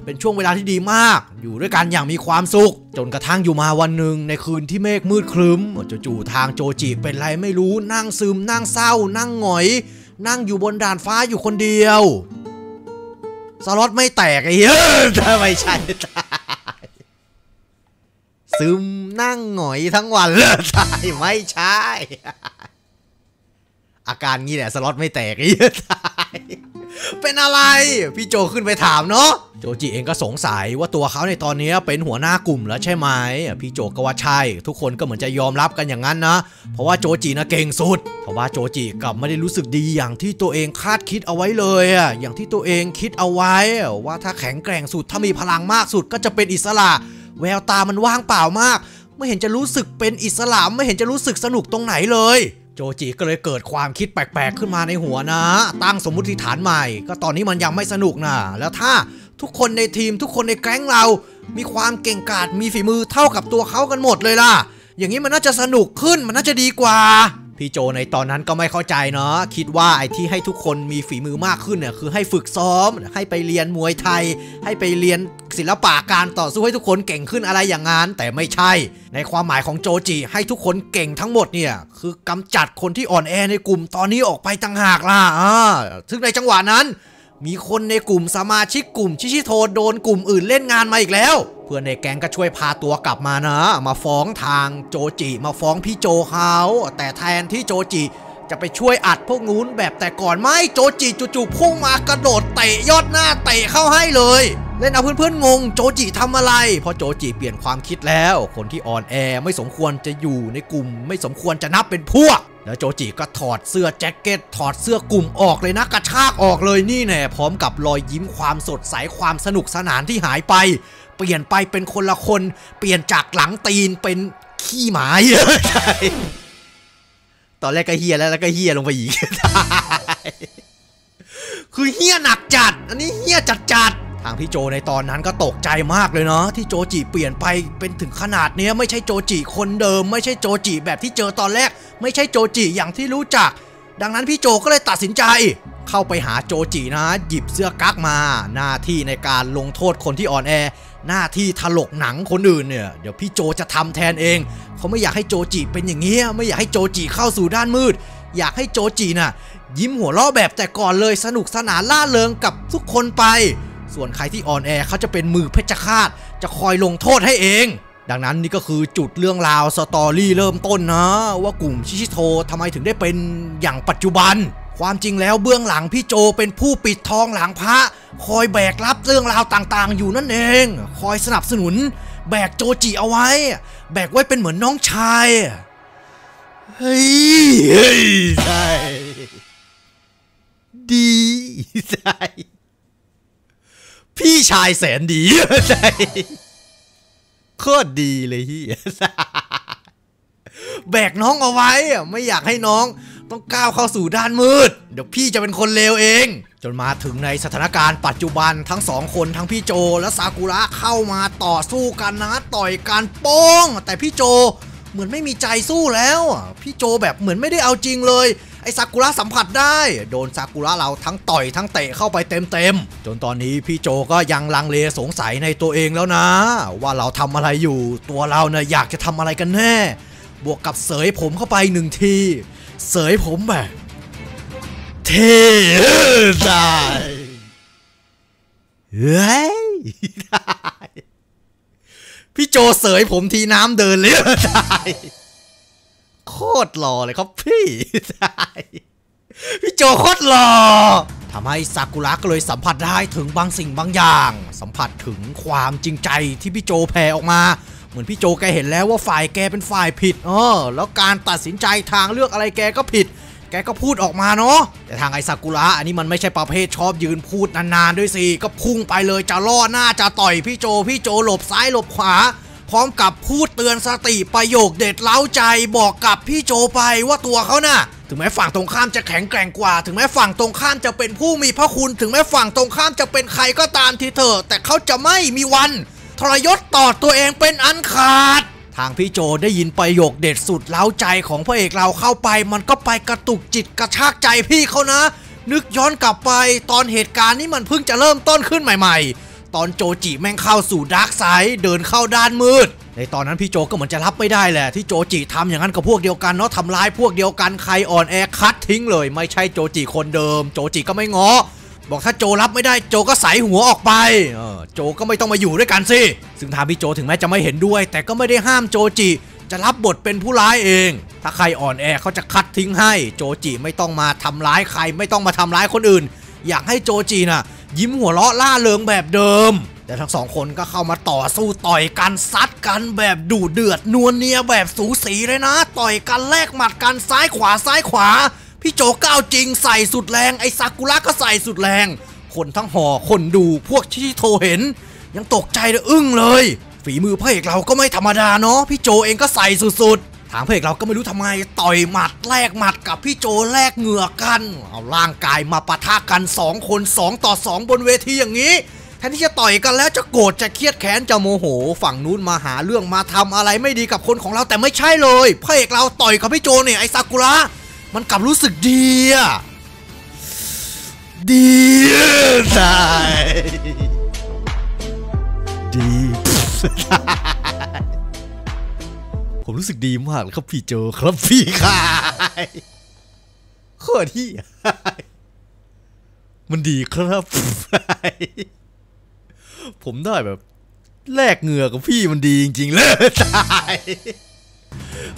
เป็นช่วงเวลาที่ดีมากอยู่ด้วยกันอย่างมีความสุขจนกระทั่งอยู่มาวันหนึ่งในคืนที่เมฆมืดครึ้มจู่ๆทางโจจิเป็นไรไม่รู้นั่งซึมนั่งเศร้านั่งหงอยนั่งอยู่บนดาดฟ้าอยู่คนเดียวสล็อตไม่แตกไอ้เฮ้ยทำไมใช่ซึมนั่งหงอยทั้งวันเลยใช่ไม่ใช่อาการงี้แหละสล็อตไม่แตกไอ้เฮ้ยเป็นอะไรพี่โจขึ้นไปถามเนาะโจจิเองก็สงสัยว่าตัวเขาในตอนนี้เป็นหัวหน้ากลุ่มแล้วใช่ไหมพี่โจก็ว่าใช่ทุกคนก็เหมือนจะยอมรับกันอย่างนั้นนะเพราะว่าโจจินะเก่งสุดเพราะว่าโจจิกลับไม่ได้รู้สึกดีอย่างที่ตัวเองคาดคิดเอาไว้เลยอย่างที่ตัวเองคิดเอาไว้ว่าถ้าแข็งแกร่งสุดถ้ามีพลังมากสุดก็จะเป็นอิสระแววตามันว่างเปล่ามากไม่เห็นจะรู้สึกเป็นอิสระไม่เห็นจะรู้สึกสนุกตรงไหนเลยโจจิก็เลยเกิดความคิดแปลกๆขึ้นมาในหัวนะตั้งสมมุติฐานใหม่ก็ตอนนี้มันยังไม่สนุกนะแล้วถ้าทุกคนในทีมทุกคนในแก๊งเรามีความเก่งกาจมีฝีมือเท่ากับตัวเขากันหมดเลยล่ะอย่างนี้มันน่าจะสนุกขึ้นมันน่าจะดีกว่า พี่โจในตอนนั้นก็ไม่เข้าใจเนาะคิดว่าไอ้ที่ให้ทุกคนมีฝีมือมากขึ้นเนี่ยคือให้ฝึกซ้อมให้ไปเรียนมวยไทยให้ไปเรียนศิลปะการต่อสู้ให้ทุกคนเก่งขึ้นอะไรอย่างนั้นแต่ไม่ใช่ในความหมายของโจจิให้ทุกคนเก่งทั้งหมดเนี่ยคือกำจัดคนที่อ่อนแอในกลุ่มตอนนี้ออกไปต่างหากล่ะซึ่งในจังหวะนั้นมีคนในกลุ่มสมาชิกกลุ่มชิชิโทโดนกลุ่มอื่นเล่นงานมาอีกแล้วเพื่อนในแก๊งก็ช่วยพาตัวกลับมานะมาฟ้องทางโจจิมาฟ้องพี่โจเขาแต่แทนที่โจจิจะไปช่วยอัดพวกงูนแบบแต่ก่อนไม่โจจิจู่ๆพุ่งมากระโดดเตะยอดหน้าเตะเข้าให้เลยเล่นเอาเพื่อนๆงงโจจิทำอะไรพอโจจิเปลี่ยนความคิดแล้วคนที่อ่อนแอไม่สมควรจะอยู่ในกลุ่มไม่สมควรจะนับเป็นพวกแล้วโจจิก็ถอดเสื้อแจ็คเก็ตถอดเสื้อกลุ่มออกเลยนะกระชากออกเลยนี่แน่พร้อมกับรอยยิ้มความสดใสความสนุกสนานที่หายไปเปลี่ยนไปเป็นคนละคนเปลี่ยนจากหลังตีนเป็นขี้หมาตอนแรกก็เฮียแล้วก็เฮียลงไปอีกคือเฮียหนักจัดอันนี้เฮียจัดทางพี่โจในตอนนั้นก็ตกใจมากเลยเนาะที่โจจิเปลี่ยนไปเป็นถึงขนาดนี้ไม่ใช่โจจิคนเดิมไม่ใช่โจจิแบบที่เจอตอนแรกไม่ใช่โจจิอย่างที่รู้จักดังนั้นพี่โจก็เลยตัดสินใจเข้าไปหาโจจินะหยิบเสื้อกั๊กมาหน้าที่ในการลงโทษคนที่อ่อนแอหน้าที่ถลกหนังคนอื่นเนี่ยเดี๋ยวพี่โจจะทำแทนเองเขาไม่อยากให้โจจิเป็นอย่างนี้ไม่อยากให้โจจิเข้าสู่ด้านมืดอยากให้โจจิน่ะยิ้มหัวเราะแบบแต่ก่อนเลยสนุกสนานล่าเริงกับทุกคนไปส่วนใครที่อ่อนแอเขาจะเป็นมือเพชฌฆาตจะคอยลงโทษให้เองดังนั้นนี่ก็คือจุดเรื่องราวสตอรี่เริ่มต้นนะว่ากลุ่มชิชิโททำไมถึงได้เป็นอย่างปัจจุบันความจริงแล้วเบื้องหลังพี่โจเป็นผู้ปิดทองหลังพระคอยแบกรับเรื่องราวต่างๆอยู่นั่นเองคอยสนับสนุนแบกโจจิเอาไว้แบกไว้เป็นเหมือนน้องชายเฮ้ยใช่ดีใช่พี่ชายแสนดีใช่โคตรดีเลยเฮียแบกน้องเอาไว้ไม่อยากให้น้องต้องก้าวเข้าสู่ด้านมืดเดี๋ยวพี่จะเป็นคนเลวเองจนมาถึงในสถานการณ์ปัจจุบันทั้งสองคนทั้งพี่โจและซากุระเข้ามาต่อสู้กันนะต่อยกันป้องแต่พี่โจเหมือนไม่มีใจสู้แล้วพี่โจแบบเหมือนไม่ได้เอาจริงเลยไอ้ซากุระสัมผัสได้โดนซากุระเราทั้งต่อยทั้งเตะเข้าไปเต็มจนตอนนี้พี่โจก็ยังลังเลสงสัยในตัวเองแล้วนะว่าเราทำอะไรอยู่ตัวเราเนี่ยอยากจะทำอะไรกันแน่บวกกับเสยผมเข้าไปหนึ่งทีเสยผมแบบเท่ได้เฮ้ยได้พี่โจเสยผมทีน้ำเดินเลยได้โคตรหล่อเลยครับพี่ได้พี่โจโคตรหล่อทำให้ซากุระก็เลยสัมผัสได้ถึงบางสิ่งบางอย่างสัมผัสถึงความจริงใจที่พี่โจแผ่ออกมาเหมือนพี่โจแกเห็นแล้วว่าฝ่ายแกเป็นฝ่ายผิดแล้วการตัดสินใจทางเลือกอะไรแกก็ผิดแกก็พูดออกมาเนาะแต่ทางไอซากุระอันนี้มันไม่ใช่ประเภทชอบยืนพูดนานๆด้วยสิก็พุ่งไปเลยจะล่อหน้าจะต่อยพี่โจหลบซ้ายหลบขวาพร้อมกับพูดเตือนสติประโยคเด็ดเล้าใจบอกกับพี่โจไปว่าตัวเขาน่ะถึงแม้ฝั่งตรงข้ามจะแข็งแกร่งกว่าถึงแม้ฝั่งตรงข้ามจะเป็นผู้มีพระคุณถึงแม้ฝั่งตรงข้ามจะเป็นใครก็ตามทีเถอะแต่เขาจะไม่มีวันทรยศต่อตัวเองเป็นอันขาดทางพี่โจได้ยินประโยคเด็ดสุดเล้าใจของพระเอกเราเข้าไปมันก็ไปกระตุกจิตกระชากใจพี่เขานะนึกย้อนกลับไปตอนเหตุการณ์นี้มันเพิ่งจะเริ่มต้นขึ้นใหม่ๆตอนโจจิแม่งเข้าสู่ดาร์กไซด์เดินเข้าด้านมืดในตอนนั้นพี่โจก็เหมือนจะรับไม่ได้แหละที่โจจิทำอย่างนั้นกับพวกเดียวกันเนาะทำร้ายพวกเดียวกันใครอ่อนแอคัดทิ้งเลยไม่ใช่โจจิคนเดิมโจจิก็ไม่ง้อบอกถ้าโจรับไม่ได้โจก็ใส่หัวออกไปโจก็ไม่ต้องมาอยู่ด้วยกันสิซึ่งทางพี่โจถึงแม้จะไม่เห็นด้วยแต่ก็ไม่ได้ห้ามโจจิจะรับบทเป็นผู้ร้ายเองถ้าใครอ่อนแอเขาจะคัดทิ้งให้โจจิไม่ต้องมาทำร้ายใครไม่ต้องมาทำร้ายคนอื่นอยากให้โจจิน่ะยิ้มหัวเราะล่าเริงแบบเดิมแต่ทั้งสองคนก็เข้ามาต่อสู้ต่อยกันซัดกันแบบดุเดือดนวลเนียแบบสูสีเลยนะต่อยกันแลกหมัดกันซ้ายขวาพี่โจก้าวจริงใส่สุดแรงไอ้ซากุระก็ใส่สุดแรงคนทั้งหอคนดูพวกที่โทรเห็นยังตกใจและอึ้งเลยฝีมือพระเอกเราก็ไม่ธรรมดาเนาะพี่โจเองก็ใส่สุดๆทางพระเอกเราก็ไม่รู้ทำไมต่อยหมัดแลกหมัดกับพี่โจแลกเหงื่อกันเอาร่างกายมาปะทะกัน2คน2ต่อ2บนเวทีอย่างนี้แท นที่จะต่อยกันแล้วจะโกรธจะเครียดแค้นจะโมโหฝั่งนู้นมาหาเรื่องมาทำอะไรไม่ดีกับคนของเราแต่ไม่ใช่เลยพระเอกเราต่อยกับพี่โจเนี่ยไอซากุระมันกลับรู้สึกดีอะดีใช่ดีผมรู้สึกดีมากเลยครับพี่โจครับพี่ขายโคตรที่มันดีครับผมได้แบบแลกเหงื่อกับพี่มันดีจริงๆเลยตาย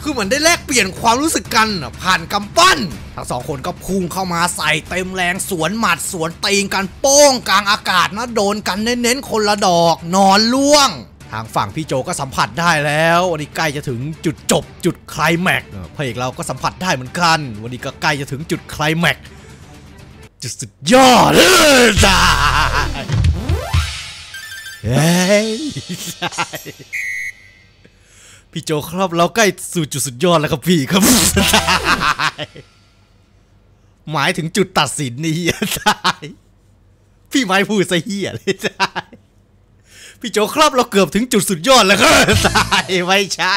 คือเหมือนได้แลกเปลี่ยนความรู้สึกกันผ่านกำปั้นทั้งสองคนก็พุ่งเข้ามาใส่เต็มแรงสวนหมัดสวนตีนกันโป้งกลางอากาศนะโดนกันเน้นๆคนละดอกนอนล่วงทางฝั่งพี่โจก็สัมผัสได้แล้ววันนี้ใกล้จะถึงจุดจบจุดไคลแม็กซ์พระเอกเราก็สัมผัสได้เหมือนกันวันนี้ก็ใกล้จะถึงจุดไคลแม็กซ์จุดสุดยอดเลยจ้าเฮ้ยพี่โจครับเราใกล้สู่จุดสุดยอดแล้วครับพี่ครับหมายถึงจุดตัดสินนี่จ้าพี่ไม้พูดซะเหี้ยเลยจ้าพี่โจครับเราเกือบถึงจุดสุดยอดแล้วครับตายไม่ใช่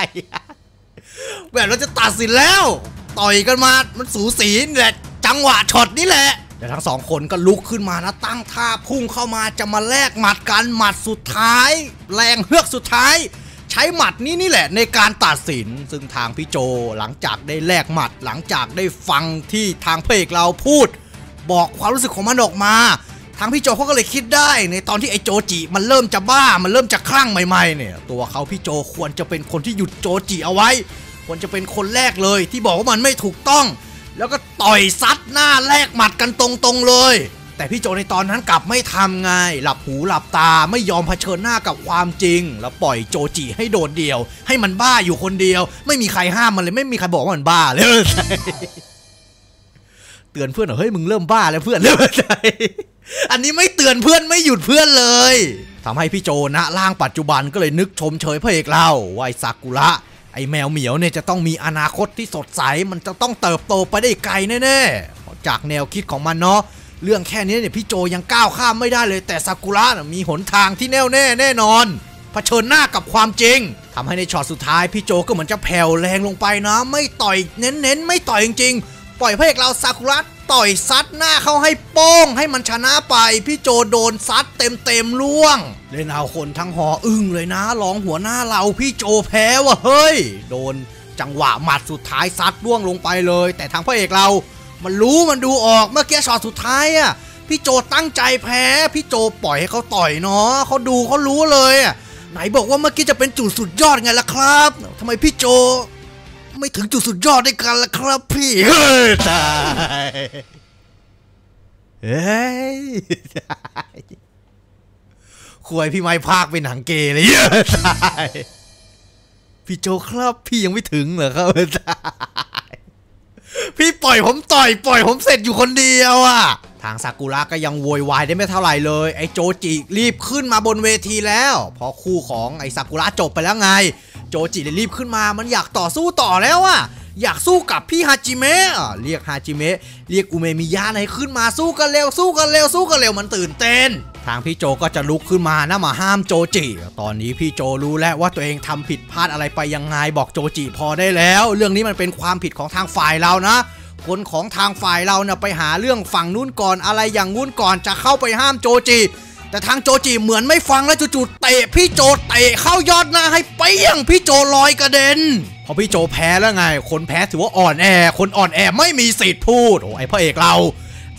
แบบเราจะตัดสินแล้วต่อยกันมามันสูสีแหละจังหวะช็อตนี่แหละแต่ทั้งสองคนก็ลุกขึ้นมานะตั้งท่าพุ่งเข้ามาจะมาแลกหมัดกันหมัดสุดท้ายแรงเฮือกสุดท้ายใช้หมัดนี่แหละในการตัดสินซึ่งทางพี่โจหลังจากได้แลกหมัดหลังจากได้ฟังที่ทางพระเอกเราพูดบอกความรู้สึกของมันออกมาทางพี่โจเขาก็เลยคิดได้ในตอนที่ไอโจจิมันเริ่มจะบ้ามันเริ่มจะคลั่งใหม่ๆเนี่ยตัวเขาพี่โจควรจะเป็นคนที่หยุดโจจิเอาไว้ควรจะเป็นคนแรกเลยที่บอกว่ามันไม่ถูกต้องแล้วก็ต่อยซัดหน้าแลกหมัดกันตรงๆเลยแต่พี่โจในตอนนั้นกลับไม่ทำไงหลับหูหลับตาไม่ยอมเผชิญหน้ากับความจริงแล้วปล่อยโจจิให้โดดเดี่ยวให้มันบ้าอยู่คนเดียวไม่มีใครห้ามมันเลยไม่มีใครบอกว่ามันบ้าเลย เตือนเพื่อนเฮ้ยมึงเริ่มบ้าแล้วเพื่อนเริ่มใจอันนี้ไม่เตือนเพื่อนไม่หยุดเพื่อนเลยทำให้พี่โจนะร่างปัจจุบันก็เลยนึกชมเชยพระเอกเราว่าซากุระไอ้แมวเหมียวเนี่ยจะต้องมีอนาคตที่สดใสมันจะต้องเติบโตไปได้ไกลแน่ๆจากแนวคิดของมันเนาะเรื่องแค่นี้เนี่ยพี่โจยังก้าวข้ามไม่ได้เลยแต่ซากุระมีหนทางที่แน่วแน่แน่นอนเผชิญหน้ากับความจริงทำให้ในช็อตสุดท้ายพี่โจก็เหมือนจะแผ่วแรงลงไปนะไม่ต่อยเน้นๆไม่ต่อยจริงๆปล่อยพระเอกเราซากุระต่อยซัดหน้าเขาให้โป้งให้มันชนะไปพี่โจโดนซัดเต็มล่วงเล่นเอาคนทั้งหออึ้งเลยนะรองหัวหน้าเราพี่โจแพ้ว่ะเฮ้ยโดนจังหวะหมัดสุดท้ายซัดล่วงลงไปเลยแต่ทางพระเอกเรามันรู้มันดูออกเมื่อกี้ช็อตสุดท้ายอ่ะพี่โจตั้งใจแพ้พี่โจปล่อยให้เขาต่อยเนาะเขาดูเขารู้เลยไหนบอกว่าเมื่อกี้จะเป็นจุดสุดยอดไงล่ะครับทำไมพี่โจไม่ถึงจุดสุดยอดด้วยกันล่ะครับพี่เฮ้ยตายเฮ้ยคุยพี่ไม้พากเป็นหนังเกย์เลยเฮ้ยตายพี่โจครับพี่ยังไม่ถึงเหรอครับตายพี่ปล่อยผมต่อยปล่อยผมเสร็จอยู่คนเดียวอ่ะทางซากุระก็ยังโวยวายได้ไม่เท่าไหร่เลยไอโจจิรีบขึ้นมาบนเวทีแล้วพอคู่ของไอซากุระจบไปแล้วไงโจจิเลยรีบขึ้นมามันอยากต่อสู้ต่อแล้วอ่ะอยากสู้กับพี่ฮาจิเมะเรียกฮาจิเมะเรียกอุเมมิยะให้ขึ้นมาสู้กันเร็วสู้กันเร็วสู้กันเร็วมันตื่นเต้นทางพี่โจก็จะลุกขึ้นมานะมาห้ามโจจิตอนนี้พี่โจรู้แล้วว่าตัวเองทำผิดพลาดอะไรไปยังไงบอกโจจิพอได้แล้วเรื่องนี้มันเป็นความผิดของทางฝ่ายเรานะคนของทางฝ่ายเราเนี่ยไปหาเรื่องฝั่งนู้นก่อนอะไรอย่างนู้นก่อนจะเข้าไปห้ามโจจิแต่ทางโจจิเหมือนไม่ฟังแล้วจู่ๆเตะพี่โจเตะเข้ายอดหน้าให้เปี้ยงพี่โจลอยกระเด็นพอพี่โจแพ้แล้วไงคนแพ้ถือว่าอ่อนแอคนอ่อนแอไม่มีสิทธิ์พูดโอ้ไอพระเอกเรา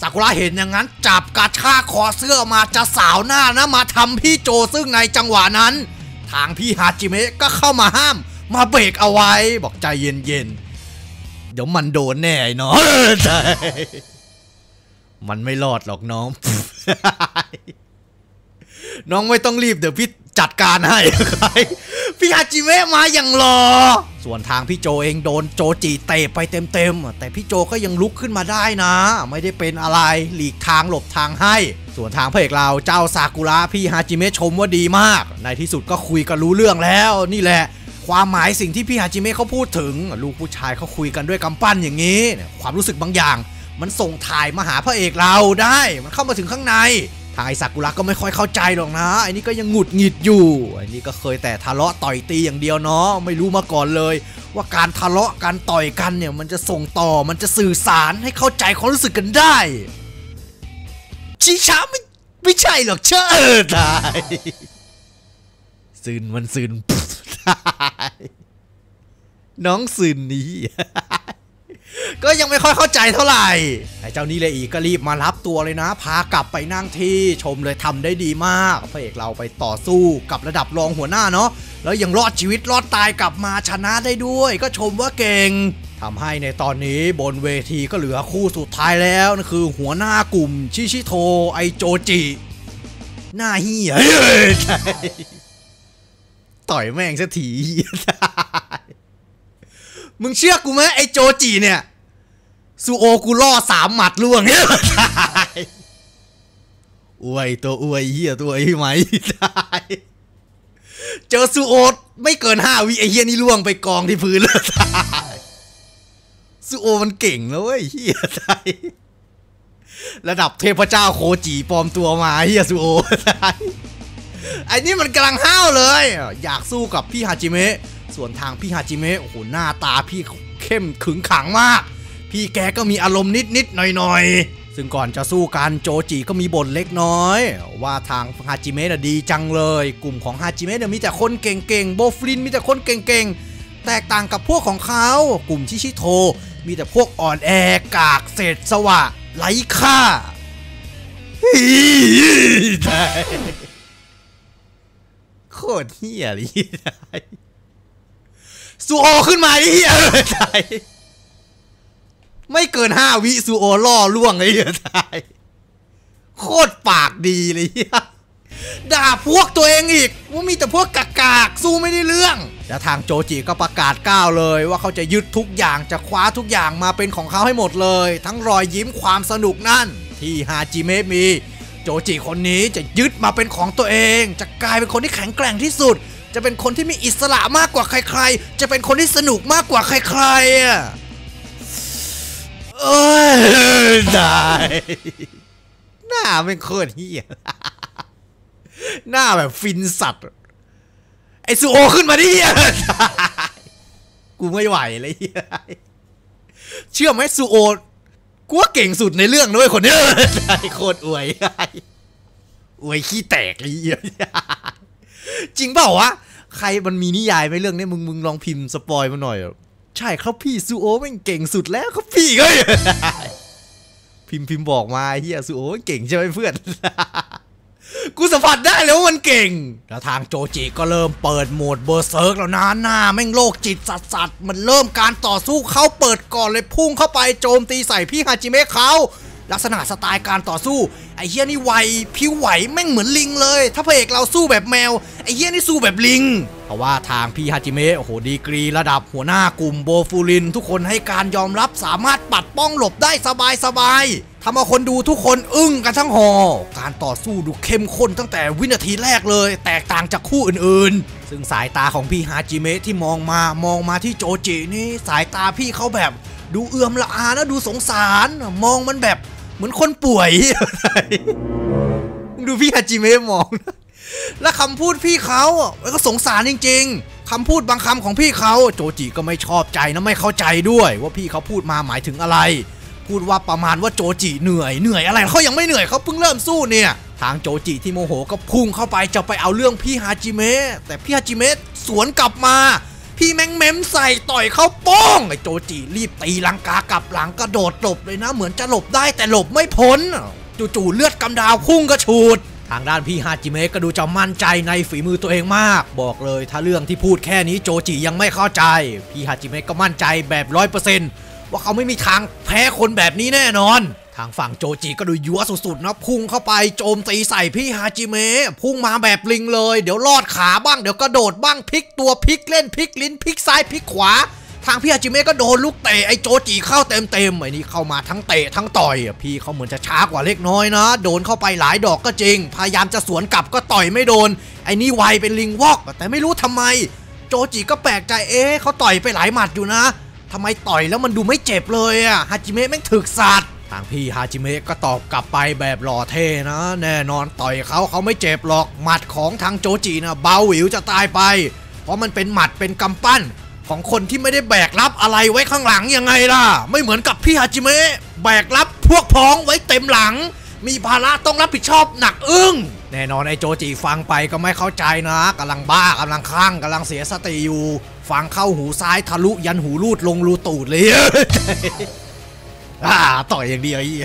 ซากุระเห็นอย่างนั้นจับกระชากคอเสื้อมาจะสาวหน้านะมาทำพี่โจซึ่งในจังหวะนั้นทางพี่ฮาจิเมะก็เข้ามาห้ามมาเบรกเอาไว้บอกใจเย็นๆเดี๋ยวมันโดนแน่เนาะมันไม่รอดหรอกน้อง น้องไม่ต้องรีบเดี๋ยวพี่จัดการให้ พี่ฮาจิเมะมาอย่างรอส่วนทางพี่โจเองโดนโจจิเตะไปเต็มแต่พี่โจก็ยังลุกขึ้นมาได้นะไม่ได้เป็นอะไรหลีกทางหลบทางให้ส่วนทางพระเอกเราเจ้าซากุระพี่ฮาจิเมะชมว่าดีมากในที่สุดก็คุยกันรู้เรื่องแล้วนี่แหละความหมายสิ่งที่พี่ฮาจิเมะเขาพูดถึงลูกผู้ชายเขาคุยกันด้วยกำปั้นอย่างนี้ความรู้สึกบางอย่างมันส่งถ่ายมาหาพระเอกเราได้มันเข้ามาถึงข้างในท ไอซากุระก็ไม่ค่อยเข้าใจหรอกนะไอ้นี่ก็ยังหงุดหงิดอยู่ไอ้นี่ก็เคยแต่ทะเลาะต่อยตีอย่างเดียวเนาะไม่รู้มาก่อนเลยว่าการทะเลาะการต่อยกันเนี่ยมันจะส่งต่อมันจะสื่อสารให้เข้าใจความรู้สึกกันได้ชี้ช้าไม่ใช่หรอกเชื่อตายซึนมันซึนน้องซึนนี้ก็ยังไม่ค่อยเข้าใจเท่าไหร่ไอ้เจ้านี่เลยอีกก็รีบมารับตัวเลยนะพากลับไปนั่งที่ชมเลยทำได้ดีมากพระเอกเราไปต่อสู้กับระดับรองหัวหน้าเนาะแล้วยังรอดชีวิตรอดตายกลับมาชนะได้ด้วยก็ชมว่าเก่งทำให้ในตอนนี้บนเวทีก็เหลือคู่สุดท้ายแล้วนั่นคือหัวหน้ากลุ่มชิชิโทไอโจจิหน้าเหี้ยต่อยแม่งสักทีมึงเชื่อกูไหมไอโจจิเนี่ยซูโอกูล่อสามหมัดล่วงอวยตัวอวยเหี้ยตัวไอ้ไหมเจอซูโอไม่เกิน5 วิไอเหี้ยนี่ล่วงไปกองที่พื้นเลยซูโอมันเก่งนะเว้ยเหี้ยระดับเทพเจ้าโคจิปลอมตัวมาเหี้ยซูโอไอ้นี่มันกำลังห้าวเลยอยากสู้กับพี่ฮาจิเมะส่วนทางพี่ฮาจิเมะโอ้โหหน้าตาพี่เข้มขึงขังมากพี่แกก็มีอารมณ์นิดๆหน่อยๆซึ่งก่อนจะสู้กันโจจิก็มีบ่นเล็กน้อยว่าทางฮาจิเมะดีจังเลยกลุ่มของฮาจิเมะมีแต่คนเก่งๆโบฟลินมีแต่คนเก่งๆแตกต่างกับพวกของเขากลุ่มชิชิโทมีแต่พวกอ่อนแอกากเศษสวะไร้ค่าโคตรเหี้ยเลยซูโอขึ้นมาไอ้เหี้ยตายไม่เกิน5 วิซูโอล่อล่วงไอ้เหี้ยตายโคตรปากดีเลยเหี้ยด่าพวกตัวเองอีกว่ามีแต่พวกกากๆสู้ไม่ได้เรื่องแล้วทางโจจิก็ประกาศก้าวเลยว่าเขาจะยึดทุกอย่างจะคว้าทุกอย่างมาเป็นของเขาให้หมดเลยทั้งรอยยิ้มความสนุกนั่นที่ฮาจิเมะมีโจจิคนนี้จะยึดมาเป็นของตัวเองจะกลายเป็นคนที่แข็งแกร่งที่สุดจะเป็นคนที่มีอิสระมากกว่าใครๆจะเป็นคนที่สนุกมากกว่าใครๆอ่ะเอ้ยได้หน้าไม่โคตรเหี้ยหน้าแบบฟินสัตว์ไอซูโอขึ้นมาดิกูไม่ไหวเลยเชื่อไหมซูโอกูว่าเก่งสุดในเรื่องด้วยคนนี้โคตรอวยอวยขี้แตกเลยจริงเปล่าวะใครมันมีนิยายไหมเรื่องนี้มึงลองพิมพ์สปอยมาหน่อยใช่ครับพี่ซูโอมันเก่งสุดแล้วครับพี่เฮ้ยพิมพ์บอกมาเฮียซูโอเก่งใช่ไหมเพื่อนกูสัมผัสได้เลยว่ามันเก่งแล้วทางโจจิก็เริ่มเปิดโหมดเบอร์เซิร์กแล้วนะหน้าแม่งโลกจิตสัตว์มันเริ่มการต่อสู้เขาเปิดก่อนเลยพุ่งเข้าไปโจมตีใส่พี่ฮาจิเมะเขาลักษณะสไตล์การต่อสู้ไอ้เหี้ยนี่ไวผิวไหวแม่งเหมือนลิงเลยถ้าพระเอกเราสู้แบบแมวไอ้เหี้ยนี่สู้แบบลิงเพราะว่าทางพี่ฮาจิเมะโอ้โหดีกรีระดับหัวหน้ากลุ่มโบฟูรินทุกคนให้การยอมรับสามารถปัดป้องหลบได้สบายๆทำเอาคนดูทุกคนอึ้งกันทั้งหอการต่อสู้ดูเข้มข้นตั้งแต่วินาทีแรกเลยแตกต่างจากคู่อื่นๆซึ่งสายตาของพี่ฮาจิเมะที่มองมาที่โจจินี่สายตาพี่เขาแบบดูเอื้อมละอานะดูสงสารมองมันแบบเหมือนคนป่วยดูพี่ฮาจิเมะมองและคำพูดพี่เขาก็สงสารจริงๆคำพูดบางคำของพี่เขาโจจิก็ไม่ชอบใจนะไม่เข้าใจด้วยว่าพี่เขาพูดมาหมายถึงอะไรพูดว่าประมาณว่าโจจิเหนื่อยอะไรเขายังไม่เหนื่อยเขาเพิ่งเริ่มสู้เนี่ยทางโจจิที่โมโหก็พุ่งเข้าไปจะไปเอาเรื่องพี่ฮาจิเมะแต่พี่ฮาจิเมะสวนกลับมาพี่แม่งเม้มใส่ต่อยเข้าป้องไอ้โจจิรีบตีลังกากลับหลังกระโดดหลบเลยนะเหมือนจะหลบได้แต่หลบไม่พ้นจู่ๆเลือดกำดาวพุ่งกระฉูดทางด้านพี่ฮาจิเมะก็ดูจะมั่นใจในฝีมือตัวเองมากบอกเลยถ้าเรื่องที่พูดแค่นี้โจจิยังไม่เข้าใจพี่ฮาจิเมะก็มั่นใจแบบ100%ว่าเขาไม่มีทางแพ้คนแบบนี้แน่นอนทางฝั่งโจจิก็ดูยั่วสุดๆนะพุ่งเข้าไปโจมตีใส่พี่ฮาจิเมะพุ่งมาแบบลิงเลยเดี๋ยวลอดขาบ้างเดี๋ยวกระโดดบ้างพลิกตัวพลิกเล่นพลิกลิ้นพลิกซ้ายพลิกขวาทางพี่ฮาจิเมะก็โดนลูกเตะไอ้โจจิเข้าเต็มไอ้นี่เข้ามาทั้งเตะทั้งต่อยพี่เขาเหมือนจะช้ากว่าเล็กน้อยนะโดนเข้าไปหลายดอกก็จริงพยายามจะสวนกลับก็ต่อยไม่โดนไอ้นี่ไวเป็นลิงวอกแต่ไม่รู้ทำไมโจจิก็แปลกใจเขาต่อยไปหลายหมัดอยู่นะทำไมต่อยแล้วมันดูไม่เจ็บเลยฮาจิเมะแม่งถึกสัตว์ ทางพี่ฮาจิเมะก็ตอบกลับไปแบบหล่อเท่นะแน่นอนต่อยเขาเขาไม่เจ็บหรอกหมัดของทางโจจินะเบาหวิวจะตายไปเพราะมันเป็นหมัดเป็นกำปั้นของคนที่ไม่ได้แบกรับอะไรไว้ข้างหลังยังไงล่ะไม่เหมือนกับพี่ฮาจิเมะแบกรับพวกพ้องไว้เต็มหลังมีภาระต้องรับผิดชอบหนักอึ้งแน่นอนไอ้โจจิฟังไปก็ไม่เข้าใจนะกำลังบ้ากำลังคลั่งกำลังเสียสติอยู่ฟังเข้าหูซ้ายทะลุยันหูรูดลงรูตูดเลย ต่อยอย่างเดียวอีก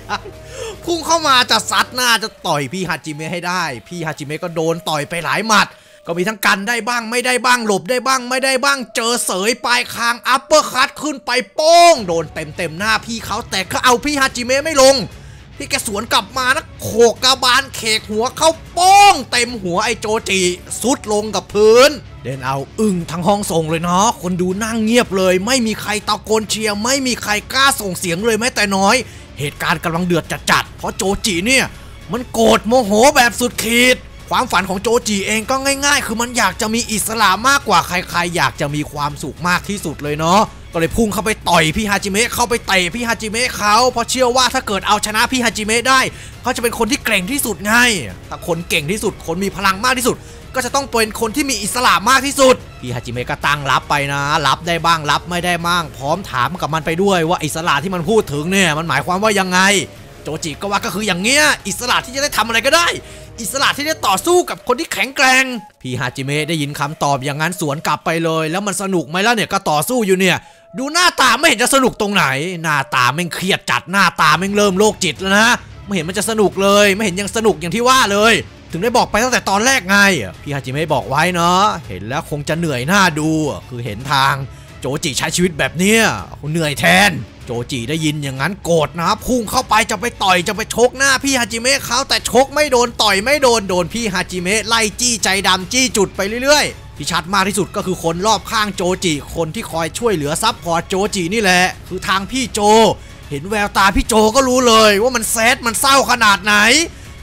พุ่งเข้ามาจะซัดหน้าจะต่อยพี่ฮาจิเมะให้ได้พี่ฮาจิเมะก็โดนต่อยไปหลายหมัดก็มีทั้งกันได้บ้างไม่ได้บ้างหลบได้บ้างไม่ได้บ้างเจอเสยปลายคางอัปเปอร์คัทขึ้นไปโป้งโดนเต็มหน้าพี่เขาแต่ก็เอาพี่ฮาจิเมะไม่ลงพี่แกสวนกลับมานะโขกกระบาลเขกหัวเข้าป้องเต็มหัวไอโจจิสุดลงกับพื้นเดินเอาอึ้งทั้งห้องส่งเลยเนาะคนดูนั่งเงียบเลยไม่มีใครตะโกนเชียร์ไม่มีใครกล้าส่งเสียงเลยแม้แต่น้อยเหตุการณ์กำลังเดือดจัดเพราะโจจิเนี่ยมันโกรธโมโหแบบสุดขีดความฝันของโจจิเองก็ง่ายๆคือมันอยากจะมีอิสระมากกว่าใครๆอยากจะมีความสุขมากที่สุดเลยเนาะก็เลยพุ่งเข้าไปต่อยพี่ฮาจิเมะเข้าไปเตะพี่ฮาจิเมะเขาเพราะเชื่อว่าถ้าเกิดเอาชนะพี่ฮาจิเมะได้เขาจะเป็นคนที่เก่งที่สุดไงถ้าคนเก่งที่สุดคนมีพลังมากที่สุดก็จะต้องเป็นคนที่มีอิสระมากที่สุดพี่ฮาจิเมะก็ตั้งรับไปนะรับได้บ้างรับไม่ได้บ้างพร้อมถามกับมันไปด้วยว่าอิสระที่มันพูดถึงเนี่ยมันหมายความว่ายังไงโจจิก็ว่าก็คืออย่างเงี้ยอิสระที่จะได้ทำอะไรก็ได้อิสระที่ได้ต่อสู้กับคนที่แข็งแกร่งพี่ฮาจิเมะได้ยินคำตอบอย่างนั้นสวนกลับไปเลยแล้วมันสนุกไหมล่ะเนี่ยก็ต่อสู้อยู่เนี่ยดูหน้าตาไม่เห็นจะสนุกตรงไหนหน้าตาแม่งเครียดจัดหน้าตาแม่งเริ่มโรคจิตแล้วนะไม่เห็นมันจะสนุกเลยไม่เห็นยังสนุกอย่างที่ว่าเลยถึงได้บอกไปตั้งแต่ตอนแรกไงพี่ฮาจิเมะบอกไว้เนาะเห็นแล้วคงจะเหนื่อยหน้าดูคือเห็นทางโจจิใช้ชีวิตแบบเนี้ยเหนื่อยแทนโจจิได้ยินอย่างนั้นโกรธนะพุ่งเข้าไปจะไปต่อยจะไปชกหน้าพี่ฮาจิเมะเขาแต่ชกไม่โดนต่อยไม่โดนโดนพี่ฮาจิเมะไล่จี้ใจดำจี้จุดไปเรื่อยๆที่ชัดมากที่สุดก็คือคนรอบข้างโจจิคนที่คอยช่วยเหลือซัพพอร์ตโจจินี่แหละคือทางพี่โจเห็นแววตาพี่โจก็รู้เลยว่ามันแซดมันเศร้าขนาดไหน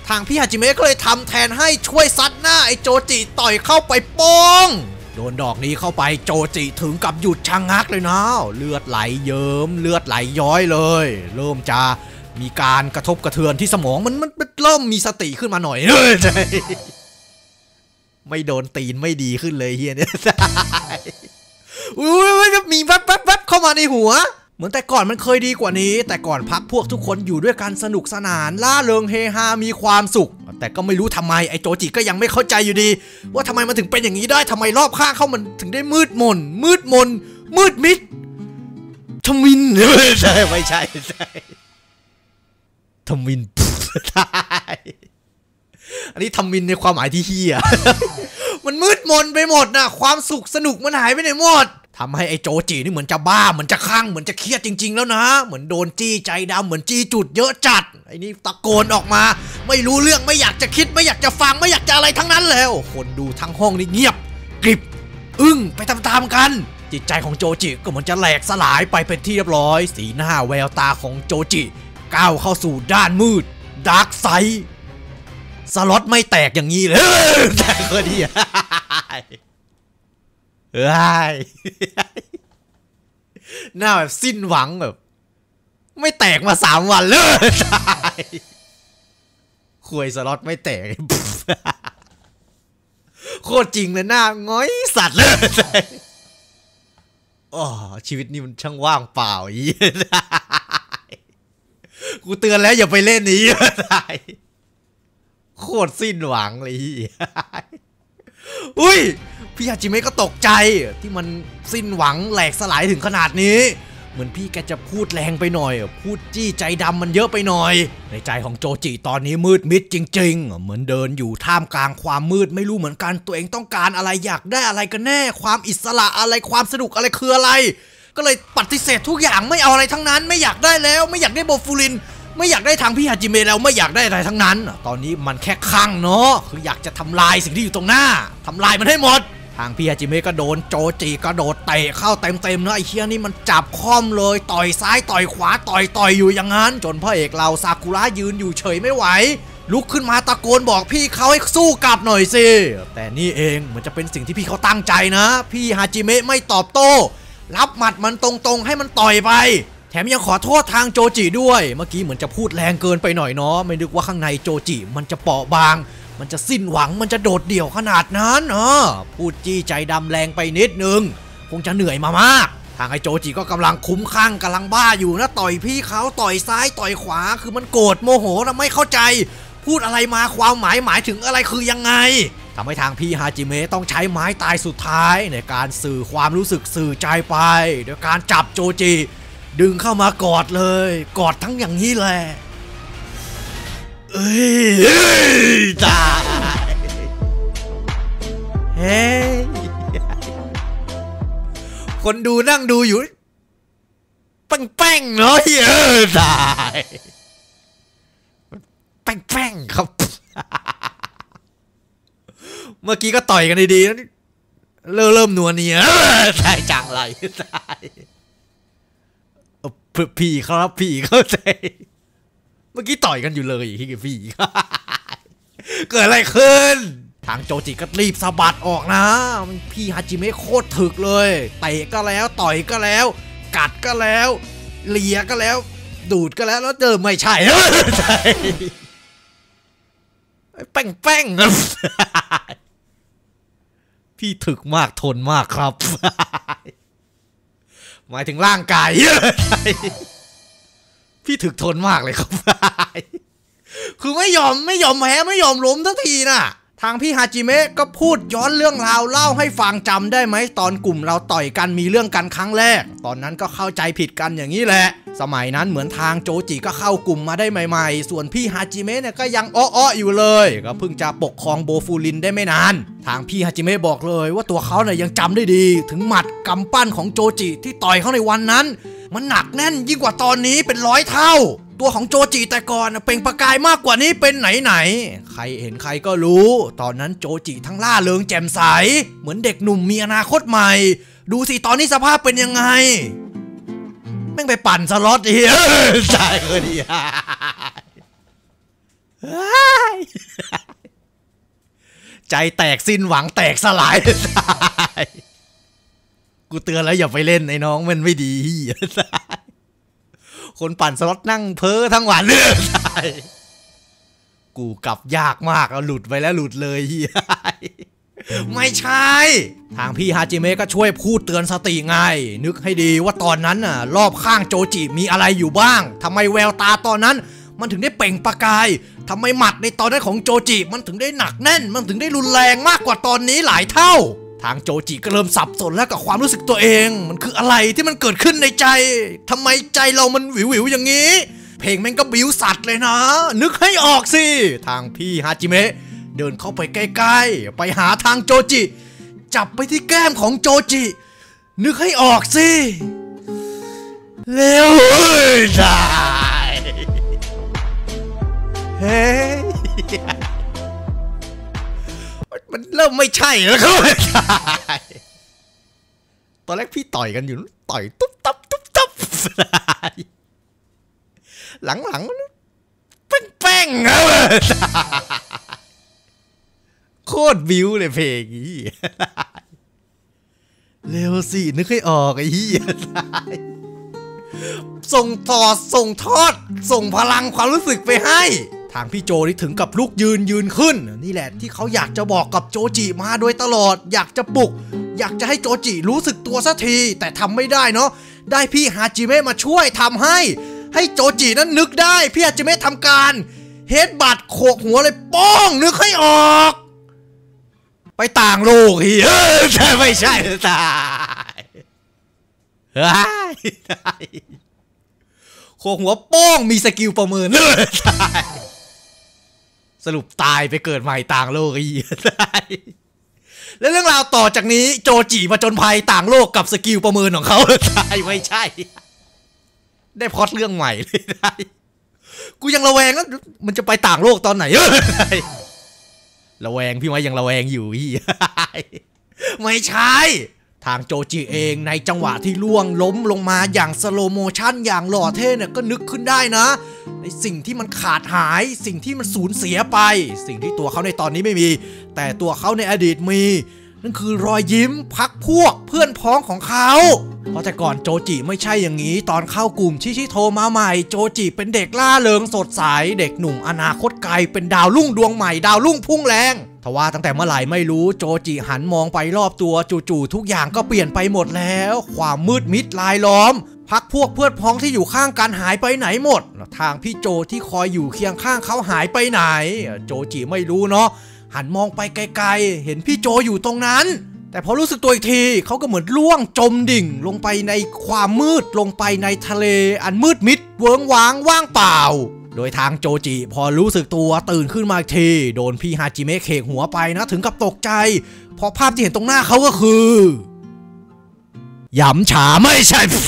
ทางพี่ฮาจิเมะก็เลยทำแทนให้ช่วยซัดหน้าไอ้โจจิต่อยเข้าไปป้องโดนดอกนี้เข้าไปโจจิถึงกับหยุดชะงักเลยนะเลือดไหลเยิ้มเลือดไหลย้อยเลยเริ่มจะมีการกระทบกระเทือนที่สมองมันเริ่มมีสติขึ้นมาหน่อย ไม่โดนตีนไม่ดีขึ้นเลยเฮียเนี่ย มีแวบๆเข้ามาในหัวเหมือนแต่ก่อนมันเคยดีกว่านี้แต่ก่อนพักพวกทุกคนอยู่ด้วยกันสนุกสนานล่าเริงเฮฮามีความสุขแต่ก็ไม่รู้ทำไมไอ้โจจิก็ยังไม่เข้าใจอยู่ดีว่าทำไมมันถึงเป็นอย่างนี้ได้ทำไมรอบข้างเขามันถึงได้มืดมนมืดมิดทมินใช่ไม่ใช่ทมินอันนี้ทมินในความหมายที่เหี้ยมันมืดมนไปหมดนะความสุขสนุกมันหายไปไหนหมดทำให้ไอ้โจจินี่เหมือนจะบ้าเหมือนจะคลั่งเหมือนจะเครียดจริงๆแล้วนะเหมือนโดนจี้ใจดำเหมือนจี้จุดเยอะจัดไอ้นี่ตะโกนออกมาไม่รู้เรื่องไม่อยากจะคิดไม่อยากจะฟังไม่อยากจะอะไรทั้งนั้นแล้วคนดูทั้งห้องนี่เงียบกริบอึ้งไปตามๆกันจิตใจของโจจิก็เหมือนจะแหลกสลายไปเป็นที่เรียบร้อยสีหน้าแววตาของโจจิก้าวเข้าสู่ด้านมืดดาร์กไซด์สล็อตไม่แตกอย่างนี้เลยแต่ก็ดีหน้าแบบสิ้นหวังแบบไม่แตกมา3วันเลยคุยสล็อตไม่แตกโคตรจริงเลยหน้าง้อยสัตว์เลยอ๋อชีวิตนี่มันช่างว่างเปล่าอีกูเตือนแล้วอย่าไปเล่นนี้โคตรสิ้นหวังเลยอุ้ยพี่ฮาจิเมะก็ตกใจที่มันสิ้นหวังแหลกสลายถึงขนาดนี้เหมือนพี่แกจะพูดแรงไปหน่อยพูดจี้ใจดำมันเยอะไปหน่อยในใจของโจจิตอนนี้มืดมิดจริงๆเหมือนเดินอยู่ท่ามกลางความมืดไม่รู้เหมือนกันตัวเองต้องการอะไรอยากได้อะไรกันแน่ความอิสระอะไรความสนุกอะไรคืออะไรก็เลยปฏิเสธทุกอย่างไม่เอาอะไรทั้งนั้นไม่อยากได้แล้วไม่อยากได้โบฟูรินไม่อยากได้ทางพี่ฮาจิเมะแล้วไม่อยากได้อะไรทั้งนั้นตอนนี้มันแค่คลั่งเนาะคืออยากจะทำลายสิ่งที่อยู่ตรงหน้าทำลายมันให้หมดทางพี่ฮาจิเมะก็โดนโจจิกระโดดเตะเข้าเต็มนะไอ้เหี้ยนี่มันจับค่อมเลยต่อยซ้ายต่อยขวาต่อยอยู่อย่างนั้นจนพระเอกเราซากุระยืนอยู่เฉยไม่ไหวลุกขึ้นมาตะโกนบอกพี่เขาให้สู้กลับหน่อยสิแต่นี่เองมันจะเป็นสิ่งที่พี่เขาตั้งใจนะพี่ฮาจิเมะไม่ตอบโต้รับหมัดมันตรงๆให้มันต่อยไป แถมยังขอโทษทางโจจิด้วยเมื่อกี้เหมือนจะพูดแรงเกินไปหน่อยเนาะไม่นึกว่าข้างในโจจิมันจะเปราะบางมันจะสิ้นหวังมันจะโดดเดี่ยวขนาดนั้นพูดจี้ใจดำแรงไปนิดนึงคงจะเหนื่อยมามากทางไอโจจิก็กำลังคุ้มข้างกำลังบ้าอยู่นะต่อยพี่เขาต่อยซ้ายต่อยขวาคือมันโกรธโมโหและไม่เข้าใจพูดอะไรมาความหมายถึงอะไรคือยังไงทำให้ทางพี่ฮาจิเมะต้องใช้ไม้ตายสุดท้ายในการสื่อความรู้สึกสื่อใจไปโดยการจับโจจิดึงเข้ามากอดเลยกอดทั้งอย่างนี้แหละเอ้ยตายเฮ้ยคนดูนั่งดูอยู่แป้งเนาะเออตายแป้งครับเมื่อกี้ก็ต่อยกันดีๆเริ่มนัวเนียตายจังไรตายพี่ครับพี่เข้าใจเมื่อกี้ต่อยกันอยู่เลยที่พี่เกิดอะไรขึ้นทางโจจิก็รีบสะบัดออกนะพี่ฮาจิเมะโคตรถึกเลยเตะก็แล้วต่อยก็แล้วกัดก็แล้วเลียก็แล้วดูดก็แล้วแล้วเจอไม่ใช่แป้งพี่ถึกมากทนมากครับหมายถึงร่างกายพี่ถึกทนมากเลยครับคือไม่ยอมแพ้ไม่ยอมล้มสักทีน่ะทางพี่ฮาจิเมะก็พูดย้อนเรื่องราวเล่าให้ฟังจำได้ไหมตอนกลุ่มเราต่อยกันมีเรื่องกันครั้งแรกตอนนั้นก็เข้าใจผิดกันอย่างนี้แหละสมัยนั้นเหมือนทางโจจิก็เข้ากลุ่มมาได้ใหม่ๆส่วนพี่ฮาจิเมะเนี่ยก็ยังอ้ออยู่เลยก็เพิ่งจะปกครองโบฟูรินได้ไม่นานทางพี่ฮาจิเมะบอกเลยว่าตัวเขาเนี่ยยังจำได้ดีถึงหมัดกำปั้นของโจจิที่ต่อยเขาในวันนั้นมันหนักแน่นยิ่งกว่าตอนนี้เป็นร้อยเท่าตัวของโจจิแต่ก่อนเปล่งประกายมากกว่านี้เป็นไหนใครเห็นใครก็รู้ตอนนั้นโจจิทั้งล่าเริงแจ่มใสเหมือนเด็กหนุ่มมีอนาคตใหม่ดูสิตอนนี้สภาพเป็นยังไงแม่งไปปั่นสล็อตเหี้ยใช่ก็ดีใจแตกสิ้นหวังแตกสลายกูเตือนแล้วอย่าไปเล่นไอ้น้องมันไม่ดีคนปั่นสล็อตนั่งเพ้อทั้งวันเลยกูกลับยากมากเอาหลุดไปแล้วหลุดเลยเฮียไม่ใช่ทางพี่ฮาจิเมะก็ช่วยพูดเตือนสติไงนึกให้ดีว่าตอนนั้นน่ะรอบข้างโจจิมีอะไรอยู่บ้างทำไมแววตาตอนนั้นมันถึงได้เปล่งประกายทำไมหมัดในตอนนั้นของโจจิมันถึงได้หนักแน่นมันถึงได้รุนแรงมากกว่าตอนนี้หลายเท่าทางโจจิก็เริ่มสับสนแล้วกับความรู้สึกตัวเองมันคืออะไรที่มันเกิดขึ้นในใจทำไมใจเรามันวิวๆอย่างนี้เพลงแม่งก็บิ้วสัตว์เลยนะนึกให้ออกสิทางพี่ฮาจิเมะเดินเข้าไปใกล้ๆไปหาทางโจจิจับไปที่แก้มของโจจินึกให้ออกสิเร็วได้เฮ้มันเริ่มไม่ใช่แล้วครับตอนแรกพี่ต่อยกันอยู่ต่อยตุ๊บตับตุ๊บตับหลังแป้งโคตรบิวเลยเพลงนี้เร็วสินึกให้ออกไอ้ยี่ส่งต่อส่งทอดส่งพลังความรู้สึกไปให้ทางพี่โจนี่ถึงกับลุกยืนขึ้นนี่แหละที่เขาอยากจะบอกกับโจจิมาโดยตลอดอยากจะปลุกอยากจะให้โจจิรู้สึกตัวสักทีแต่ทำไม่ได้เนาะได้พี่ฮาจิเมะมาช่วยทำให้โจจินั้นนึกได้พี่ฮาจิเมะทำการเฮดบัตโขกหัวเลยป้องนึกให้ออกไปต่างโลกเฮ้ยใช่ไม่ใช่ตายเฮ้ยโขกหัวป้องมีสกิลประเมินเลยตายสรุปตายไปเกิดใหม่ต่างโลกไอ้เหี้ยแล้วเรื่องราวต่อจากนี้โจจิมาจนภัยต่างโลกกับสกิลประเมินของเขาตายไม่ใช่ได้พล็อตเรื่องใหม่เลยตายกูยังระแวงมันจะไปต่างโลกตอนไหนระแวงพี่ไว้ยังระแวงอยู่อีไม่ใช่ทางโจจิเองในจังหวะที่ล่วงล้มลงมาอย่างสโลโมชั่นอย่างหล่อเท่เนี่ยก็นึกขึ้นได้นะในสิ่งที่มันขาดหายสิ่งที่มันสูญเสียไปสิ่งที่ตัวเขาในตอนนี้ไม่มีแต่ตัวเขาในอดีตมี นั่นคือรอยยิ้มพักพวกเพื่อนพ้องของเขาเพราะแต่ก่อนโจจิไม่ใช่อย่างนี้ตอนเข้ากลุ่มชิโทมาใหม่โจจิเป็นเด็กล่าเริงสดใสเด็กหนุ่มอนาคตไกลเป็นดาวรุ่งดวงใหม่ดาวรุ่งพุ่งแรงทว่าตั้งแต่เมื่อไหร่ไม่รู้โจจิหันมองไปรอบตัวจู่ๆทุกอย่างก็เปลี่ยนไปหมดแล้วความมืดมิดลายล้อมพักพวกเพื่อนพ้องที่อยู่ข้างกันหายไปไหนหมดทางพี่โจที่คอยอยู่เคียงข้างเขาหายไปไหนโจจิไม่รู้เนาะหันมองไปไกลๆเห็นพี่โจอยู่ตรงนั้นแต่พอรู้สึกตัวอีกทีเขาก็เหมือนล่วงจมดิ่งลงไปในความมืดลงไปในทะเลอันมืดมิดเวิ้งว้างว่างเปล่าโดยทางโจจิพอรู้สึกตัวตื่นขึ้นมาอีกทีโดนพี่ฮาจิเมะเขกหัวไปนะถึงกับตกใจพอภาพที่เห็นตรงหน้าเขาก็คือหยำฉาไม่ใช่ไม่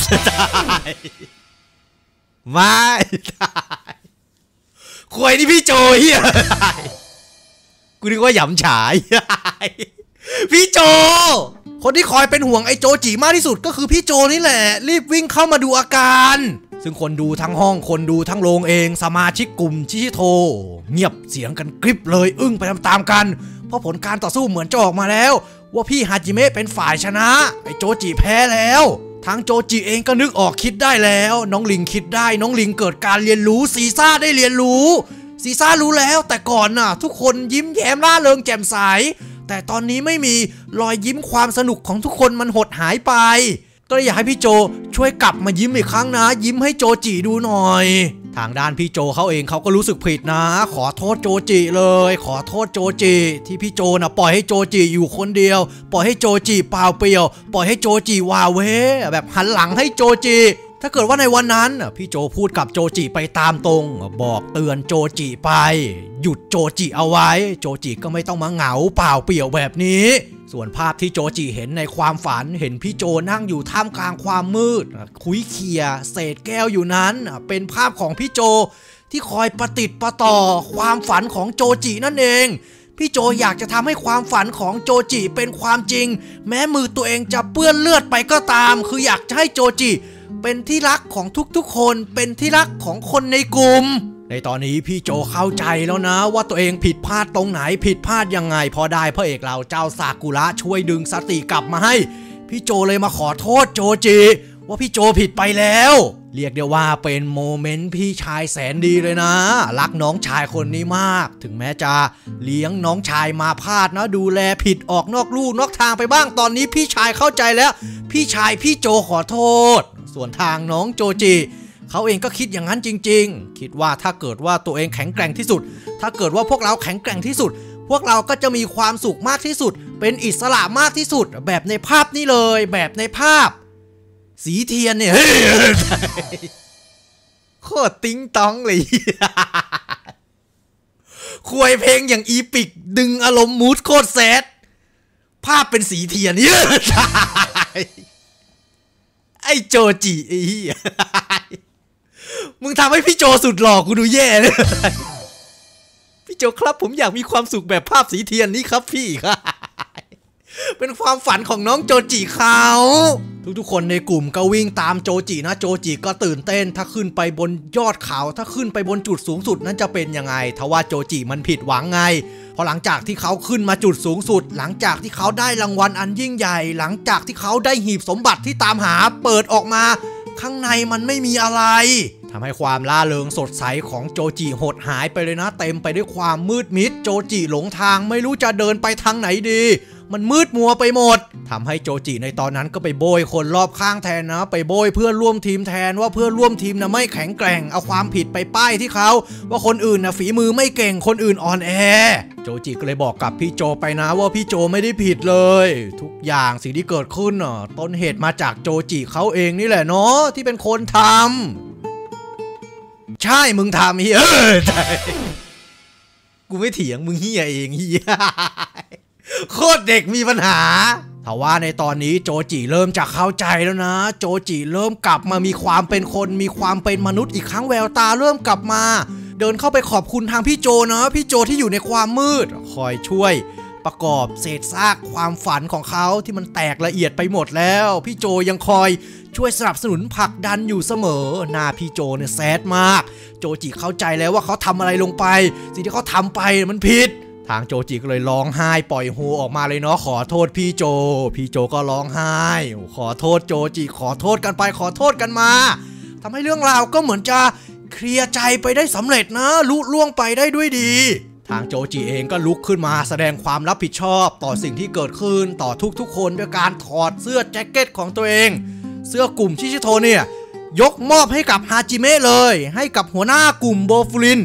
ได้ควยนี่พี่โจเฮียกูนึกว่าหยำฉาพี่โจคนที่คอยเป็นห่วงไอ้โจจิมากที่สุดก็คือพี่โจนี่แหละรีบวิ่งเข้ามาดูอาการซึ่งคนดูทั้งห้องคนดูทั้งโรงเองสมาชิกกลุ่มชิชิโทเงียบเสียงกันกริบเลยอึ้งไปตามๆกันเพราะผลการต่อสู้เหมือนจะออกมาแล้วว่าพี่ฮาจิเมะเป็นฝ่ายชนะไอ้โจจิแพ้แล้วทางโจจิเองก็นึกออกคิดได้แล้วน้องลิงคิดได้น้องลิงเกิดการเรียนรู้ซีซ่าได้เรียนรู้ซีซ่ารู้แล้วแต่ก่อนน่ะทุกคนยิ้มแย้มร่าเริงแจ่มใสแต่ตอนนี้ไม่มีรอยยิ้มความสนุกของทุกคนมันหดหายไปก็อยากให้พี่โจช่วยกลับมายิ้มอีกครั้งนะยิ้มให้โจจิดูหน่อยทางด้านพี่โจเขาเองเขาก็รู้สึกผิดนะขอโทษโจจิเลยขอโทษโจจิที่พี่โจนะปล่อยให้โจจิอยู่คนเดียวปล่อยให้โจจิเปล่าเปลี่ยวปล่อยให้โจจิวาเวแบบหันหลังให้โจจิถ้าเกิดว่าในวันนั้นพี่โจพูดกับโจจิไปตามตรงบอกเตือนโจจิไปหยุดโจจิเอาไว้โจจิก็ไม่ต้องมาเหงาเปล่าเปลี่ยวแบบนี้ส่วนภาพที่โจจิเห็นในความฝันเห็นพี่โจนั่งอยู่ท่ามกลางความมืดคุยเคียเศษแก้วอยู่นั้นเป็นภาพของพี่โจที่คอยประติดประต่อความฝันของโจจินั่นเองพี่โจอยากจะทำให้ความฝันของโจจิเป็นความจริงแม้มือตัวเองจะเปื้อนเลือดไปก็ตามคืออยากจะให้โจจิเป็นที่รักของทุกๆคนเป็นที่รักของคนในกลุ่มในตอนนี้พี่โจเข้าใจแล้วนะว่าตัวเองผิดพลาดตรงไหนผิดพลาดยังไงพอได้พระเอกเราเจ้าซากุระช่วยดึงสติกลับมาให้พี่โจเลยมาขอโทษโจจิว่าพี่โจผิดไปแล้วเรียกได้ว่าเป็นโมเมนต์พี่ชายแสนดีเลยนะรักน้องชายคนนี้มากถึงแม้จะเลี้ยงน้องชายมาพลาดนะดูแลผิดออกนอกลู่นอกทางไปบ้างตอนนี้พี่ชายเข้าใจแล้วพี่ชายพี่โจขอโทษส่วนทางน้องโจจิเขาเองก็คิดอย่างนั้นจริงๆคิดว่าถ้าเกิดว่าตัวเองแข็งแกร่งที่สุดถ้าเกิดว่าพวกเราแข็งแกร่งที่สุดพวกเราก็จะมีความสุขมากที่สุดเป็นอิสระมากที่สุดแบบในภาพนี้เลยแบบในภาพสีเทียนเนี่ยโคตรติ๊งตองเลยควยเพลงอย่างอีปิกดึงอารมณ์มูดโคตรแซดภาพเป็นสีเทียนเยอะไอ้โจจิไอ้เหี้ยมึงทำให้พี่โจสุดหลอกกูดูแย่เลยพี่โจครับผมอยากมีความสุขแบบภาพสีเทียนนี้ครับพี่ครับเป็นความฝันของน้องโจจิเขาทุกๆคนในกลุ่มก็วิ่งตามโจจินะโจจิก็ตื่นเต้นถ้าขึ้นไปบนยอดเขาถ้าขึ้นไปบนจุดสูงสุดนั้นจะเป็นยังไงทว่าโจจิมันผิดหวังไงพอหลังจากที่เขาขึ้นมาจุดสูงสุดหลังจากที่เขาได้รางวัลอันยิ่งใหญ่หลังจากที่เขาได้หีบสมบัติที่ตามหาเปิดออกมาข้างในมันไม่มีอะไรทำให้ความล่าเริงสดใสของโจจิหดหายไปเลยนะเต็มไปด้วยความมืดมิดโจจิหลงทางไม่รู้จะเดินไปทางไหนดีมันมืดมัวไปหมดทำให้โจจิในตอนนั้นก็ไปโบยคนรอบข้างแทนนะไปโบยเพื่อนร่วมทีมแทนว่าเพื่อนร่วมทีมนะไม่แข็งแกร่งเอาความผิดไปป้ายที่เขาว่าคนอื่นนะฝีมือไม่เก่งคนอื่นอ่อนแอโจจิก็เลยบอกกับพี่โจไปนะว่าพี่โจไม่ได้ผิดเลยทุกอย่างสิ่งที่เกิดขึ้นต้นเหตุมาจากโจจิเขาเองนี่แหละเนาะที่เป็นคนทำใช่มึงทำเฮียกูไม่เถียงมึงเฮียเองเฮียโคตรเด็กมีปัญหาแต่ว่าในตอนนี้โจจิเริ่มจะเข้าใจแล้วนะโจจิเริ่มกลับมามีความเป็นคนมีความเป็นมนุษย์อีกครั้งแววตาเริ่มกลับมาเดินเข้าไปขอบคุณทางพี่โจนะพี่โจที่อยู่ในความมืดคอยช่วยประกอบเศษซากความฝันของเขาที่มันแตกละเอียดไปหมดแล้วพี่โจยังคอยช่วยสนับสนุนผลักดันอยู่เสมอหน้าพี่โจเนี่ยแซดมากโจจิเข้าใจแล้วว่าเขาทำอะไรลงไปสิ่งที่เขาทำไปมันผิด ทางโจจิก็เลยร้องไห้ปล่อยโฮออกมาเลยเนาะขอโทษพี่โจก็ร้องไห้ขอโทษโจจิขอโทษกันไปขอโทษกันมาทำให้เรื่องราวก็เหมือนจะเคลียร์ใจไปได้สำเร็จนะลุล่วงไปได้ด้วยดีทางโจจิเองก็ลุกขึ้นมาแสดงความรับผิดชอบต่อสิ่งที่เกิดขึ้นต่อทุกๆคนด้วยการถอดเสื้อแจ็คเก็ตของตัวเองเสื้อกลุ่มชิชิโทเนี่ยยกมอบให้กับฮาจิเมะเลยให้กับหัวหน้ากลุ่มโบฟุริน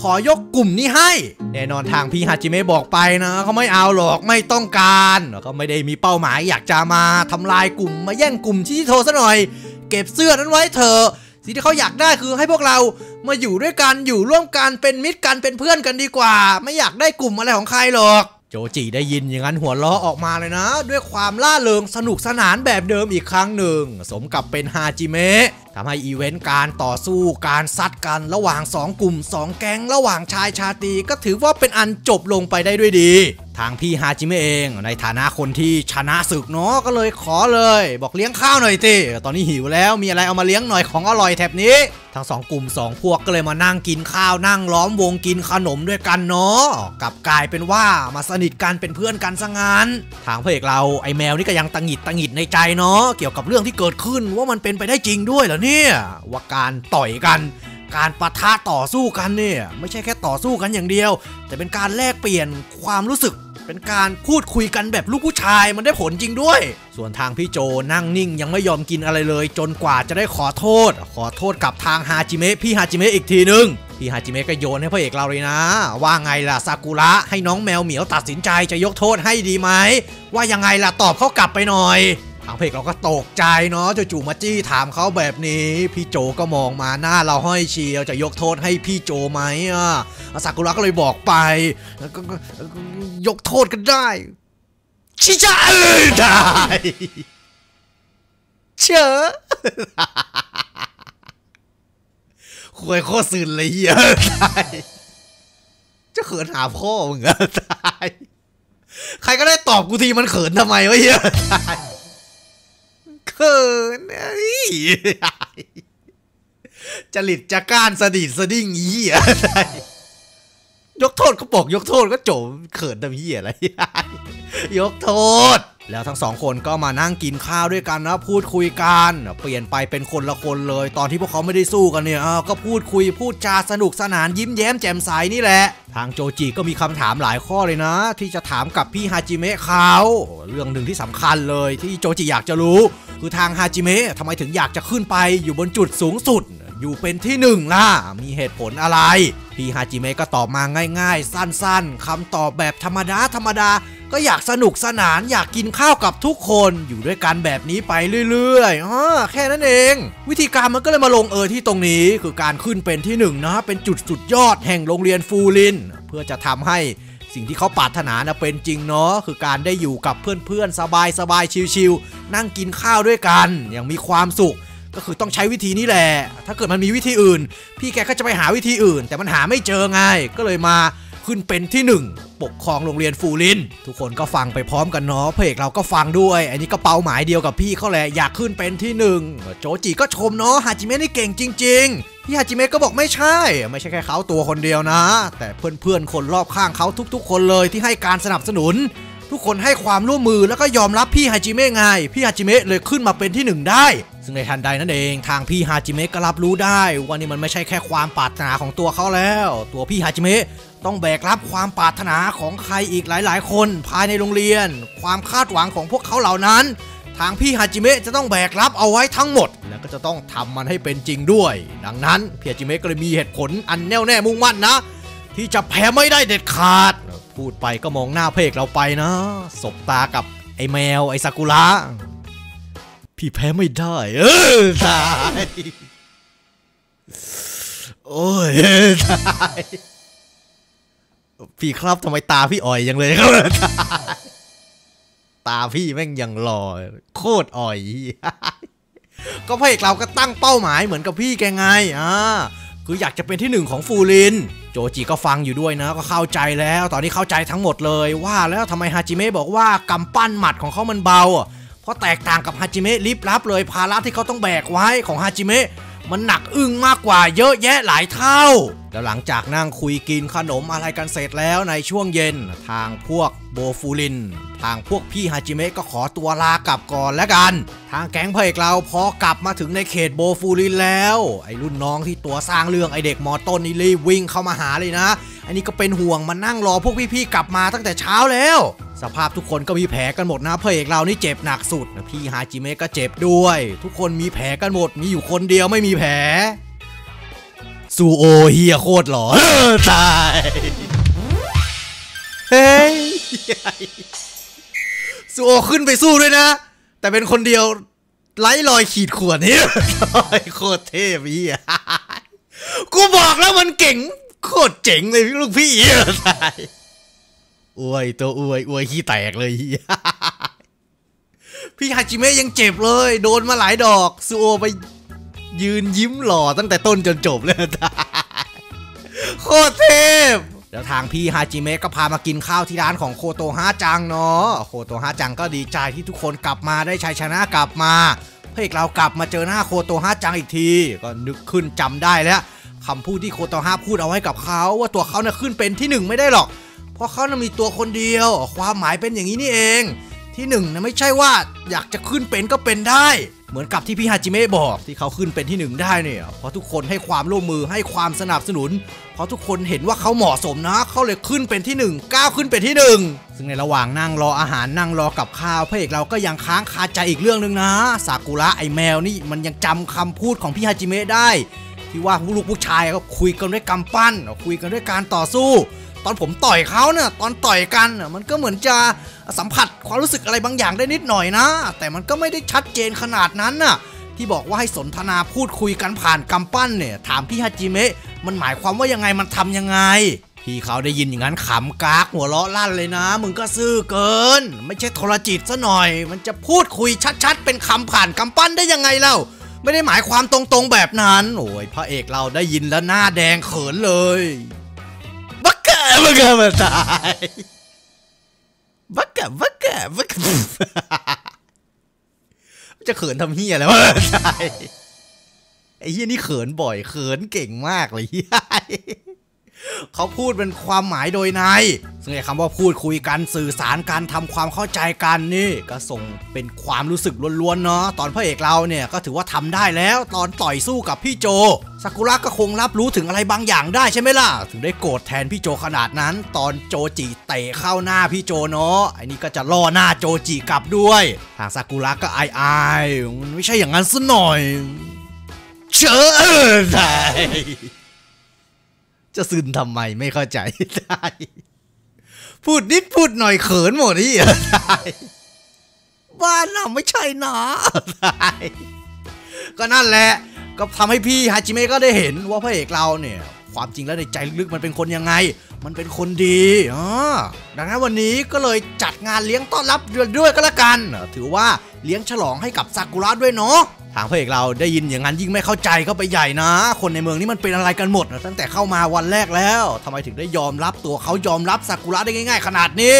ขอยกกลุ่มนี้ให้แน่นอนทางพี่ฮาจิเมะบอกไปนะเขาไม่เอาหรอกไม่ต้องการก็ไม่ได้มีเป้าหมายอยากจะมาทำลายกลุ่มมาแย่งกลุ่มชิชิโทซะหน่อยเก็บเสื้อนั้นไว้เถอะสิ่งที่เขาอยากได้คือให้พวกเรามาอยู่ด้วยกันอยู่ร่วมกันเป็นมิตรกันเป็นเพื่อนกันดีกว่าไม่อยากได้กลุ่มอะไรของใครหรอกโจจิได้ยินอย่างนั้นหัวล้อออกมาเลยนะด้วยความล่าเริงสนุกสนานแบบเดิมอีกครั้งหนึ่งสมกับเป็นฮาจิเมะทำให้อีเวนต์การต่อสู้การซัดกันระหว่าง2กลุ่ม2แก๊งระหว่างชายชาตรีก็ถือว่าเป็นอันจบลงไปได้ด้วยดีทางพี่ฮาจิเมะเองในฐานะคนที่ชนะศึกเนาะก็เลยขอเลยบอกเลี้ยงข้าวหน่อยสิตอนนี้หิวแล้วมีอะไรเอามาเลี้ยงหน่อยของอร่อยแถบนี้ทั้ง2กลุ่ม2พวกก็เลยมานั่งกินข้าวนั่งล้อมวงกินขนมด้วยกันเนาะกลับกลายเป็นว่ามาสนิทกันเป็นเพื่อนกันซะงั้นทางพระเอกเราไอแมวนี่ก็ยังตังหิดในใจเนาะเกี่ยวกับเรื่องที่เกิดขึ้นว่ามันเป็นไปได้จริงด้วยเหรอเนี่ยว่าการต่อยกันการปะทะต่อสู้กันเนี่ยไม่ใช่แค่ต่อสู้กันอย่างเดียวแต่เป็นการแลกเปลี่ยนความรู้สึกเป็นการพูดคุยกันแบบลูกผู้ชายมันได้ผลจริงด้วยส่วนทางพี่โจนั่งนิ่งยังไม่ยอมกินอะไรเลยจนกว่าจะได้ขอโทษกับทางฮาจิเมะพี่ฮาจิเมะอีกทีนึงพี่ฮาจิเมะก็โยนให้พระเอกเราเลยนะว่าไงล่ะซากุระให้น้องแมวเหมียวตัดสินใจจะยกโทษให้ดีไหมว่ายังไงล่ะตอบเขากลับไปหน่อยทางเพกเราก็ตกใจเนาะจู่ๆมาจี้ถามเขาแบบนี้พี่โจก็มองมาหน้าเราห้อยเชียวจะยกโทษให้พี่โจไหมซากุระก็เลยบอกไปยกโทษกันได้ชิจาเลยได้เชอควยข้อสื่อเลยเยอะได้จะเขินหาพ่อมึงอะได้ใครก็ได้ตอบกูทีมันเขินทำไมวะเยอะได้เขินจริตจะก้านสะดิดสะดิ้งเหี้ยอะไรยกโทษก็บอกยกโทษก็จบเขินทำเหี้ยอะไรยกโทษแล้วทั้งสองคนก็มานั่งกินข้าวด้วยกันนะพูดคุยกันเปลี่ยนไปเป็นคนละคนเลยตอนที่พวกเขาไม่ได้สู้กันเนี่ยก็พูดคุยพูดจาสนุกสนานยิ้มแย้มแจ่มใสนี่แหละทางโจจิก็มีคำถามหลายข้อเลยนะที่จะถามกับพี่ฮาจิเมะเขาเรื่องหนึ่งที่สำคัญเลยที่โจจิอยากจะรู้คือทางฮาจิเมะทำไมถึงอยากจะขึ้นไปอยู่บนจุดสูงสุดอยู่เป็นที่หนึ่งล่ะมีเหตุผลอะไรพี่ฮาจิเมะก็ตอบมาง่ายๆสั้นๆคำตอบแบบธรรมดาก็อยากสนุกสนานอยากกินข้าวกับทุกคนอยู่ด้วยกันแบบนี้ไปเรื่อยๆแค่นั้นเองวิธีการมันก็เลยมาลงที่ตรงนี้คือการขึ้นเป็นที่1นะเป็นจุดสุดยอดแห่งโรงเรียนฟูรินเพื่อจะทำให้สิ่งที่เขาปรารถนานะเป็นจริงเนาะคือการได้อยู่กับเพื่อนๆสบายๆชิลๆนั่งกินข้าวด้วยกันอย่างมีความสุขก็คือต้องใช้วิธีนี้แหละถ้าเกิดมันมีวิธีอื่นพี่แกก็จะไปหาวิธีอื่นแต่มันหาไม่เจอไงก็เลยมาขึ้นเป็นที่1ปกครองโรงเรียนฟูรินทุกคนก็ฟังไปพร้อมกันเนาะเพลงเราก็ฟังด้วยอันนี้ก็เป้าหมายเดียวกับพี่เขาแหละอยากขึ้นเป็นที่1โจจิก็ชมเนาะฮาจิเมะนี่เก่งจริงๆพี่ฮาจิเมะก็บอกไม่ใช่แค่เขาตัวคนเดียวนะแต่เพื่อนๆคนรอบข้างเขาทุกๆคนเลยที่ให้การสนับสนุนทุกคนให้ความร่วมมือแล้วก็ยอมรับพี่ฮาจิเมะไงพี่ฮาจิเมะเลยขึ้นมาเป็นที่1ได้ซึ่งในทันใดนั่นเองทางพี่ฮาจิเมะก็รับรู้ได้ว่านี่มันไม่ใช่แค่ความปรารถนาของตัวเขาแล้วตัวพี่ฮาจิเมะต้องแบกรับความปรารถนาของใครอีกหลายๆคนภายในโรงเรียนความคาดหวังของพวกเขาเหล่านั้นทางพี่ฮาจิเมะจะต้องแบกรับเอาไว้ทั้งหมดแล้วก็จะต้องทำมันให้เป็นจริงด้วยดังนั้นพี่ฮาจิเมะก็เลยมีเหตุผลอันแน่วแน่มุ่งมั่นนะที่จะแพ้ไม่ได้เด็ดขาดพูดไปก็มองหน้าเพกเราไปนะสบตากับไอแมวไอซากุระพี่แพ้ไม่ได้ตายโอ้ยตายพี่ครับทำไมตาพี่อ่อยยังเลยครับตาพี่แม่งยังหล่อโคตรอ่อยก็เพกเราก็ตั้งเป้าหมายเหมือนกับพี่แกไงคืออยากจะเป็นที่1ของฟูรินโจจิก็ฟังอยู่ด้วยนะก็เข้าใจแล้วตอนนี้เข้าใจทั้งหมดเลยว่าแล้วทำไมฮาจิเมะบอกว่ากำปั้นหมัดของเขามันเบาเพราะแตกต่างกับฮาจิเมะลิบลับเลยภาระที่เขาต้องแบกไว้ของฮาจิเมะมันหนักอึ้งมากกว่าเยอะแยะหลายเท่า แล้วหลังจากนั่งคุยกินขนมอะไรกันเสร็จแล้วในช่วงเย็นทางพวกโบฟูรินทางพวกพี่ฮาจิเมะก็ขอตัวลากลับก่อนแล้วกันทางแก๊งพระเอกเราพอกลับมาถึงในเขตโบฟูรินแล้วไอ้รุ่นน้องที่ตัวสร้างเรื่องไอ้เด็กมอต้นนี่รีบวิ่งเข้ามาหาเลยนะอันนี้ก็เป็นห่วงมานั่งรอพวกพี่ๆกลับมาตั้งแต่เช้าแล้วสภาพทุกคนก็มีแผลกันหมดนะพระเอกเรานี่เจ็บหนักสุดนะพี่ฮาจิเมะก็เจ็บด้วยทุกคนมีแผลกันหมดมีอยู่คนเดียวไม่มีแผลซูโอเฮียโคตรหล่อตายเฮ้ยซูโอขึ้นไปสู้ด้วยนะแต่เป็นคนเดียวไร้รอยขีดข่วนนี่โคตรเทพเฮียกูบอกแล้วมันเก่งโคตรเจ๋งเลยลูกพี่ตายอวยตัวอวยขี้แตกเลยพี่ฮาจิเมะยังเจ็บเลยโดนมาหลายดอกซูโอไปยืนยิ้มหล่อตั้งแต่ต้นจนจบเลยโคตรเทพแล้วทางพี่ฮาจิเมะก็พามากินข้าวที่ร้านของโคโตฮะจังเนาะโคโตฮะจังก็ดีใจที่ทุกคนกลับมาได้ชัยชนะกลับมาพระเอกเรากลับมาเจอหน้าโคโตฮะจังอีกทีก็นึกขึ้นจำได้แล้วคำพูดที่โคโตฮะพูดเอาไว้กับเขาว่าตัวเขาเนี่ยขึ้นเป็นที่หนึ่งไม่ได้หรอกเพราะเขาเนี่ยมีตัวคนเดียวความหมายเป็นอย่างนี้นี่เองที่หนึ่งนะไม่ใช่ว่าอยากจะขึ้นเป็นก็เป็นได้เหมือนกับที่พี่ฮาจิเมะบอกที่เขาขึ้นเป็นที่หนึ่งได้เนี่ยเพราะทุกคนให้ความร่วมมือให้ความสนับสนุนเพราะทุกคนเห็นว่าเขาเหมาะสมนะเขาเลยขึ้นเป็นที่หนึ่งก้าวขึ้นเป็นที่หนึ่งซึ่งในระหว่างนั่งรออาหารนั่งรอกับข้าวพระเอกเราก็ยังค้างคาใจอีกเรื่องหนึ่งนะซากุระไอแมวนี่มันยังจำคำพูดของพี่ฮาจิเมะได้ที่ว่าผู้ลูกผู้ชายก็คุยกันด้วยกำปั้นคุยกันด้วยการต่อสู้ตอนผมต่อยเขาเนี่ยตอนต่อยกันมันก็เหมือนจะสัมผัสความรู้สึกอะไรบางอย่างได้นิดหน่อยนะแต่มันก็ไม่ได้ชัดเจนขนาดนั้นน่ะที่บอกว่าให้สนทนาพูดคุยกันผ่านกำปั้นเนี่ยถามพี่ฮาจิเมะมันหมายความว่ายังไงมันทำยังไงพี่เขาได้ยินอย่างนั้นขำกากหัวเราะลั่นเลยนะมึงก็ซื่อเกินไม่ใช่โทรจิตซะหน่อยมันจะพูดคุยชัดๆเป็นคำผ่านกำปั้นได้ยังไงเล่าไม่ได้หมายความตรงๆแบบนั้นโอ้ยพระเอกเราได้ยินแล้วหน้าแดงเขินเลยบักกะตายบักกะจะเขินทำเหี้ยแล้วตายไอ้เหี้ยนี่เขินบ่อยเขินเก่งมากเลยเขาพูดเป็นความหมายโดยในซึ่งไอ้คำว่าพูดคุยกันสื่อสารการทำความเข้าใจกันนี่ก็ส่งเป็นความรู้สึกล้วนๆเนาะตอนพระเอกเราเนี่ยก็ถือว่าทำได้แล้วตอนต่อยสู้กับพี่โจซากุระก็คงรับรู้ถึงอะไรบางอย่างได้ใช่ไหมล่ะถึงได้โกรธแทนพี่โจขนาดนั้นตอนโจจิเตะเข้าหน้าพี่โจเนาะไอ้นี่ก็จะล่อหน้าโจจิกลับด้วยทางซากุระก็อายๆมันไม่ใช่อย่างนั้นซะหน่อยเชื่อใจจะซึนทำไมไม่เข้าใจได้พูดนิดพูดหน่อยเขินหมดนี่ได้บ้านเราไม่ใช่นะได้ก็นั่นแหละก็ทำให้พี่ฮาจิเมะก็ได้เห็นว่าพระเอกเราเนี่ยความจริงแล้วในใจลึกๆมันเป็นคนยังไงมันเป็นคนดีดังนั้นวันนี้ก็เลยจัดงานเลี้ยงต้อนรับด้วยก็แล้วกันถือว่าเลี้ยงฉลองให้กับซากุระด้วยเนาะทางพระเอกเราได้ยินอย่างนั้นยิ่งไม่เข้าใจเข้าไปใหญ่นะคนในเมืองนี้มันเป็นอะไรกันหมดตั้งแต่เข้ามาวันแรกแล้วทำไมถึงได้ยอมรับตัวเขายอมรับซากุระได้ง่ายๆขนาดนี้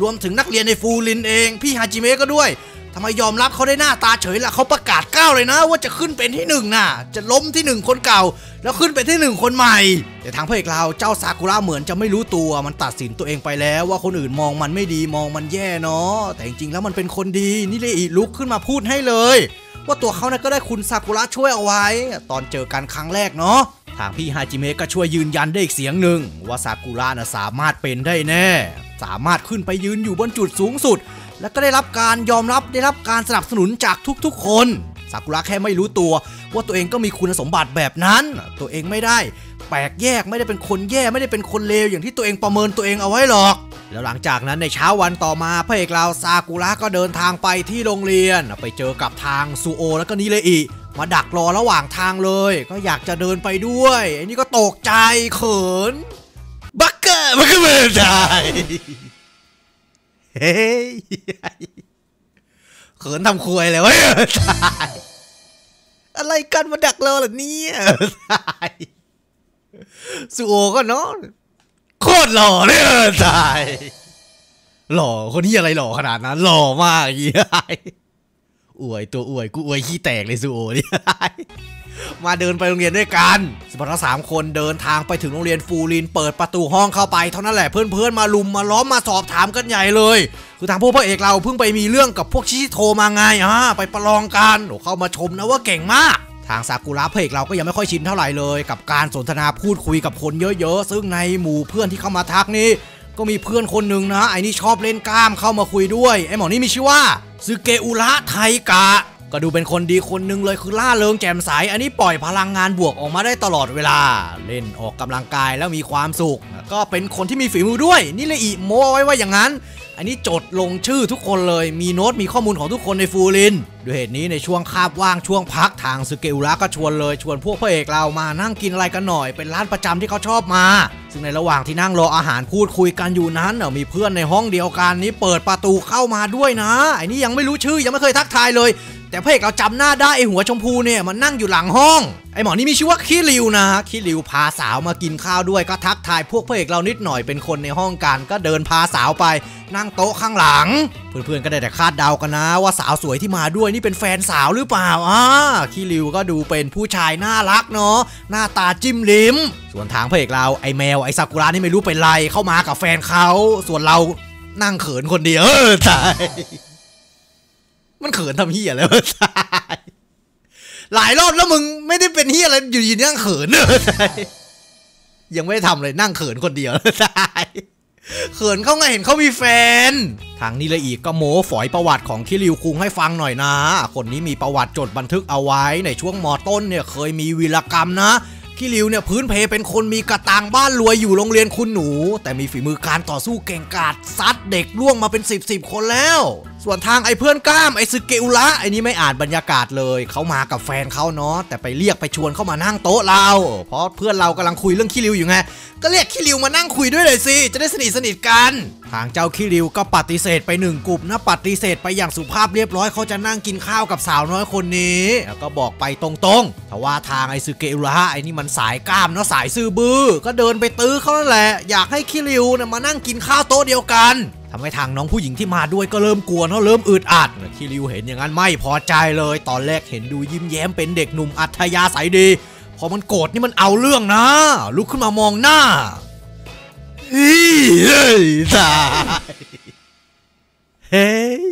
รวมถึงนักเรียนในฟูรินเองพี่ฮาจิเมะก็ด้วยทำไมยอมรับเขาได้หน้าตาเฉยล่ะเขาประกาศก้าวเลยนะว่าจะขึ้นเป็นที่หนึ่งน่ะจะล้มที่หนึ่งคนเก่าแล้วขึ้นเป็นที่หนึ่งคนใหม่แต่ทางพระเอกเราเจ้าซากุระเหมือนจะไม่รู้ตัวมันตัดสินตัวเองไปแล้วว่าคนอื่นมองมันไม่ดีมองมันแย่เนาะแต่จริงๆแล้วมันเป็นคนดีนี่เลยลุกขึ้นมาพูดให้เลยว่าตัวเขาเนี่ยก็ได้คุณซากุระช่วยเอาไว้ตอนเจอกันครั้งแรกเนาะทางพี่ฮาจิเมะก็ช่วยยืนยันได้อีกเสียงหนึ่งว่าซากุระนะสามารถเป็นได้แน่สามารถขึ้นไปยืนอยู่บนจุดสูงสุดแล้วก็ได้รับการยอมรับได้รับการสนับสนุนจากทุกๆคนซากุระแค่ไม่รู้ตัวว่าตัวเองก็มีคุณสมบัติแบบนั้นตัวเองไม่ได้แปลกแยกไม่ได้เป็นคนแย่ไม่ได้เป็นคนเลวอย่างที่ตัวเองประเมินตัวเองเอาไว้หรอกแล้วหลังจากนั้นในเช้าวันต่อมาพระเอกเราซากุระก็เดินทางไปที่โรงเรียนไปเจอกับทางซูโอแล้วก็นิเลอิมาดักรอระหว่างทางเลยก็อยากจะเดินไปด้วยไอ้นี่ก็ตกใจเขินบักเกอร์มันก็ไม่ได้เฮ้ยเขินทำควยเลยเว้ยอะไรกันมาดักรอเหรอเนี่ยซูโอก็เนาะโคตรหล่อเลยตายหล่อคนนี้อะไรหล่อขนาดนั้นหล่อมากยี่ไอ อวยตัวอวยกูอวยขี้แตกเลยซูโอนี่ มาเดินไปโรงเรียนด้วยกันสมรสามคนเดินทางไปถึงโรงเรียนฟูรินเปิดประตูห้องเข้าไปเท่านั้นแหละเพื่อนๆมาลุมมาล้อมมาสอบถามกันใหญ่เลยคือทางพวกพระเอกเราเพิ่งไปมีเรื่องกับพวกชิชิโทมาไงไปประลองกันโอ้เข้ามาชมนะว่าเก่งมากทางซากุระพระเอกเราก็ยังไม่ค่อยชินเท่าไหร่เลยกับการสนทนาพูดคุยกับคนเยอะๆซึ่งในหมู่เพื่อนที่เข้ามาทักนี้ก็มีเพื่อนคนหนึ่งนะไอ้นี่ชอบเล่นกล้ามเข้ามาคุยด้วยไอ้หมอนี่มีชื่อว่าซึเกอุระไทกะก็ดูเป็นคนดีคนหนึ่งเลยคือล่าเริงแจ่มใสอันนี้ปล่อยพลังงานบวกออกมาได้ตลอดเวลาเล่นออกกำลังกายแล้วมีความสุขก็เป็นคนที่มีฝีมือด้วยนี่เลยอิโมไว้ว่าอย่างนั้นอันนี้จดลงชื่อทุกคนเลยมีโน้ตมีข้อมูลของทุกคนในฟูรินด้วยเหตุนี้ในช่วงคาบว่างช่วงพักทางซึเกอุระก็ชวนพวกพระเอกเรามานั่งกินอะไรกันหน่อยเป็นร้านประจำที่เขาชอบมาซึ่งในระหว่างที่นั่งรออาหารพูดคุยกันอยู่นั้นมีเพื่อนในห้องเดียวกันนี้เปิดประตูเข้ามาด้วยนะไอ้นี่ยังไม่รู้ชื่อยังไม่เคยทักทายเลยแต่พระเอกเราจำหน้าได้ไอหัวชมพูเนี่ยมันนั่งอยู่หลังห้องไอหมอนี่มีชื่อว่าคิริวนะคิริวพาสาวมากินข้าวด้วยก็ทักทายพวกพระเอกเรานิดหน่อยเป็นคนในห้องกันก็เดินพาสาวไปนั่งโต๊ะข้างหลังเพื่อนๆก็ได้แต่คาดเดากันนะว่าสาวสวยที่มาด้วยนี่เป็นแฟนสาวหรือเปล่าคิริวก็ดูเป็นผู้ชายน่ารักเนาะหน้าตาจิ้มลิ้มส่วนทางพระเอกเราไอแมวไอซากุระนี่ไม่รู้เป็นไรเข้ามากับแฟนเขาส่วนเรานั่งเขินคนเดียวตายมันเขินทำเหี้ยแล้วตายหลายรอบแล้วมึงไม่ได้เป็นเหี้ยอะไรอยู่ยืนนั่งเขินเลยยังไม่ได้ทำเลยนั่งเขินคนเดียวตายเขินเขาไงเห็นเขามีแฟนทางนี้เลยอีกก็โม้ฝอยประวัติของคิริวคุงให้ฟังหน่อยนะคนนี้มีประวัติจดบันทึกเอาไว้ในช่วงม.ต้นเนี่ยเคยมีวีรกรรมนะคิริวเนี่ยพื้นเพเป็นคนมีกระตังบ้านรวยอยู่โรงเรียนคุณหนูแต่มีฝีมือการต่อสู้เก่งกาจซัดเด็กล่วงมาเป็น10คนแล้วส่วนทางไอ้เพื่อนกล้ามไอ้ซึเกอุระไอ้นี่ไม่อ่านบรรยากาศเลยเขามากับแฟนเขาเนาะแต่ไปเรียกไปชวนเข้ามานั่งโต๊ะเราเพราะเพื่อนเรากำลังคุยเรื่องคิริวอยู่ไงก็เรียกคิริวมานั่งคุยด้วยเลยสิจะได้สนิทกันทางเจ้าคิริวก็ปฏิเสธไป1กลุ่มนะปฏิเสธไปอย่างสุภาพเรียบร้อยเขาจะนั่งกินข้าวกับสาวน้อยคนนี้แล้วก็บอกไปตรงๆทว่าทางไอ้ซึเกอุระไอ้นี่มันสายกล้ามเนาะสายซื่อบื้อก็เดินไปตื้อเขานั่นแหละอยากให้คิริวเนี่ยมานั่งกินข้าวโต๊ะเดียวกันทำให้ทางน้องผู้หญิงที่มาด้วยก็เริ่มกลัวเขาเริ่มอึดอัดคิริวเห็นอย่างนั้นไม่พอใจเลยตอนแรกเห็นดูยิ้มแย้มเป็นเด็กหนุ่มอัธยาศัยดีพอมันโกรธนี่มันเอาเรื่องนะลุกขึ้นมามองหน้าเฮ้ยเฮ้ย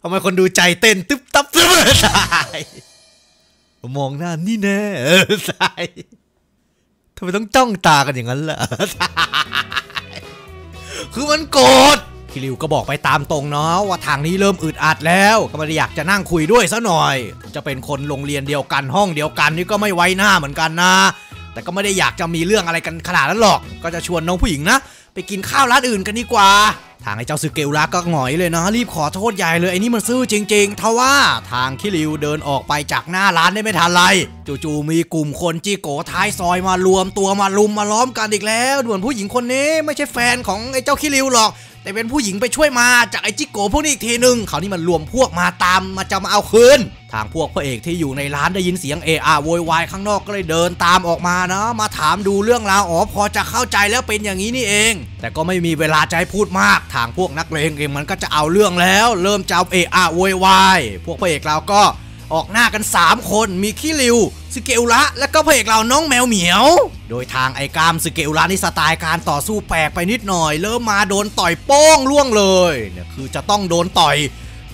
ทำไมคนดูใจเต้นตึ๊บตับตึ๊บเลยมองหน้านี่แน่ทำไมต้องจ้องตากันอย่างนั้นล่ะคือมันโกรธคิริวก็บอกไปตามตรงเนาะว่าทางนี้เริ่มอึดอัดแล้วก็ไม่ได้อยากจะนั่งคุยด้วยซะหน่อยจะเป็นคนโรงเรียนเดียวกันห้องเดียวกันนี่ก็ไม่ไว้หน้าเหมือนกันนะแต่ก็ไม่ได้อยากจะมีเรื่องอะไรกันขนาดนั้นหรอกก็จะชวนน้องผู้หญิงนะไปกินข้าวร้านอื่นกันดีกว่าทางไอ้เจ้าซึเกอุระก็หงอยเลยนะรีบขอโทษใหญ่เลยไอ้นี่มันซื่อจริงๆทว่าทางคิริวเดินออกไปจากหน้าร้านได้ไม่ทันไรจู่ๆมีกลุ่มคนจิโกะท้ายซอยมารวมตัวมาลุมมาล้อมกันอีกแล้วด่วนผู้หญิงคนนี้ไม่ใช่แฟนของไอ้เจ้าคิริวหรอกแต่เป็นผู้หญิงไปช่วยมาจากไอ้จิโกะพวกนี้อีกทีหนึ่งเขานี่มันรวมพวกมาตามมาจะมาเอาคืนทางพวกพระเอกที่อยู่ในร้านได้ยินเสียงเออะโวยวายข้างนอกก็เลยเดินตามออกมานะมาถามดูเรื่องราวอ๋อพอจะเข้าใจแล้วเป็นอย่างนี้นี่เองแต่ก็ไม่มีเวลาใจพูดมากทางพวกนักเลงเองมันก็จะเอาเรื่องแล้วเริ่มจะเออะโวยวายพวกพระเอกเราก็ออกหน้ากัน3คนมีคิริวซึเกอุระและก็พระเอกเราน้องแมวเหมียวโดยทางไอ้กามซึเกอุระนี่สไตล์การต่อสู้แปลกไปนิดหน่อยเริ่มมาโดนต่อยโป้งล่วงเลยเนี่ยคือจะต้องโดนต่อย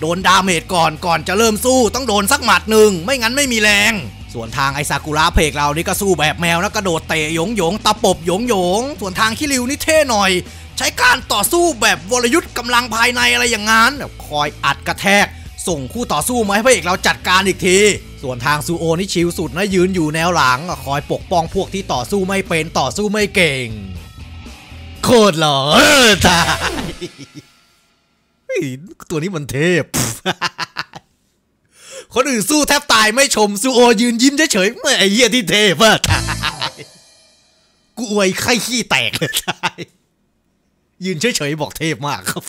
โดนดาเมจก่อนจะเริ่มสู้ต้องโดนสักหมัดหนึ่งไม่งั้นไม่มีแรงส่วนทางไอซากุระเพกเรานี่ก็สู้แบบแมวแล้วกระโดดเตะหยงตะปบหยงส่วนทางคิริวนี่เท่หน่อยใช้การต่อสู้แบบวรยุทธ์กำลังภายในอะไรอย่างนั้นคอยอัดกระแทกส่งคู่ต่อสู้มาให้พระเอกเราจัดการอีกทีส่วนทางซูโอนี่ชิลสุดนะยืนอยู่แนวหลังคอยปกป้องพวกที่ต่อสู้ไม่เป็นต่อสู้ไม่เก่งโคตรหล่อตายตัวนี้มันเทพ คนอื่นสู้แทบตายไม่ชมซูโอยืนยิ้มเฉยๆไม่ไอ้เหี้ยที่เทพอะตายกูอวยไข้ขี้แตกเลยตายยืนเฉยๆบอกเทพมากครับ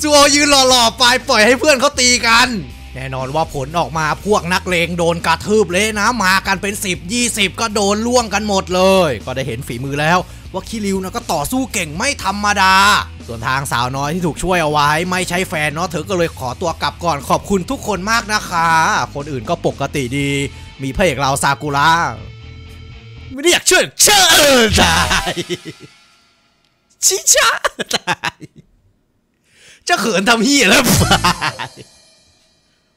ซูโอยืนหล่อๆไปปล่อยให้เพื่อนเขาตีกันแน่นอนว่าผลออกมาพวกนักเลงโดนกระทืบเละนะมากันเป็น10-20ก็โดนล่วงกันหมดเลยก็ได้เห็นฝีมือแล้วว่าคิริวนะก็ต่อสู้เก่งไม่ธรรมดา ส่วนทางสาวน้อยที่ถูกช่วยเอาไว้ไม่ใช้แฟนเนาะเธอก็เลยขอตัวกลับก่อนขอบคุณทุกคนมากนะคะคนอื่นก็ปกติดีมีพระเอกเราซากุระไม่ได้อยากช่วยเชิญตายชิชะตายจะเขินทำเหี้ยแล้ว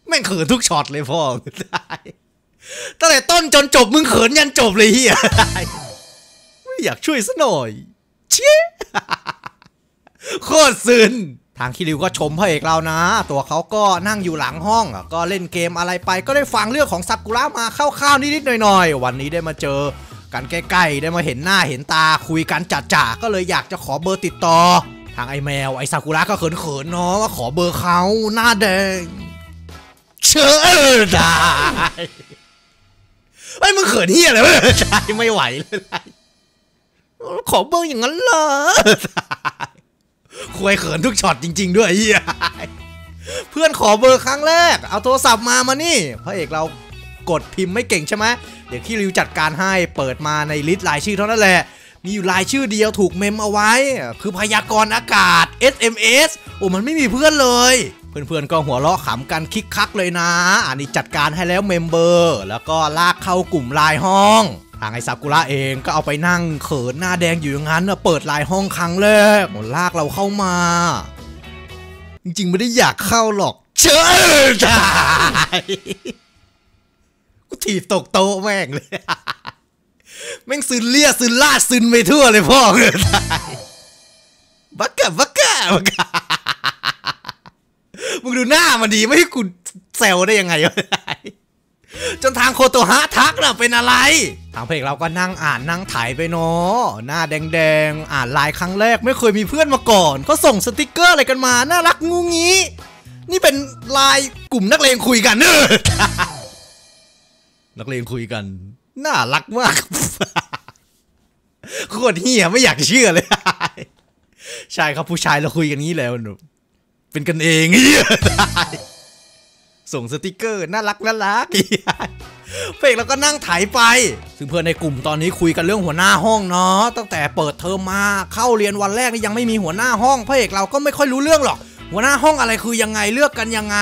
แม่งเขินทุกช็อตเลยพ่อตายตั้งแต่ต้นจนจบมึงเขินยันจบเลยเหี้ยไม่อยากช่วยซะหน่อยเชี่ยโคตรซึ้งทางคิริวก็ชมพระเอกเรานะตัวเขาก็นั่งอยู่หลังห้องก็เล่นเกมอะไรไปก็ได้ฟังเรื่องของซากุระมาคร่าวๆนิดๆหน่อยๆวันนี้ได้มาเจอกันใกล้ๆได้มาเห็นหน้าเห็นตาคุยกันจัดๆก็เลยอยากจะขอเบอร์ติดต่อทางไอแมวไอซากุระก็เขินๆเนาะว่าขอเบอร์เขาหน้าแดงเชิญได้ไอ้มึงเขินเหี้ยอะไรวะไม่ไหวเลยขอเบอร์อย่างนั้นเหรอคุยเขินทุกช็อตจริงๆด้วยเฮียเพื่อนขอเบอร์ครั้งแรกเอาโทรศัพท์มานี่พระเอกเรากดพิมพ์ไม่เก่งใช่ไหมเดี๋ยวคิริวจัดการให้เปิดมาในลิสต์รายชื่อเท่านั้นแหละมีอยู่รายชื่อเดียวถูกเมมเอาไว้คือพยากรณ์อากาศ SMS โอ้มันไม่มีเพื่อนเลยเพื่อนๆก็หัวเราะขำกันคิกคักเลยนะอันนี้จัดการให้แล้วเมมเบอร์แล้วก็ลากเข้ากลุ่มไลน์ห้องทางไอซากุระเองก็เอาไปนั่งเขินหน้าแดงอยู่อย่างนั้นเปิดไลน์ห้องครั้งแรกลากเราเข้ามาจริงๆไม่ได้อยากเข้าหรอกเชิญตายกูถีบตกโต๊ะแม่งเลยแม่งซึนเลียซึนลาดซึนไปทั่วเลยพ่อเลยตายบักกะมึงดูหน้ามันดีไม่ให้กูแซวได้ยังไงวะจนทางโคโตฮะทักน่ะเป็นอะไรทางเพลงเราก็นั่งอ่านนั่งถ่ายไปเนาะหน้าแดงๆอ่านไลน์ครั้งแรกไม่เคยมีเพื่อนมาก่อนก็ส่งสติกเกอร์อะไรกันมาน่ารักงูงี้นี่เป็นไลน์กลุ่มนักเลงคุยกันเนอะนักเลงคุยกันน่ารักมากโคตรเหี้ยไม่อยากเชื่อเลยใช่ครับผู้ชายเราคุยกันงี้แล้วเป็นกันเองเหี้ยส่งสติกเกอร์น่ารักเพลงแล้วก็นั่งถ่ายไปซึ่งเพื่อนในกลุ่มตอนนี้คุยกันเรื่องหัวหน้าห้องเนาะตั้งแต่เปิดเทอมมาเข้าเรียนวันแรกนี่ยังไม่มีหัวหน้าห้องพระเอกเราก็ไม่ค่อยรู้เรื่องหรอกหัวหน้าห้องอะไรคือยังไงเลือกกันยังไง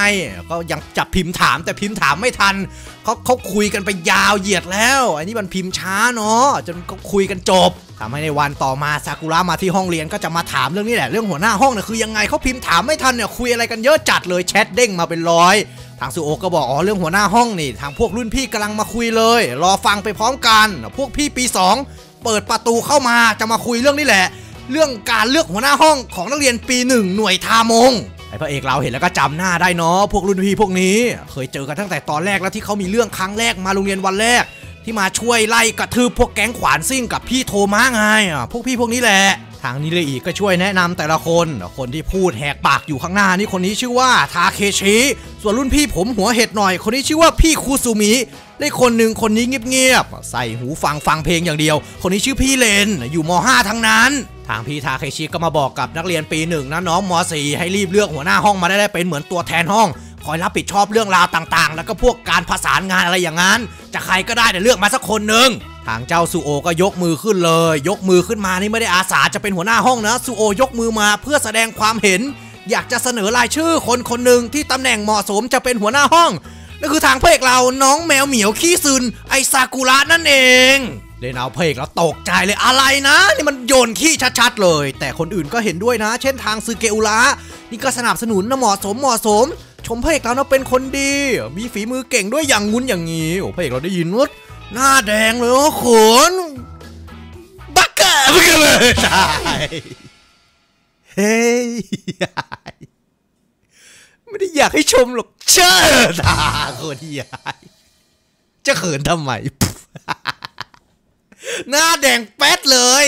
ก็ยังจับพิมพ์ถามแต่พิมพ์ถามไม่ทันเขาคุยกันไปยาวเหยียดแล้วไอ้นี่มันพิมพ์ช้าเนาะจนก็คุยกันจบทำให้ในวันต่อมาซากุระมาที่ห้องเรียนก็จะมาถามเรื่องนี้แหละเรื่องหัวหน้าห้องเนี่ยคือยังไงเขาพิมพ์ถามไม่ทันเนี่ยคุยอะไรกันเยอะจัดเลยแชทเด้งมาเป็นร้อยทางซูโอก็บอกอ๋อเรื่องหัวหน้าห้องนี่ทางพวกรุ่นพี่กำลังมาคุยเลยรอฟังไปพร้อมกันพวกพี่ปี2เปิดประตูเข้ามาจะมาคุยเรื่องนี้แหละเรื่องการเลือกหัวหน้าห้องของนักเรียนปี1หน่วยทามงไอพระเอกเราเห็นแล้วก็จำหน้าได้เนาะพวกรุ่นพี่พวกนี้เคยเจอกันตั้งแต่ตอนแรกแล้วที่เขามีเรื่องครั้งแรกมาโรงเรียนวันแรกที่มาช่วยไล่กระทืบพวกแก๊งขวานซิ่งกับพี่โทมัสไงพวกพี่พวกนี้แหละทางนี้เลยอีกก็ช่วยแนะนำแต่ละคนคนที่พูดแหกปากอยู่ข้างหน้านี่คนนี้ชื่อว่าทาเคชิส่วนรุ่นพี่ผมหัวเห็ดหน่อยคนนี้ชื่อว่าพี่คูซูมิได้คนหนึ่งคนนี้เงียบๆใส่หูฟังเพลงอย่างเดียวคนนี้ชื่อพี่เลนอยู่ม.5 ทั้งนั้นทางพี่ทาเคชิก็มาบอกกับนักเรียนปี1นะน้องม.4 ให้รีบเลือกหัวหน้าห้องมาได้เป็นเหมือนตัวแทนห้องคอยรับผิดชอบเรื่องราวต่างๆแล้วก็พวกการประสานงานอะไรอย่างนั้นจะใครก็ได้แต่เลือกมาสักคนหนึ่งทางเจ้าซูโอก็ยกมือขึ้นเลยยกมือขึ้นมานี่ไม่ได้อาสาจะเป็นหัวหน้าห้องนะซูโอยกมือมาเพื่อแสดงความเห็นอยากจะเสนอรายชื่อคนคนหนึ่งที่ตำแหน่งเหมาะสมจะเป็นหัวหน้าห้องนั่นคือทางพระเอกเราน้องแมวเหมียวขี้ซึนไอซากุระนั่นเองเล่นเอาพระเอกเราตกใจเลยอะไรนะนี่มันโยนขี้ชัดๆเลยแต่คนอื่นก็เห็นด้วยนะเช่นทางซึเกอุระนี่ก็สนับสนุนนะเหมาะสมชมพระเอกเราเนาะเป็นคนดีมีฝีมือเก่งด้วยอย่างงุ้นอย่างงี้โอ้พระเอกเราได้ยินว่าหน้าแดงเลยโอ้โขนบักเกอร์เลยตายเฮ้ยไม่ได้อยากให้ชมหรอกเชิดตาโคตรใหญ่จะเขินทำไมหน้าแดงแป๊ดเลย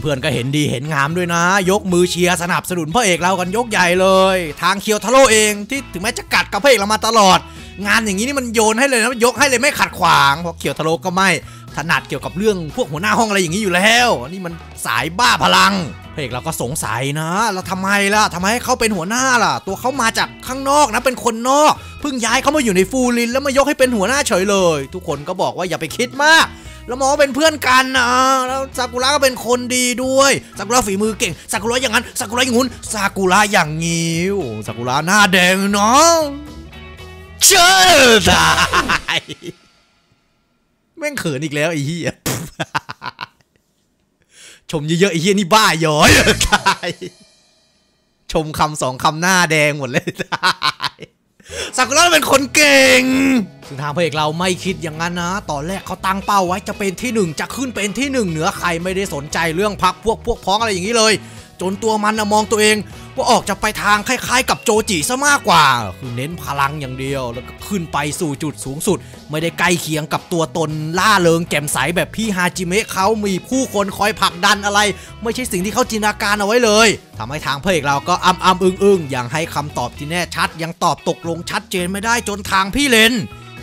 เพื่อนๆก็เห็นดีเห็นงามด้วยนะยกมือเชียร์สนับสนุนพระเอกเรากันยกใหญ่เลยทางเคียวทาโร่เองที่ถึงแม้จะกัดกับพระเอกเรามาตลอดงานอย่างนี้นี่มันโยนให้เลยนะยกให้เลยไม่ขัดขวางเพราะเคียวทาโร่ก็ไม่ถนัดเกี่ยวกับเรื่องพวกหัวหน้าห้องอะไรอย่างนี้อยู่แล้วนี่มันสายบ้าพลังพระเอกเราก็สงสัยนะเราทำไมล่ะทำไมเขาเป็นหัวหน้าล่ะตัวเขามาจากข้างนอกนะเป็นคนนอกเพิ่งย้ายเขามาอยู่ในฟูรินแล้วมายกให้เป็นหัวหน้าเฉยเลยทุกคนก็บอกว่าอย่าไปคิดมาก แล้วมองว่าเป็นเพื่อนกันนะแล้วซากุระก็เป็นคนดีด้วยซากุระฝีมือเก่งซากุระอย่างนั้นซากุระอย่างงุ้นซากุระอย่างงี้ซากุระหน้าแดงเนาะเจอตายแม่งเขินอีกแล้วไอ้เหี้ยชมเยอะๆไอ้เหี้ยนี่บ้าย้อยตายชมคำสองคำหน้าแดงหมดเลยตายซากุระเป็นคนเก่งซึ่งทางพระเอกเราไม่คิดอย่างนั้นนะตอนแรกเขาตั้งเป้าไว้จะเป็นที่1จะขึ้นเป็นที่1เหนือใครไม่ได้สนใจเรื่องพักพวกพ้องอะไรอย่างนี้เลยจนตัวมันมองตัวเองว่าออกจะไปทางคล้ายๆกับโจจิซะมากกว่าคือเน้นพลังอย่างเดียวแล้วก็ขึ้นไปสู่จุดสูงสุดไม่ได้ใกล้เคียงกับตัวตนล่าเริงแจ่มใสแบบพี่ฮาจิเมะเขามีผู้คนคอยผลักดันอะไรไม่ใช่สิ่งที่เขาจินตนาการเอาไว้เลยทำให้ทางพระเอกเราก็อึ้งอย่างให้คำตอบที่แน่ชัดยังตอบตกลงชัดเจนไม่ได้จนทางพี่เลน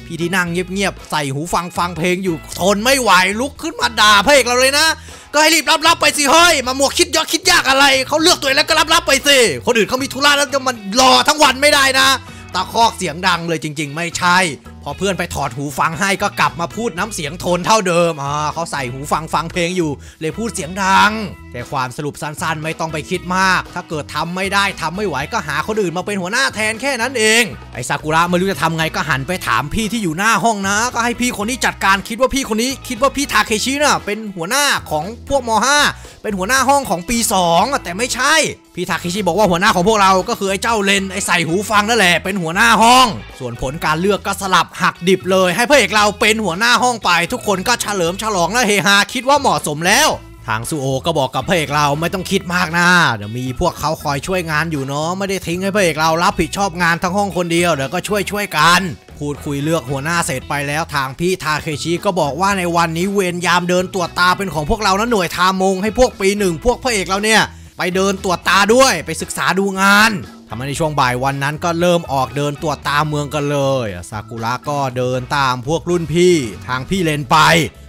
พี่ที่นั่งเงียบๆใส่หูฟังเพลงอยู่ทนไม่ไหวลุกขึ้นมาด่าพระเอกเราเลยนะก็ให้รีบรับไปสิเฮ้ยมาหมวกคิดยอดคิดยากอะไรเขาเลือกตัวเองแล้วก็รับไปสิคนอื่นเขามีธุระแล้วจะมันรอทั้งวันไม่ได้นะตะคอกเสียงดังเลยจริงๆไม่ใช่พอเพื่อนไปถอดหูฟังให้ก็กลับมาพูดน้ำเสียงโทนเท่าเดิมเขาใส่หูฟังเพลงอยู่เลยพูดเสียงดังแต่ความสรุปสั้นๆไม่ต้องไปคิดมากถ้าเกิดทำไม่ได้ทำไม่ไหวก็หาคนอื่นมาเป็นหัวหน้าแทนแค่นั้นเองไอซากุระไม่รู้จะทำไงก็หันไปถามพี่ที่อยู่หน้าห้องนะก็ให้พี่คนนี้จัดการคิดว่าพี่ทาเคชิน่ะเป็นหัวหน้าของพวกม.5 เป็นหัวหน้าห้องของปี2แต่ไม่ใช่พี่ทาเคชิบอกว่าหัวหน้าของพวกเราก็คือไอเจ้าเลนไอใส่หูฟังนั่นแหละเป็นหัวหน้าห้องส่วนผลการเลือกก็สลับหักดิบเลยให้พระเอกเราเป็นหัวหน้าห้องไปทุกคนก็เฉลิมฉลองและเฮฮาคิดว่าเหมาะสมแล้วทางซูโอก็บอกกับพระเอกเราไม่ต้องคิดมากนะเดี๋ยวมีพวกเขาคอยช่วยงานอยู่เนาะไม่ได้ทิ้งให้พระเอกเรารับผิดชอบงานทั้งห้องคนเดียวเดี๋ยวก็ช่วยกันพูดคุยเลือกหัวหน้าเสร็จไปแล้วทางพี่ทาเคชิก็บอกว่าในวันนี้เวรยามเดินตรวจตาเป็นของพวกเรานะหน่วยทามงให้พวกปีหนึ่งพวกพระเอกเราเนี่ยไปเดินตรวจตาด้วยไปศึกษาดูงานทำให้ในช่วงบ่ายวันนั้นก็เริ่มออกเดินตรวจตาเมืองกันเลยซากุระก็เดินตามพวกรุ่นพี่ทางพี่เลนไป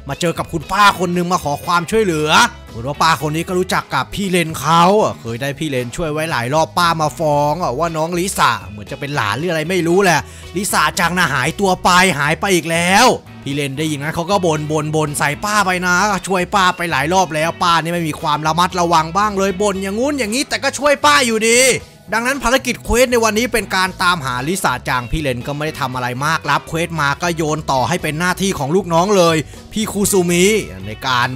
มาเจอกับคุณป้าคนนึงมาขอความช่วยเหลือคุณป้าคนนี้ก็รู้จักกับพี่เลนเขาเคยได้พี่เลนช่วยไว้หลายรอบป้ามาฟ้องว่าน้องลิซ่าเหมือนจะเป็นหลานหรืออะไรไม่รู้แหละลิซ่าจังนะหายตัวไปหายไปอีกแล้วพี่เลนได้ยินงั้นเขาก็บ่นใส่ป้าไปนะช่วยป้าไปหลายรอบแล้วป้านี่ไม่มีความระมัดระวังบ้างเลยบ่นอย่างงู้นอย่างนี้แต่ก็ช่วยป้าอยู่ดีดังนั้นภารกิจเควสในวันนี้เป็นการตามหาลิซ่าจังพี่เลนก็ไม่ได้ทำอะไรมากรับเควสมาก็โยนต่อให้เป็นหน้าที่ของลูกน้องเลยพี่คูซูมิในการ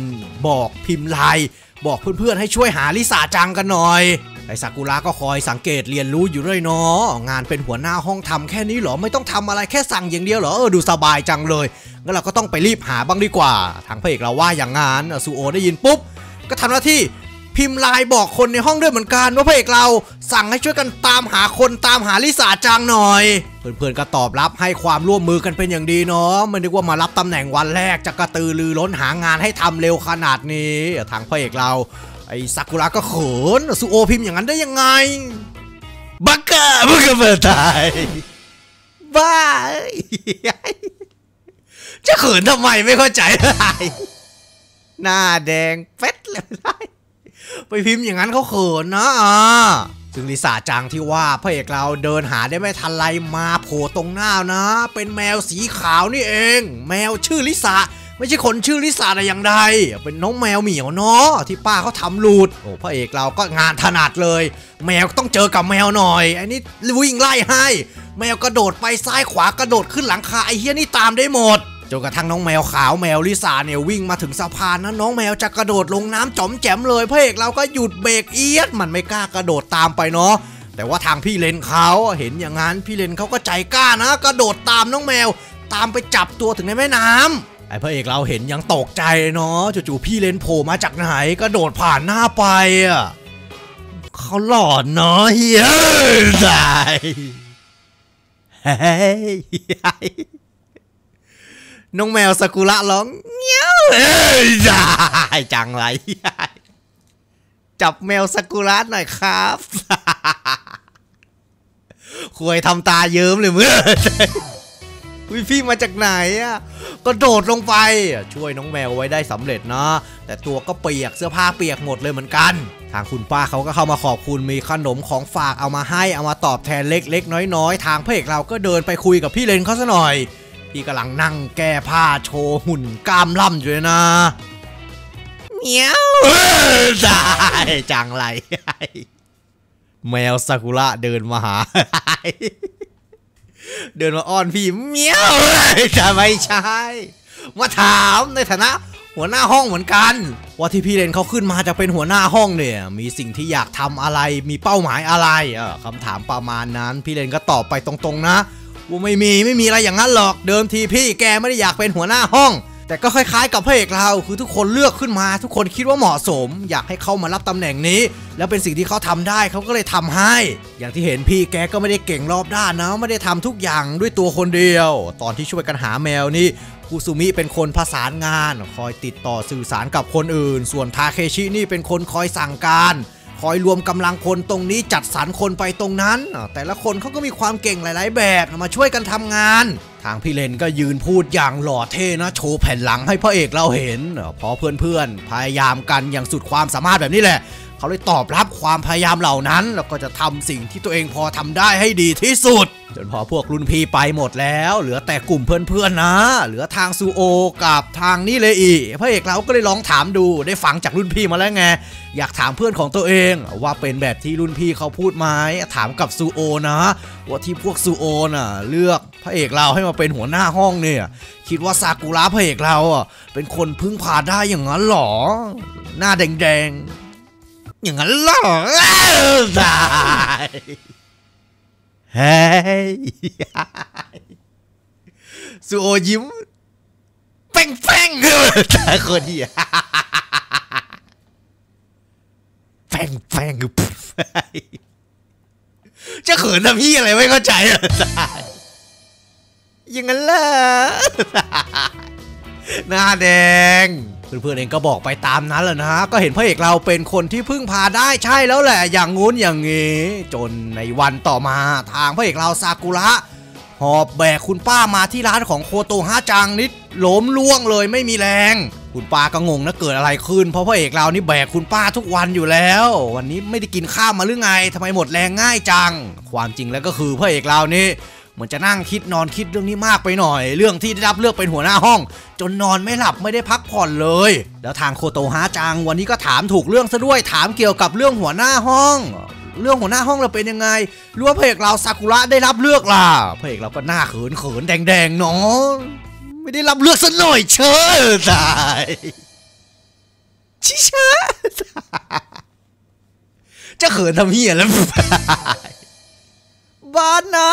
บอกพิมพ์ไลน์บอกเพื่อนๆให้ช่วยหาลิซ่าจังกันหน่อยไอซากุระก็คอยสังเกตเรียนรู้อยู่เรื่อยเนาะงานเป็นหัวหน้าห้องทำแค่นี้เหรอไม่ต้องทำอะไรแค่สั่งอย่างเดียวเหรอดูสบายจังเลยงั้นเราก็ต้องไปรีบหาบ้างดีกว่าทางพระเอกเราว่าอย่างงั้นซูโอได้ยินปุ๊บก็ทำหน้าที่พิมพ์ไลน์บอกคนในห้องด้วยเหมือนกันว่าพระเอกเราสั่งให้ช่วยกันตามหาลิซ่าจังหน่อยเพื่อนๆก็ตอบรับให้ความร่วมมือกันเป็นอย่างดีเนาะไม่นึกว่ามารับตำแหน่งวันแรกจะกระตือรือร้นหางานให้ทำเร็วขนาดนี้ทางพระเอกเราไอซากุระก็เขินซูโอพิมพ์อย่างนั้นได้ยังไงบักกะเปิดตายบ้าจะเขินทำไมไม่เข้าใจเลยหน้าแดงเป๊ดเลยไปพิมพ์อย่างนั้นเขาเขินนะซึ่งลิซ่าจังที่ว่าพระเอกเราเดินหาได้ไม่ทันไรมาโผล่ตรงหน้านะเป็นแมวสีขาวนี่เองแมวชื่อลิซ่าไม่ใช่คนชื่อลิซ่าอะไรอย่างใดเป็นน้องแมวเหมียวเนาะที่ป้าเขาทำหลุดโอ้พระเอกเราก็งานถนัดเลยแมวต้องเจอกับแมวหน่อยไอ้นี่วิ่งไล่ให้แมวกระโดดไปซ้ายขวากระโดดขึ้นหลังคาไอ้เฮียนี่ตามได้หมดจนกระทั่งน้องแมวขาวแมวลิซ่าเนี่ยวิ่งมาถึงสะพานนะน้องแมวจะกระโดดลงน้ำจ๋อมแจ๋มเลยพระเอกเราก็หยุดเบรกเอียดมันไม่กล้ากระโดดตามไปเนาะแต่ว่าทางพี่เลนเขาเห็นอย่างนั้นพี่เลนเขาก็ใจกล้านะกระโดดตามน้องแมวตามไปจับตัวถึงในแม่น้ำไอ้พระเอกเราเห็นยังตกใจเนาะจู่ๆพี่เลนโผล่มาจากไหนกระโดดผ่านหน้าไปอ่ะเขาหลอนเนาะเฮียได้เฮ้ยน้องแมวซากุระร้องเงี้ยวจังไรจับแมวซากุระหน่อยครับคุยทำตาเยิ้มเลยเมื่อวิพี่มาจากไหนอ่ะก็โดดลงไปช่วยน้องแมวไว้ได้สำเร็จนะแต่ตัวก็เปียกเสื้อผ้าเปียกหมดเลยเหมือนกันทางคุณป้าเขาก็เข้ามาขอบคุณมีขนมของฝากเอามาให้เอามาตอบแทนเล็กๆน้อยๆทางพระเอกเราก็เดินไปคุยกับพี่เลนเขาซะหน่อย พี่กำลังนั่งแก้ผ้าโชว์หุ่นกล้ามล่ำอยู่เลยนะเมียวได้จังไรแมวซากุระเดินมาหาเดินมาอ้อนพี่เมียวจะไม่ใช่มาถามในฐานะหัวหน้าห้องเหมือนกันว่าที่พี่เรนเขาขึ้นมาจะเป็นหัวหน้าห้องเนี่ยมีสิ่งที่อยากทำอะไรมีเป้าหมายอะไรคำถามประมาณนั้นพี่เรนก็ตอบไปตรงๆนะว่าไม่มีอะไรอย่างนั้นหรอกเดิมทีพี่แกไม่ได้อยากเป็นหัวหน้าห้องแต่ก็คล้ายๆกับพระเอกเราคือทุกคนเลือกขึ้นมาทุกคนคิดว่าเหมาะสมอยากให้เข้ามารับตำแหน่งนี้แล้วเป็นสิ่งที่เขาทำได้เขาก็เลยทำให้อย่างที่เห็นพี่แกก็ไม่ได้เก่งรอบด้านนะไม่ได้ทำทุกอย่างด้วยตัวคนเดียวตอนที่ช่วยกันหาแมวนี่คุซุมิเป็นคนประสานงานคอยติดต่อสื่อสารกับคนอื่นส่วนทาเคชินี่เป็นคนคอยสั่งการคอยรวมกำลังคนตรงนี้จัดสรรคนไปตรงนั้นแต่ละคนเขาก็มีความเก่งหลายๆแบบมาช่วยกันทำงานทางพี่เลนก็ยืนพูดอย่างหล่อเท่นะโชว์แผ่นหลังให้พระเอกเราเห็นพอเพื่อนๆพยายามกันอย่างสุดความสามารถแบบนี้แหละเขาเลยตอบรับความพยายามเหล่านั้นแล้วก็จะทำสิ่งที่ตัวเองพอทำได้ให้ดีที่สุดจนพอพวกรุ่นพี่ไปหมดแล้วเหลือแต่กลุ่มเพื่อนๆนะเหลือทางซูโอกับทางนี่เลยอีพระเอกเราก็เลยลองถามดูได้ฟังจากรุ่นพี่มาแล้วไงอยากถามเพื่อนของตัวเองว่าเป็นแบบที่รุ่นพี่เขาพูดไหมถามกับซูโอนะว่าที่พวกซูโอน่ะเลือกพระเอกเราให้มาเป็นหัวหน้าห้องเนี่ยคิดว่าซากุระพระเอกเราเป็นคนพึ่งพาได้อย่างนั้นหรอหน้าแดงๆอย่างนั้นหรอได้เฮ้ยซูโอยิ้มแป้งๆแต่คนเดียแป้งจะเขินทำพี่อะไรไม่เข้าใจอย่างนั้นล่ะหน้าแดงเพื่อนๆเองก็บอกไปตามนั้นแหละนะก็เห็นพระเอกเราเป็นคนที่พึ่งพาได้ใช่แล้วแหละอย่างงู้นอย่างงี้จนในวันต่อมาทางพระเอกเราซากุระหอบแบกคุณป้ามาที่ร้านของโคโตฮะจังนิดล้มล่วงเลยไม่มีแรงคุณป้าก็งงนะเกิดอะไรขึ้นเพราะพระเอกเรานี่แบกคุณป้าทุกวันอยู่แล้ววันนี้ไม่ได้กินข้าวมาหรือไงทำไมหมดแรงง่ายจังความจริงแล้วก็คือพระเอกเรานี่เหมือนจะนั่งคิดนอนคิดเรื่องนี้มากไปหน่อยเรื่องที่ได้รับเลือกเป็นหัวหน้าห้องจนนอนไม่หลับไม่ได้พักผ่อนเลยแล้วทางโคโตฮะจังวันนี้ก็ถามถูกเรื่องซะด้วยถามเกี่ยวกับเรื่องหัวหน้าห้องเรื่องหัวหน้าห้องเราเป็นยังไงรู้ว่าพระเอกเราซากุระได้รับเลือกล่ะพระเอกเราก็หน้าเขินแดงเนาะไม่ได้รับเลือกซะหน่อยเชยตายชิชะจะเขินทำเหี้ยแล้วบ้านนะ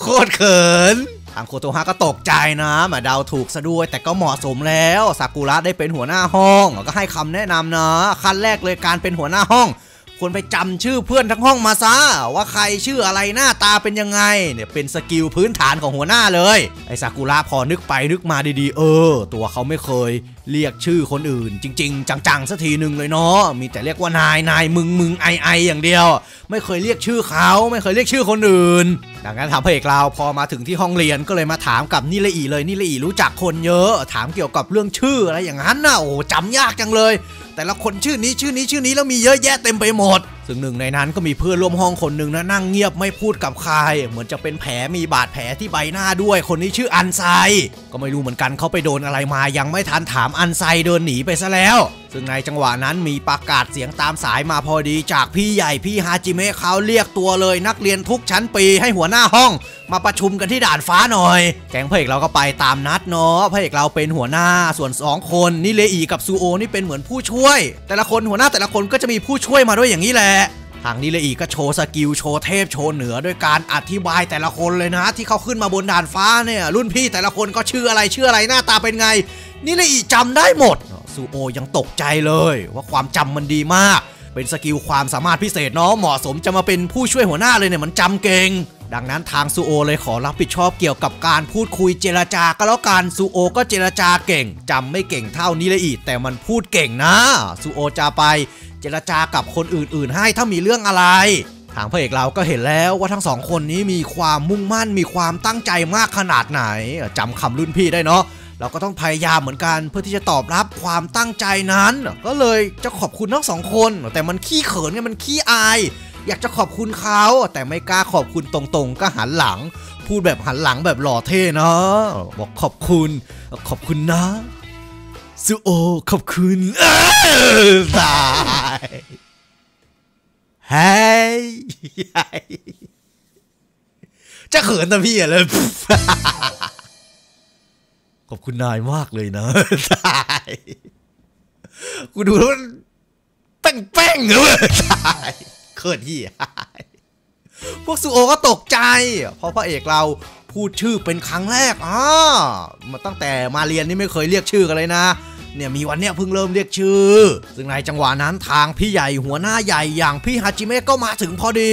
โคตรเขินทางโคโตฮะก็ตกใจนะมาเดาถูกซะด้วยแต่ก็เหมาะสมแล้วซากุระได้เป็นหัวหน้าห้องก็ให้คำแนะนำนะขั้นแรกเลยการเป็นหัวหน้าห้องควรไปจำชื่อเพื่อนทั้งห้องมาซะว่าใครชื่ออะไรหน้าตาเป็นยังไงเนี่ยเป็นสกิลพื้นฐานของหัวหน้าเลยไอซากุระพอนึกไปนึกมาดีๆตัวเขาไม่เคยเรียกชื่อคนอื่นจริงๆจังๆสักทีหนึ่งเลยเนาะมีแต่เรียกว่านายมึงไออย่างเดียวไม่เคยเรียกชื่อเขาไม่เคยเรียกชื่อคนอื่นดังนั้นถามพระเอกเราพอมาถึงที่ห้องเรียนก็เลยมาถามกับนิเลอีเลยนิเลอีรู้จักคนเยอะถามเกี่ยวกับเรื่องชื่ออะไรอย่างนั้นนะโอ้จำยากจังเลยแต่ละคนชื่อนี้แล้วมีเยอะแยะเต็มไปหมดซึ่งหนึ่งในนั้นก็มีเพื่อนร่วมห้องคนหนึ่งนะนั่งเงียบไม่พูดกับใครเหมือนจะเป็นแผลมีบาดแผลที่ใบหน้าด้วยคนนี้ชื่ออันไซก็ไม่รู้เหมือนกันเขาไปโดนอะไรมายังไม่ทันถามอันไซเดินหนีไปซะแล้วซึ่งในจังหวะนั้นมีประกาศเสียงตามสายมาพอดีจากพี่ใหญ่พี่ฮาจิเมะเขาเรียกตัวเลยนักเรียนทุกชั้นปีให้หัวหน้าห้องมาประชุมกันที่ด่านฟ้าหน่อยแก๊งพระเอกเราก็ไปตามนัดเนาะพระเอกเราเป็นหัวหน้าส่วน2คนนี่เลอีกับซูโอนี่เป็นเหมือนผู้ช่วยแต่ละคนหัวหน้าแต่ละคนก็จะมีผู้ช่วยมาด้วยอย่างนี้แหละทางนี้เลยอีกก็โชว์สกิลโชว์เทพโชว์เหนือด้วยการอธิบายแต่ละคนเลยนะที่เขาขึ้นมาบนด่านฟ้าเนี่ยรุ่นพี่แต่ละคนก็ชื่ออะไรหน้าตาเป็นไงนี่เลยอีกจำได้หมดซูโอยังตกใจเลยว่าความจำมันดีมากเป็นสกิลความสามารถพิเศษเนาะเหมาะสมจะมาเป็นผู้ช่วยหัวหน้าเลยเนี่ยมันจำเก่งดังนั้นทางซูโอเลยขอรับผิดชอบเกี่ยวกับการพูดคุยเจรจาก็แล้วกันซูโอก็เจรจาเก่งจำไม่เก่งเท่านี้เลยอีกแต่มันพูดเก่งนะซูโอจะไปเจรจากับคนอื่นๆให้ถ้ามีเรื่องอะไรทางพระเอกเราก็เห็นแล้วว่าทั้งสองคนนี้มีความมุ่งมั่นมีความตั้งใจมากขนาดไหนจำคำรุ่นพี่ได้เนาะเราก็ต้องพยายามเหมือนกันเพื่อที่จะตอบรับความตั้งใจนั้นก็เลยจะขอบคุณทั้งสองคนแต่มันขี้เขินไงมันขี้อาย อยากจะขอบคุณเขาแต่ไม่กล้าขอบคุณตรงๆก็หันหลังพูดแบบหันหลังแบบหล่อเท่นะบอกขอบคุณขอบคุณนะซูโอขอบคุณตายเฮ้ยจะเขินนะพี่อะเลยขอบคุณนายมากเลยนะตายกูดูแล้วแป้งๆเลยตายเขินยี่พวกซูโอก็ตกใจเพราะพระเอกเราพูดชื่อเป็นครั้งแรกมาตั้งแต่มาเรียนนี่ไม่เคยเรียกชื่อกันเลยนะเนี่ยมีวันเนี้ยเพิ่งเริ่มเรียกชื่อซึ่งในจังหวะนั้นทางพี่ใหญ่หัวหน้าใหญ่อย่างพี่ฮาจิเมะก็มาถึงพอดี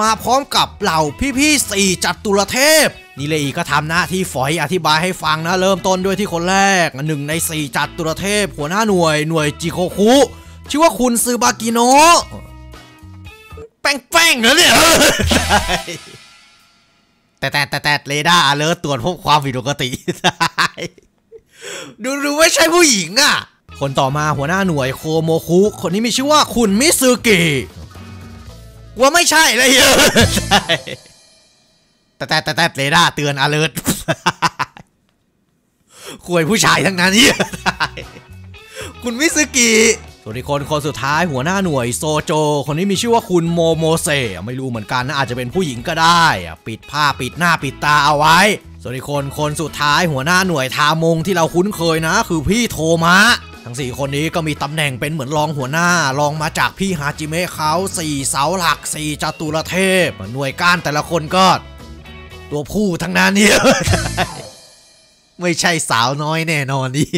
มาพร้อมกับเหล่าพี่ๆสี่จัตุรเทพนิเลอีก็ทำหน้าที่ฝอยอธิบายให้ฟังนะเริ่มต้นด้วยที่คนแรกหนึ่งในสี่จัตุรเทพหัวหน้าหน่วยจิโคคุชื่อว่าคุณซึบากิโนะแป้งเหรอเนี่ยแต่เรดาร์alertตรวจพบความผิดปกติดูไม่ใช่ผู้หญิงอ่ะคนต่อมาหัวหน้าหน่วยโคโมคุคนนี้มีชื่อว่าคุณมิซึกิว่าไม่ใช่เลยแต่เรดาร์เตือน alert คุยผู้ชายทั้งนั้นเนี่ยคุณมิซึกิส่วนอีกคนสุดท้ายหัวหน้าหน่วยโซโจคนนี้มีชื่อว่าคุณโมโมเซไม่รู้เหมือนกันนะอาจจะเป็นผู้หญิงก็ได้ปิดผ้าปิดหน้าปิดตาเอาไว้ส่วนอีกคนสุดท้ายหัวหน้าหน่วยทามงที่เราคุ้นเคยนะคือพี่โทมะทั้ง4คนนี้ก็มีตำแหน่งเป็นเหมือนรองหัวหน้ารองมาจากพี่ฮาจิเมะเขา4เสาหลัก4จัตุรเทพหน่วยก้านแต่ละคนก็ตัวผู้ทั้งนั้นนี่ไม่ใช่สาวน้อยแน่นอนนี่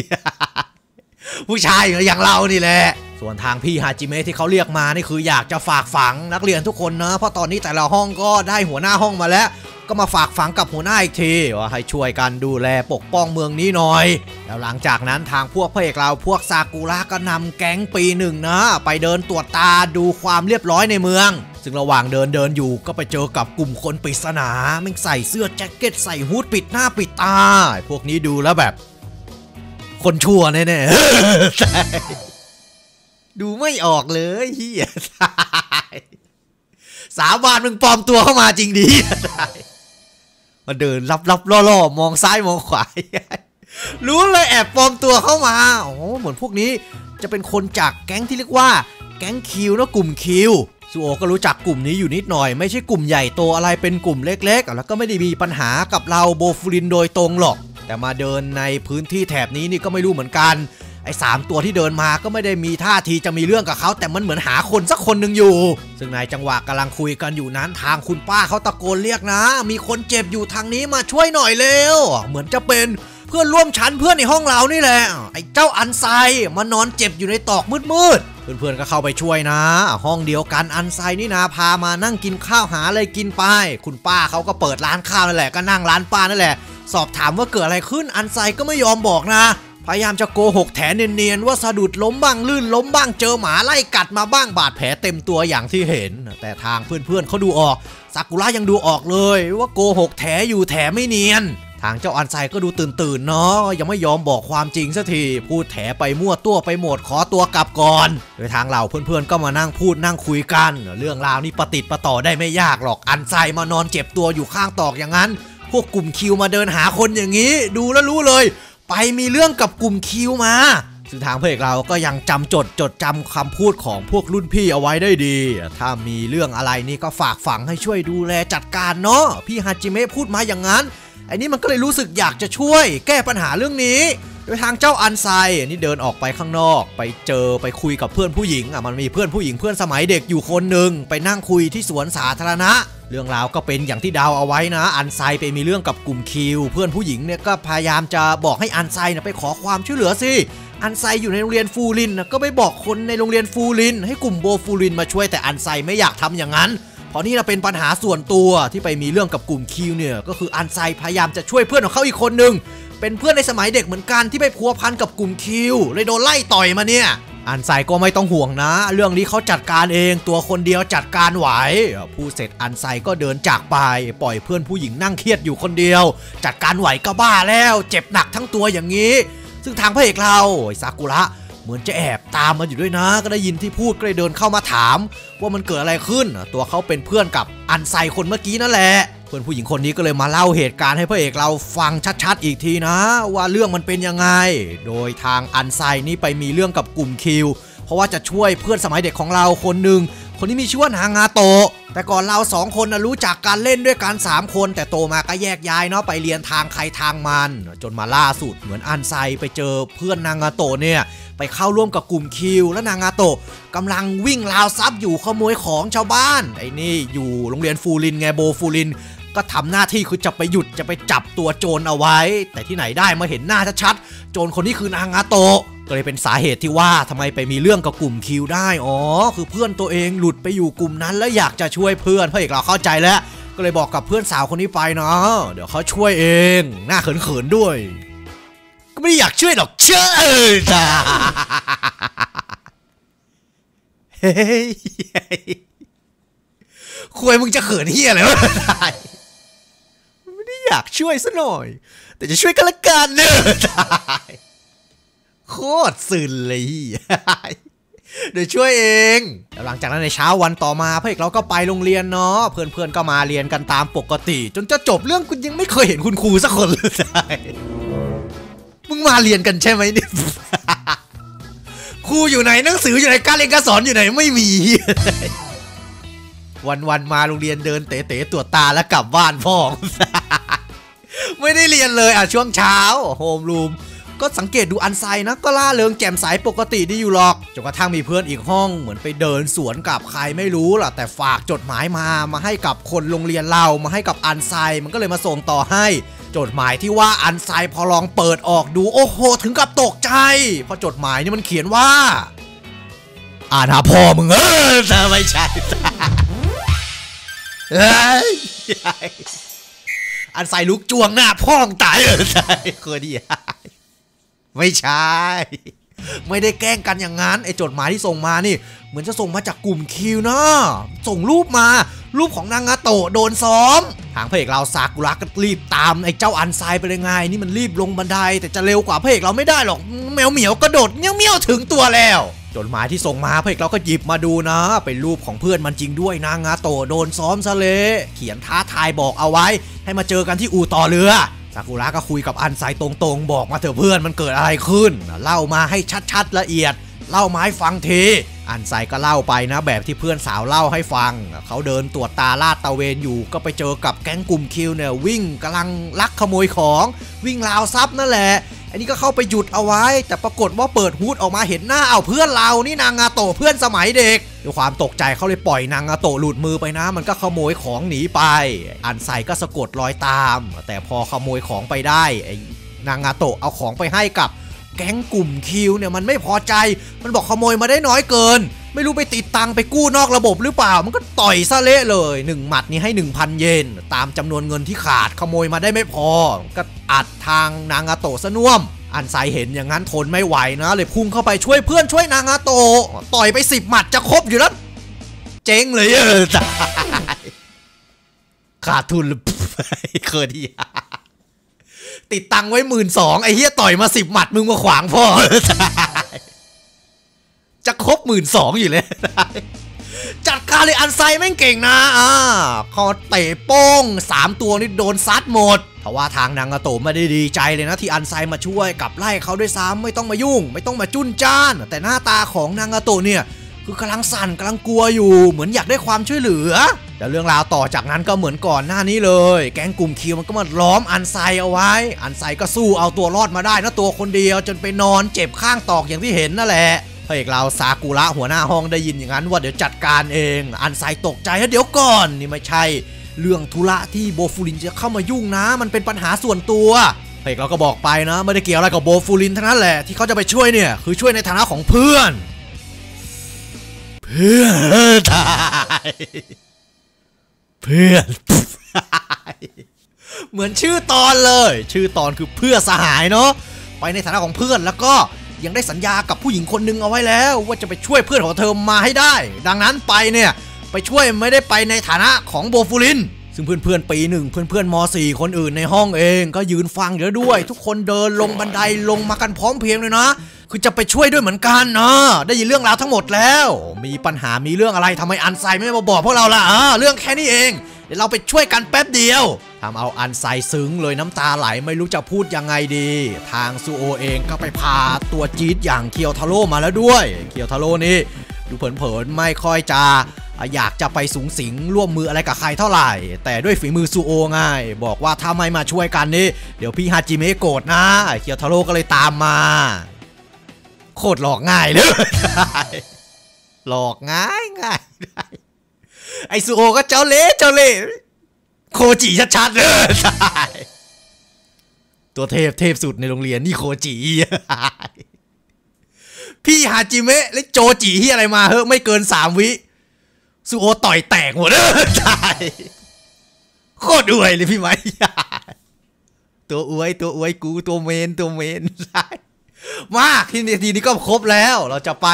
ผู้ชายอย่างเรานี่แหละส่วนทางพี่ฮาจิเมะที่เขาเรียกมานี่คืออยากจะฝากฝังนักเรียนทุกคนนะเพราะตอนนี้แต่ละห้องก็ได้หัวหน้าห้องมาแล้วก็มาฝากฝังกับหัวหน้าอีกทีว่าให้ช่วยกันดูแลปกป้องเมืองนี้หน่อยแล้วหลังจากนั้นทางพวกพระเอกเราพวกซากุระก็นำแก๊งปีหนึ่งนะไปเดินตรวจตาดูความเรียบร้อยในเมืองซึ่งระหว่างเดินอยู่ก็ไปเจอกับกลุ่มคนปริศนาไม่ใส่เสื้อแจ็คเก็ตใส่ฮู้ดปิดหน้าปิดตาพวกนี้ดูแล้วแบบคนชั่วแน่ๆดูไม่ออกเลยเฮียสาบานมึงปลอมตัวเข้ามาจริงดิมาเดินลับๆล่อๆมองซ้ายมองขวารู้เลยแอบปลอมตัวเข้ามาโอ้เหมือนพวกนี้จะเป็นคนจากแก๊งที่เรียกว่าแก๊งคิวนะกลุ่มคิวซูโอก็รู้จักกลุ่มนี้อยู่นิดหน่อยไม่ใช่กลุ่มใหญ่โตอะไรเป็นกลุ่มเล็กๆแล้วก็ไม่ได้มีปัญหากับเราโบฟูรินโดยตรงหรอกแต่มาเดินในพื้นที่แถบนี้นี่ก็ไม่รู้เหมือนกันไอ้3ตัวที่เดินมาก็ไม่ได้มีท่าทีจะมีเรื่องกับเขาแต่มันเหมือนหาคนสักคนหนึ่งอยู่ซึ่งนายจังหวะกำลังคุยกันอยู่นั้นทางคุณป้าเขาตะโกนเรียกนะมีคนเจ็บอยู่ทางนี้มาช่วยหน่อยเร็วเหมือนจะเป็นเพื่อนร่วมชั้นเพื่อนในห้องเรานี่แหละไอ้เจ้าอันไซมันนอนเจ็บอยู่ในตอกมืดๆเพื่อนๆก็เข้าไปช่วยนะห้องเดียวกันอันไซนี่นะพามานั่งกินข้าวหาอะไรกินไปคุณป้าเขาก็เปิดร้านข้าวนั่นแหละก็นั่งร้านป้านั่นแหละสอบถามว่าเกิดอะไรขึ้นอันไซก็ไม่ยอมบอกนะพยายามจะโกหกแถเนียนๆว่าสะดุดล้มบ้างลื่นล้มบ้างเจอหมาไล่กัดมาบ้างบาดแผลเต็มตัวอย่างที่เห็นแต่ทางเพื่อนๆเขาดูออกซากุระยังดูออกเลยว่าโกหกแถอยู่แถไม่เนียนทางเจ้าอันไซก็ดูตื่นเนาะยังไม่ยอมบอกความจริงสักทีพูดแถไปมั่วตัวไปหมดขอตัวกลับก่อนโดยทางเหล่าเพื่อนๆก็มานั่งพูดนั่งคุยกันเรื่องราวนี้ประติดประต่อได้ไม่ยากหรอกอันไซมานอนเจ็บตัวอยู่ข้างตอกอย่างนั้นพวกกลุ่มคิวมาเดินหาคนอย่างนี้ดูแล้วรู้เลยไปมีเรื่องกับกลุ่มคิวมาซึ่งทางพระเอกเราก็ยังจำจดจำคำพูดของพวกรุ่นพี่เอาไว้ได้ดีถ้ามีเรื่องอะไรนี่ก็ฝากฝังให้ช่วยดูแลจัดการเนาะพี่ฮาจิเมะพูดมาอย่างนั้นไอ้นี่มันก็เลยรู้สึกอยากจะช่วยแก้ปัญหาเรื่องนี้โดยทางเจ้าอันไซนี่เดินออกไปข้างนอกไปคุยกับเพื่อนผู้หญิงมันมีเพื่อนผู้หญิงเพื่อนสมัยเด็กอยู่คนหนึ่งไปนั่งคุยที่สวนสาธารณะเรื่องราวก็เป็นอย่างที่ดาวเอาไว้นะอันไซไปมีเรื่องกับกลุ่มคิวเพื่อนผู้หญิงเนี่ยก็พยายามจะบอกให้อันไซไปขอความช่วยเหลือสิอันไซอยู่ในโรงเรียนฟูรินก็ไปบอกคนในโรงเรียนฟูรินให้กลุ่มโบฟูรินมาช่วยแต่อันไซไม่อยากทำอย่างนั้นเพราะนี่เป็นปัญหาส่วนตัวที่ไปมีเรื่องกับกลุ่มคิวเนี่ยก็คืออันไซพยายามจะช่วยเพื่อนของเขาอีกคนหนึ่งเป็นเพื่อนในสมัยเด็กเหมือนกันที่ไปพัวพันกับกลุ่มคิวเลยโดนไล่ต่อยมาเนี่ยอันไซก็ไม่ต้องห่วงนะเรื่องนี้เขาจัดการเองตัวคนเดียวจัดการไหวพูดเสร็จอันไซก็เดินจากไปปล่อยเพื่อนผู้หญิงนั่งเครียดอยู่คนเดียวจัดการไหวก็บ้าแล้วเจ็บหนักทั้งตัวอย่างนี้ซึ่งทางพระเอกเราซากุระ เหมือนจะแอบตามมาอยู่ด้วยนะก็ได้ยินที่พูดก็เลยเดินเข้ามาถามว่ามันเกิดอะไรขึ้นตัวเขาเป็นเพื่อนกับอันไซคนเมื่อกี้นั่นแหละเพื่อนผู้หญิงคนนี้ก็เลยมาเล่าเหตุการณ์ให้พระเอกเราฟังชัดๆอีกทีนะว่าเรื่องมันเป็นยังไงโดยทางอันไซนี่ไปมีเรื่องกับกลุ่มคิวเพราะว่าจะช่วยเพื่อนสมัยเด็กของเราคนหนึ่งคนที่มีชื่อว่านางาโตะแต่ก่อนเรา2คนนะรู้จักการเล่นด้วยกัน3คนแต่โตมาก็แยกย้ายเนาะไปเรียนทางใครทางมันจนมาล่าสุดเหมือนอันไซไปเจอเพื่อนนางาโตะเนี่ยไปเข้าร่วมกับกลุ่มคิวและนางาโตะกำลังวิ่งราวทรัพย์อยู่ขโมยของชาวบ้านไอ้นี่อยู่โรงเรียนฟูรินไงโบฟูรินก็ทำหน้าที่คือจะไปหยุดจะไปจับตัวโจรเอาไว้แต่ที่ไหนได้มาเห็นหน้าชัดๆโจรคนนี้คือนางาโตะก็เลยเป็นสาเหตุที่ว่าทำไมไปมีเรื่องกับกลุ่มคิวได้อ๋อคือเพื่อนตัวเองหลุดไปอยู่กลุ่มนั้นและอยากจะช่วยเพื่อนพระเอกเราเข้าใจแล้วก็เลยบอกกับเพื่อนสาวคนนี้ไปเนาะเดี๋ยวเขาช่วยเองหน้าเขินๆด้วยก็ไม่อยากช่วยหรอกเชื่อจ้าเฮ้ยคุยมึงจะเขินเหี้ยอะไรวะไม่ได้อยากช่วยซะหน่อยแต่จะช่วยกันละกันเนอะโคตรสื่นเลยเดี๋ยวช่วยเองหลังจากนั้นในเช้าวันต่อมาพระเอกเราก็ไปโรงเรียนเนาะเพื่อนๆก็มาเรียนกันตามปกติจนจะจบเรื่องคุณยังไม่เคยเห็นคุณครูสักคนเลยมึงมาเรียนกันใช่ไหมเนี่ยครูอยู่ไหนหนังสืออยู่ไหนการเรียนการสอนอยู่ไหนไม่มีวันๆมาโรงเรียนเดินเต๋ๆตรวจตาแล้วกลับบ้านพ่อไม่ได้เรียนเลยอ่ะช่วงเช้าโฮมรูมก็สังเกตดูอันไซนะก็ล่าเริงแจ่มใสปกติดีอยู่หรอกจนกระทั่งมีเพื่อนอีกห้องเหมือนไปเดินสวนกับใครไม่รู้ล่ะแต่ฝากจดหมายมาให้กับคนโรงเรียนเรามาให้กับอันไซมันก็เลยมาส่งต่อให้จดหมายที่ว่าอันไซพอลองเปิดออกดูโอ้โหถึงกับตกใจเพราะจดหมายนี่มันเขียนว่าอ่านหาพ่อมึงแต่ไม่ใช่อันไซลุกจวงหน้าพ่องตายเคยดีไม่ใช่ไม่ได้แกล้งกันอย่างนั้นไอ้จดหมายที่ส่งมานี่เหมือนจะส่งมาจากกลุ่มคิวนะส่งรูปมารูปของนางาโตะโดนซ้อมทางพระเอกเราซากุระก็รีบตามไอ้เจ้าอันไซไปเลยไงนี่มันรีบลงบันไดแต่จะเร็วกว่าพระเอกเราไม่ได้หรอกแมวเหมียวกระโดดเมี้ยวเมี้ยวถึงตัวแล้วจดหมายที่ส่งมาพระเอกเราก็หยิบมาดูนะเป็นรูปของเพื่อนมันจริงด้วยนางาโตะโดนซ้อมซะเลยเขียนท้าทายบอกเอาไว้ให้มาเจอกันที่อู่ต่อเรือซากุระก็คุยกับอันไซตรงๆบอกมาเถอะเพื่อนมันเกิดอะไรขึ้นเล่ามาให้ชัดๆละเอียดเล่ามาให้ฟังทีอันไซก็เล่าไปนะแบบที่เพื่อนสาวเล่าให้ฟังเขาเดินตรวจตาลาดตะเวนอยู่ก็ไปเจอกับแก๊งกลุ่มคิวเนี่ยวิ่งกำลังลักขโมยของวิ่งราวทรัพย์นั่นแหละอันนี้ก็เข้าไปหยุดเอาไว้แต่ปรากฏว่าเปิดฮูดออกมาเห็นหน้าเอาเพื่อนเรานี่นางาโตะเพื่อนสมัยเด็กด้วยความตกใจเขาเลยปล่อยนางาโตะหลุดมือไปนะมันก็ขโมยของหนีไปอันไซก็สะกดรอยตามแต่พอขโมยของไปได้นางาโตะเอาของไปให้กับแก๊งกลุ่มคิวเนี่ยมันไม่พอใจมันบอกขโมยมาได้น้อยเกินไม่รู้ไปติดตังไปกู้นอกระบบหรือเปล่ามันก็ต่อยซะเละเลย1หมัดนี้ให้ 1,000 เยนตามจำนวนเงินที่ขาดขโมยมาได้ไม่พอก็อัดทางนางาโตะซะน่วมอันไซเห็นอย่างนั้นทนไม่ไหวนะเลยพุ่งเข้าไปช่วยเพื่อนช่วยนางาโตะต่อยไป10หมัดจะครบอยู่แล้วเจ๊งเลยขาดทุนเคยดีติดตังไว้ 12,000 ไอ้เหี้ยต่อยมา10หมัดมึงมาขวางพ่อจะครบ 12,000 อยู่เลยจัดการเลยอันไซแม่งเก่งนะคอเตะโป้ง3ตัวนี่โดนซัดหมดเพราะว่าทางนางาโตะไม่ได้ดีใจเลยนะที่อันไซมาช่วยกับไล่เขาด้วยซ้ำไม่ต้องมายุ่งไม่ต้องมาจุนจ้านแต่หน้าตาของนางาโตะเนี่ยคือกำลังสั่นกำลังกลัวอยู่เหมือนอยากได้ความช่วยเหลือแล้วเรื่องราวต่อจากนั้นก็เหมือนก่อนหน้านี้เลยแก๊งกลุ่มคิวมันก็มาล้อมอันไซเอาไว้อันไซก็สู้เอาตัวรอดมาได้นะตัวคนเดียวจนไปนอนเจ็บข้างตอกอย่างที่เห็นนั่นแหละพระเอกเราซากุระหัวหน้าห้องได้ยินอย่างนั้นว่าเดี๋ยวจัดการเองอันไซตกใจเดี๋ยวก่อนนี่ไม่ใช่เรื่องธุระที่โบฟูรินจะเข้ามายุ่งนะมันเป็นปัญหาส่วนตัวพระเอกเราก็บอกไปนะไม่ได้เกี่ยวอะไรกับโบฟูรินทั้งนั้นแหละที่เขาจะไปช่วยเนี่ยคือช่วยในฐานะของเพื่อนเพื่อนตายเพื่อนเหมือนชื่อตอนเลยชื่อตอนคือเพื่อสหายเนาะไปในฐานะของเพื่อนแล้วก็ยังได้สัญญากับผู้หญิงคนนึงเอาไว้แล้วว่าจะไปช่วยเพื่อนของเธอมาให้ได้ดังนั้นไปเนี่ยไปช่วยไม่ได้ไปในฐานะของโบฟูรินซึ่งเพื่อนๆปีหนึ่งเพื่อนๆม.4 คนอื่นในห้องเองก็ยืนฟังเยอะด้วยทุกคนเดินลงบันไดลงมากันพร้อมเพรียงเลยนะ คือจะไปช่วยด้วยเหมือนกันนะได้ยินเรื่องราวทั้งหมดแล้วมีปัญหามีเรื่องอะไรทำไมอันไซไม่มาบอกพวกเราล่ะเรื่องแค่นี้เองเดี๋ยวเราไปช่วยกันแป๊บเดียวทำเอาอันไซซึ้งเลยน้ำตาไหลไม่รู้จะพูดยังไงดีทางซูโอเองก็ไปพาตัวจี๊ดอย่างเคียวทาโร่มาแล้วด้วยเคียวทาโร่นี่ดูเผินๆไม่ค่อยจะอยากจะไปสูงสิงร่วมมืออะไรกับใครเท่าไหร่แต่ด้วยฝีมือซูโอไงบอกว่าถ้าไม่มาช่วยกันนี่เดี๋ยวพี่ฮาจิเมะโกรธนะเคียวทาโร่ก็เลยตามมาโคตรหลอกง่ายเลยหลอกง่ายไอซูโอก็เจ้าเล่โคจิชัดๆเลยตัวเทพสุดในโรงเรียนนี่โคจิพี่ฮาจิเมะและโจจิที่อะไรมาเฮ้ยไม่เกิน3วิซูโอต่อยแตกหมดเลยโคตรอวยเลยพี่ไหมตัวอวยกูตัวเมนมาทีนี้ก็ครบแล้วเราจะไป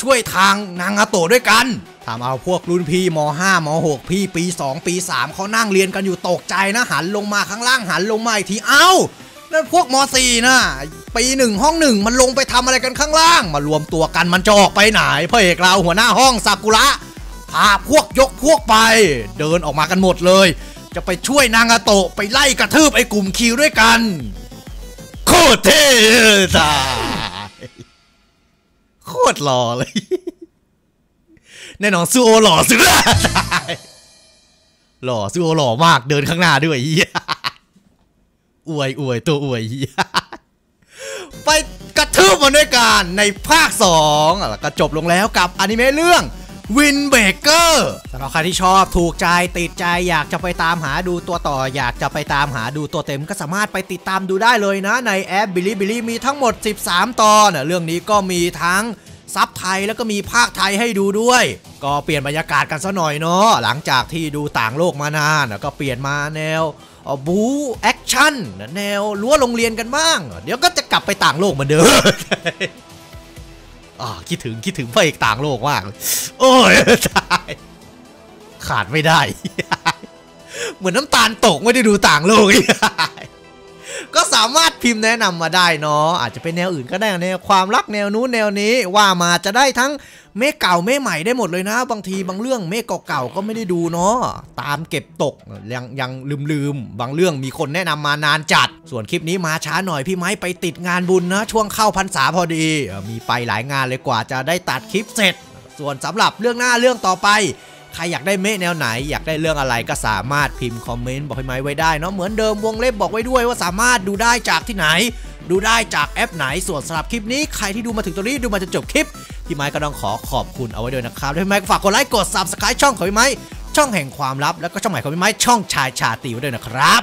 ช่วยทางนางาโตะด้วยกันทำเอาพวกรุ่นพี่ม5ม6พี่ปี2ปี3เขานั่งเรียนกันอยู่ตกใจนะหันลงมาข้างล่างหันลงมาอีกทีเอ้านั่นพวกม4นะปี1ห้อง1มันลงไปทำอะไรกันข้างล่างมารวมตัวกันมันจะออกไปไหนพระเอกเราหัวหน้าห้องซากุระพาพวกยกพวกไปเดินออกมากันหมดเลยจะไปช่วยนางาโตะไปไล่กระทืบไอ้กลุ่มคิวด้วยกันโคตรเท่โคตรหล่อเลยแน่นอนซูโอหล่อสุดเลยหล่อซูโอหล่อมากเดินข้างหน้าด้วยอวยตัวอวยไปกระทืบมันด้วยกันในภาค2แล้วก็จบลงแล้วกับอนิเมะเรื่องวินเบเกอร์สำหรับใครที่ชอบถูกใจติดใจอยากจะไปตามหาดูตัวต่ออยากจะไปตามหาดูตัวเต็มก็สามารถไปติดตามดูได้เลยนะในแอป Bilibili มีทั้งหมด13 ตอนเรื่องนี้ก็มีทั้งซับไทยแล้วก็มีภาคไทยให้ดูด้วยก็เปลี่ยนบรรยากาศกันซะหน่อยเนาะหลังจากที่ดูต่างโลกมานานก็เปลี่ยนมาแนวบู๊แอคชั่นแนวรั้วโรงเรียนกันบ้างเดี๋ยวก็จะกลับไปต่างโลกเหมือนเดิมคิดถึงพระเอกต่างโลกมากโอ้ยตายขาดไม่ได้เหมือนน้ำตาลตกไม่ได้ดูต่างโลกก็สามารถพิมพ์แนะนำมาได้เนาะอาจจะเป็นแนวอื่นก็ได้แนวความรักแนวนู้นแนวนี้ว่ามาจะได้ทั้งเมฆเก่าเมฆใหม่ได้หมดเลยนะบางทีบางเรื่องเมฆเก่าๆก็ไม่ได้ดูเนาะตามเก็บตกยังลืมบางเรื่องมีคนแนะนำมานานจัดส่วนคลิปนี้มาช้าหน่อยพี่ไม้ไปติดงานบุญนะช่วงเข้าพรรษาพอดีมีไปหลายงานเลยกว่าจะได้ตัดคลิปเสร็จส่วนสำหรับเรื่องหน้าเรื่องต่อไปใครอยากได้เมฆแนวไหนอยากได้เรื่องอะไรก็สามารถพิมพ์คอมเมนต์บอกพี่ไม้ไว้ได้เนาะเหมือนเดิมวงเล็บบอกไว้ด้วยว่าสามารถดูได้จากที่ไหนดูได้จากแอปไหนส่วนสำหรับคลิปนี้ใครที่ดูมาถึงตรงนี้ดูมาจนจบคลิปพี่ไม้ก็ต้องขอขอบคุณเอาไว้ด้วยนะครับพี่ไม้ฝากกดไลค์กด Subscribe ช่องของพี่ไม้ช่องแห่งความลับแล้วก็ช่องใหม่ของพี่ไม้ช่องชายชาติไว้ด้วยนะครับ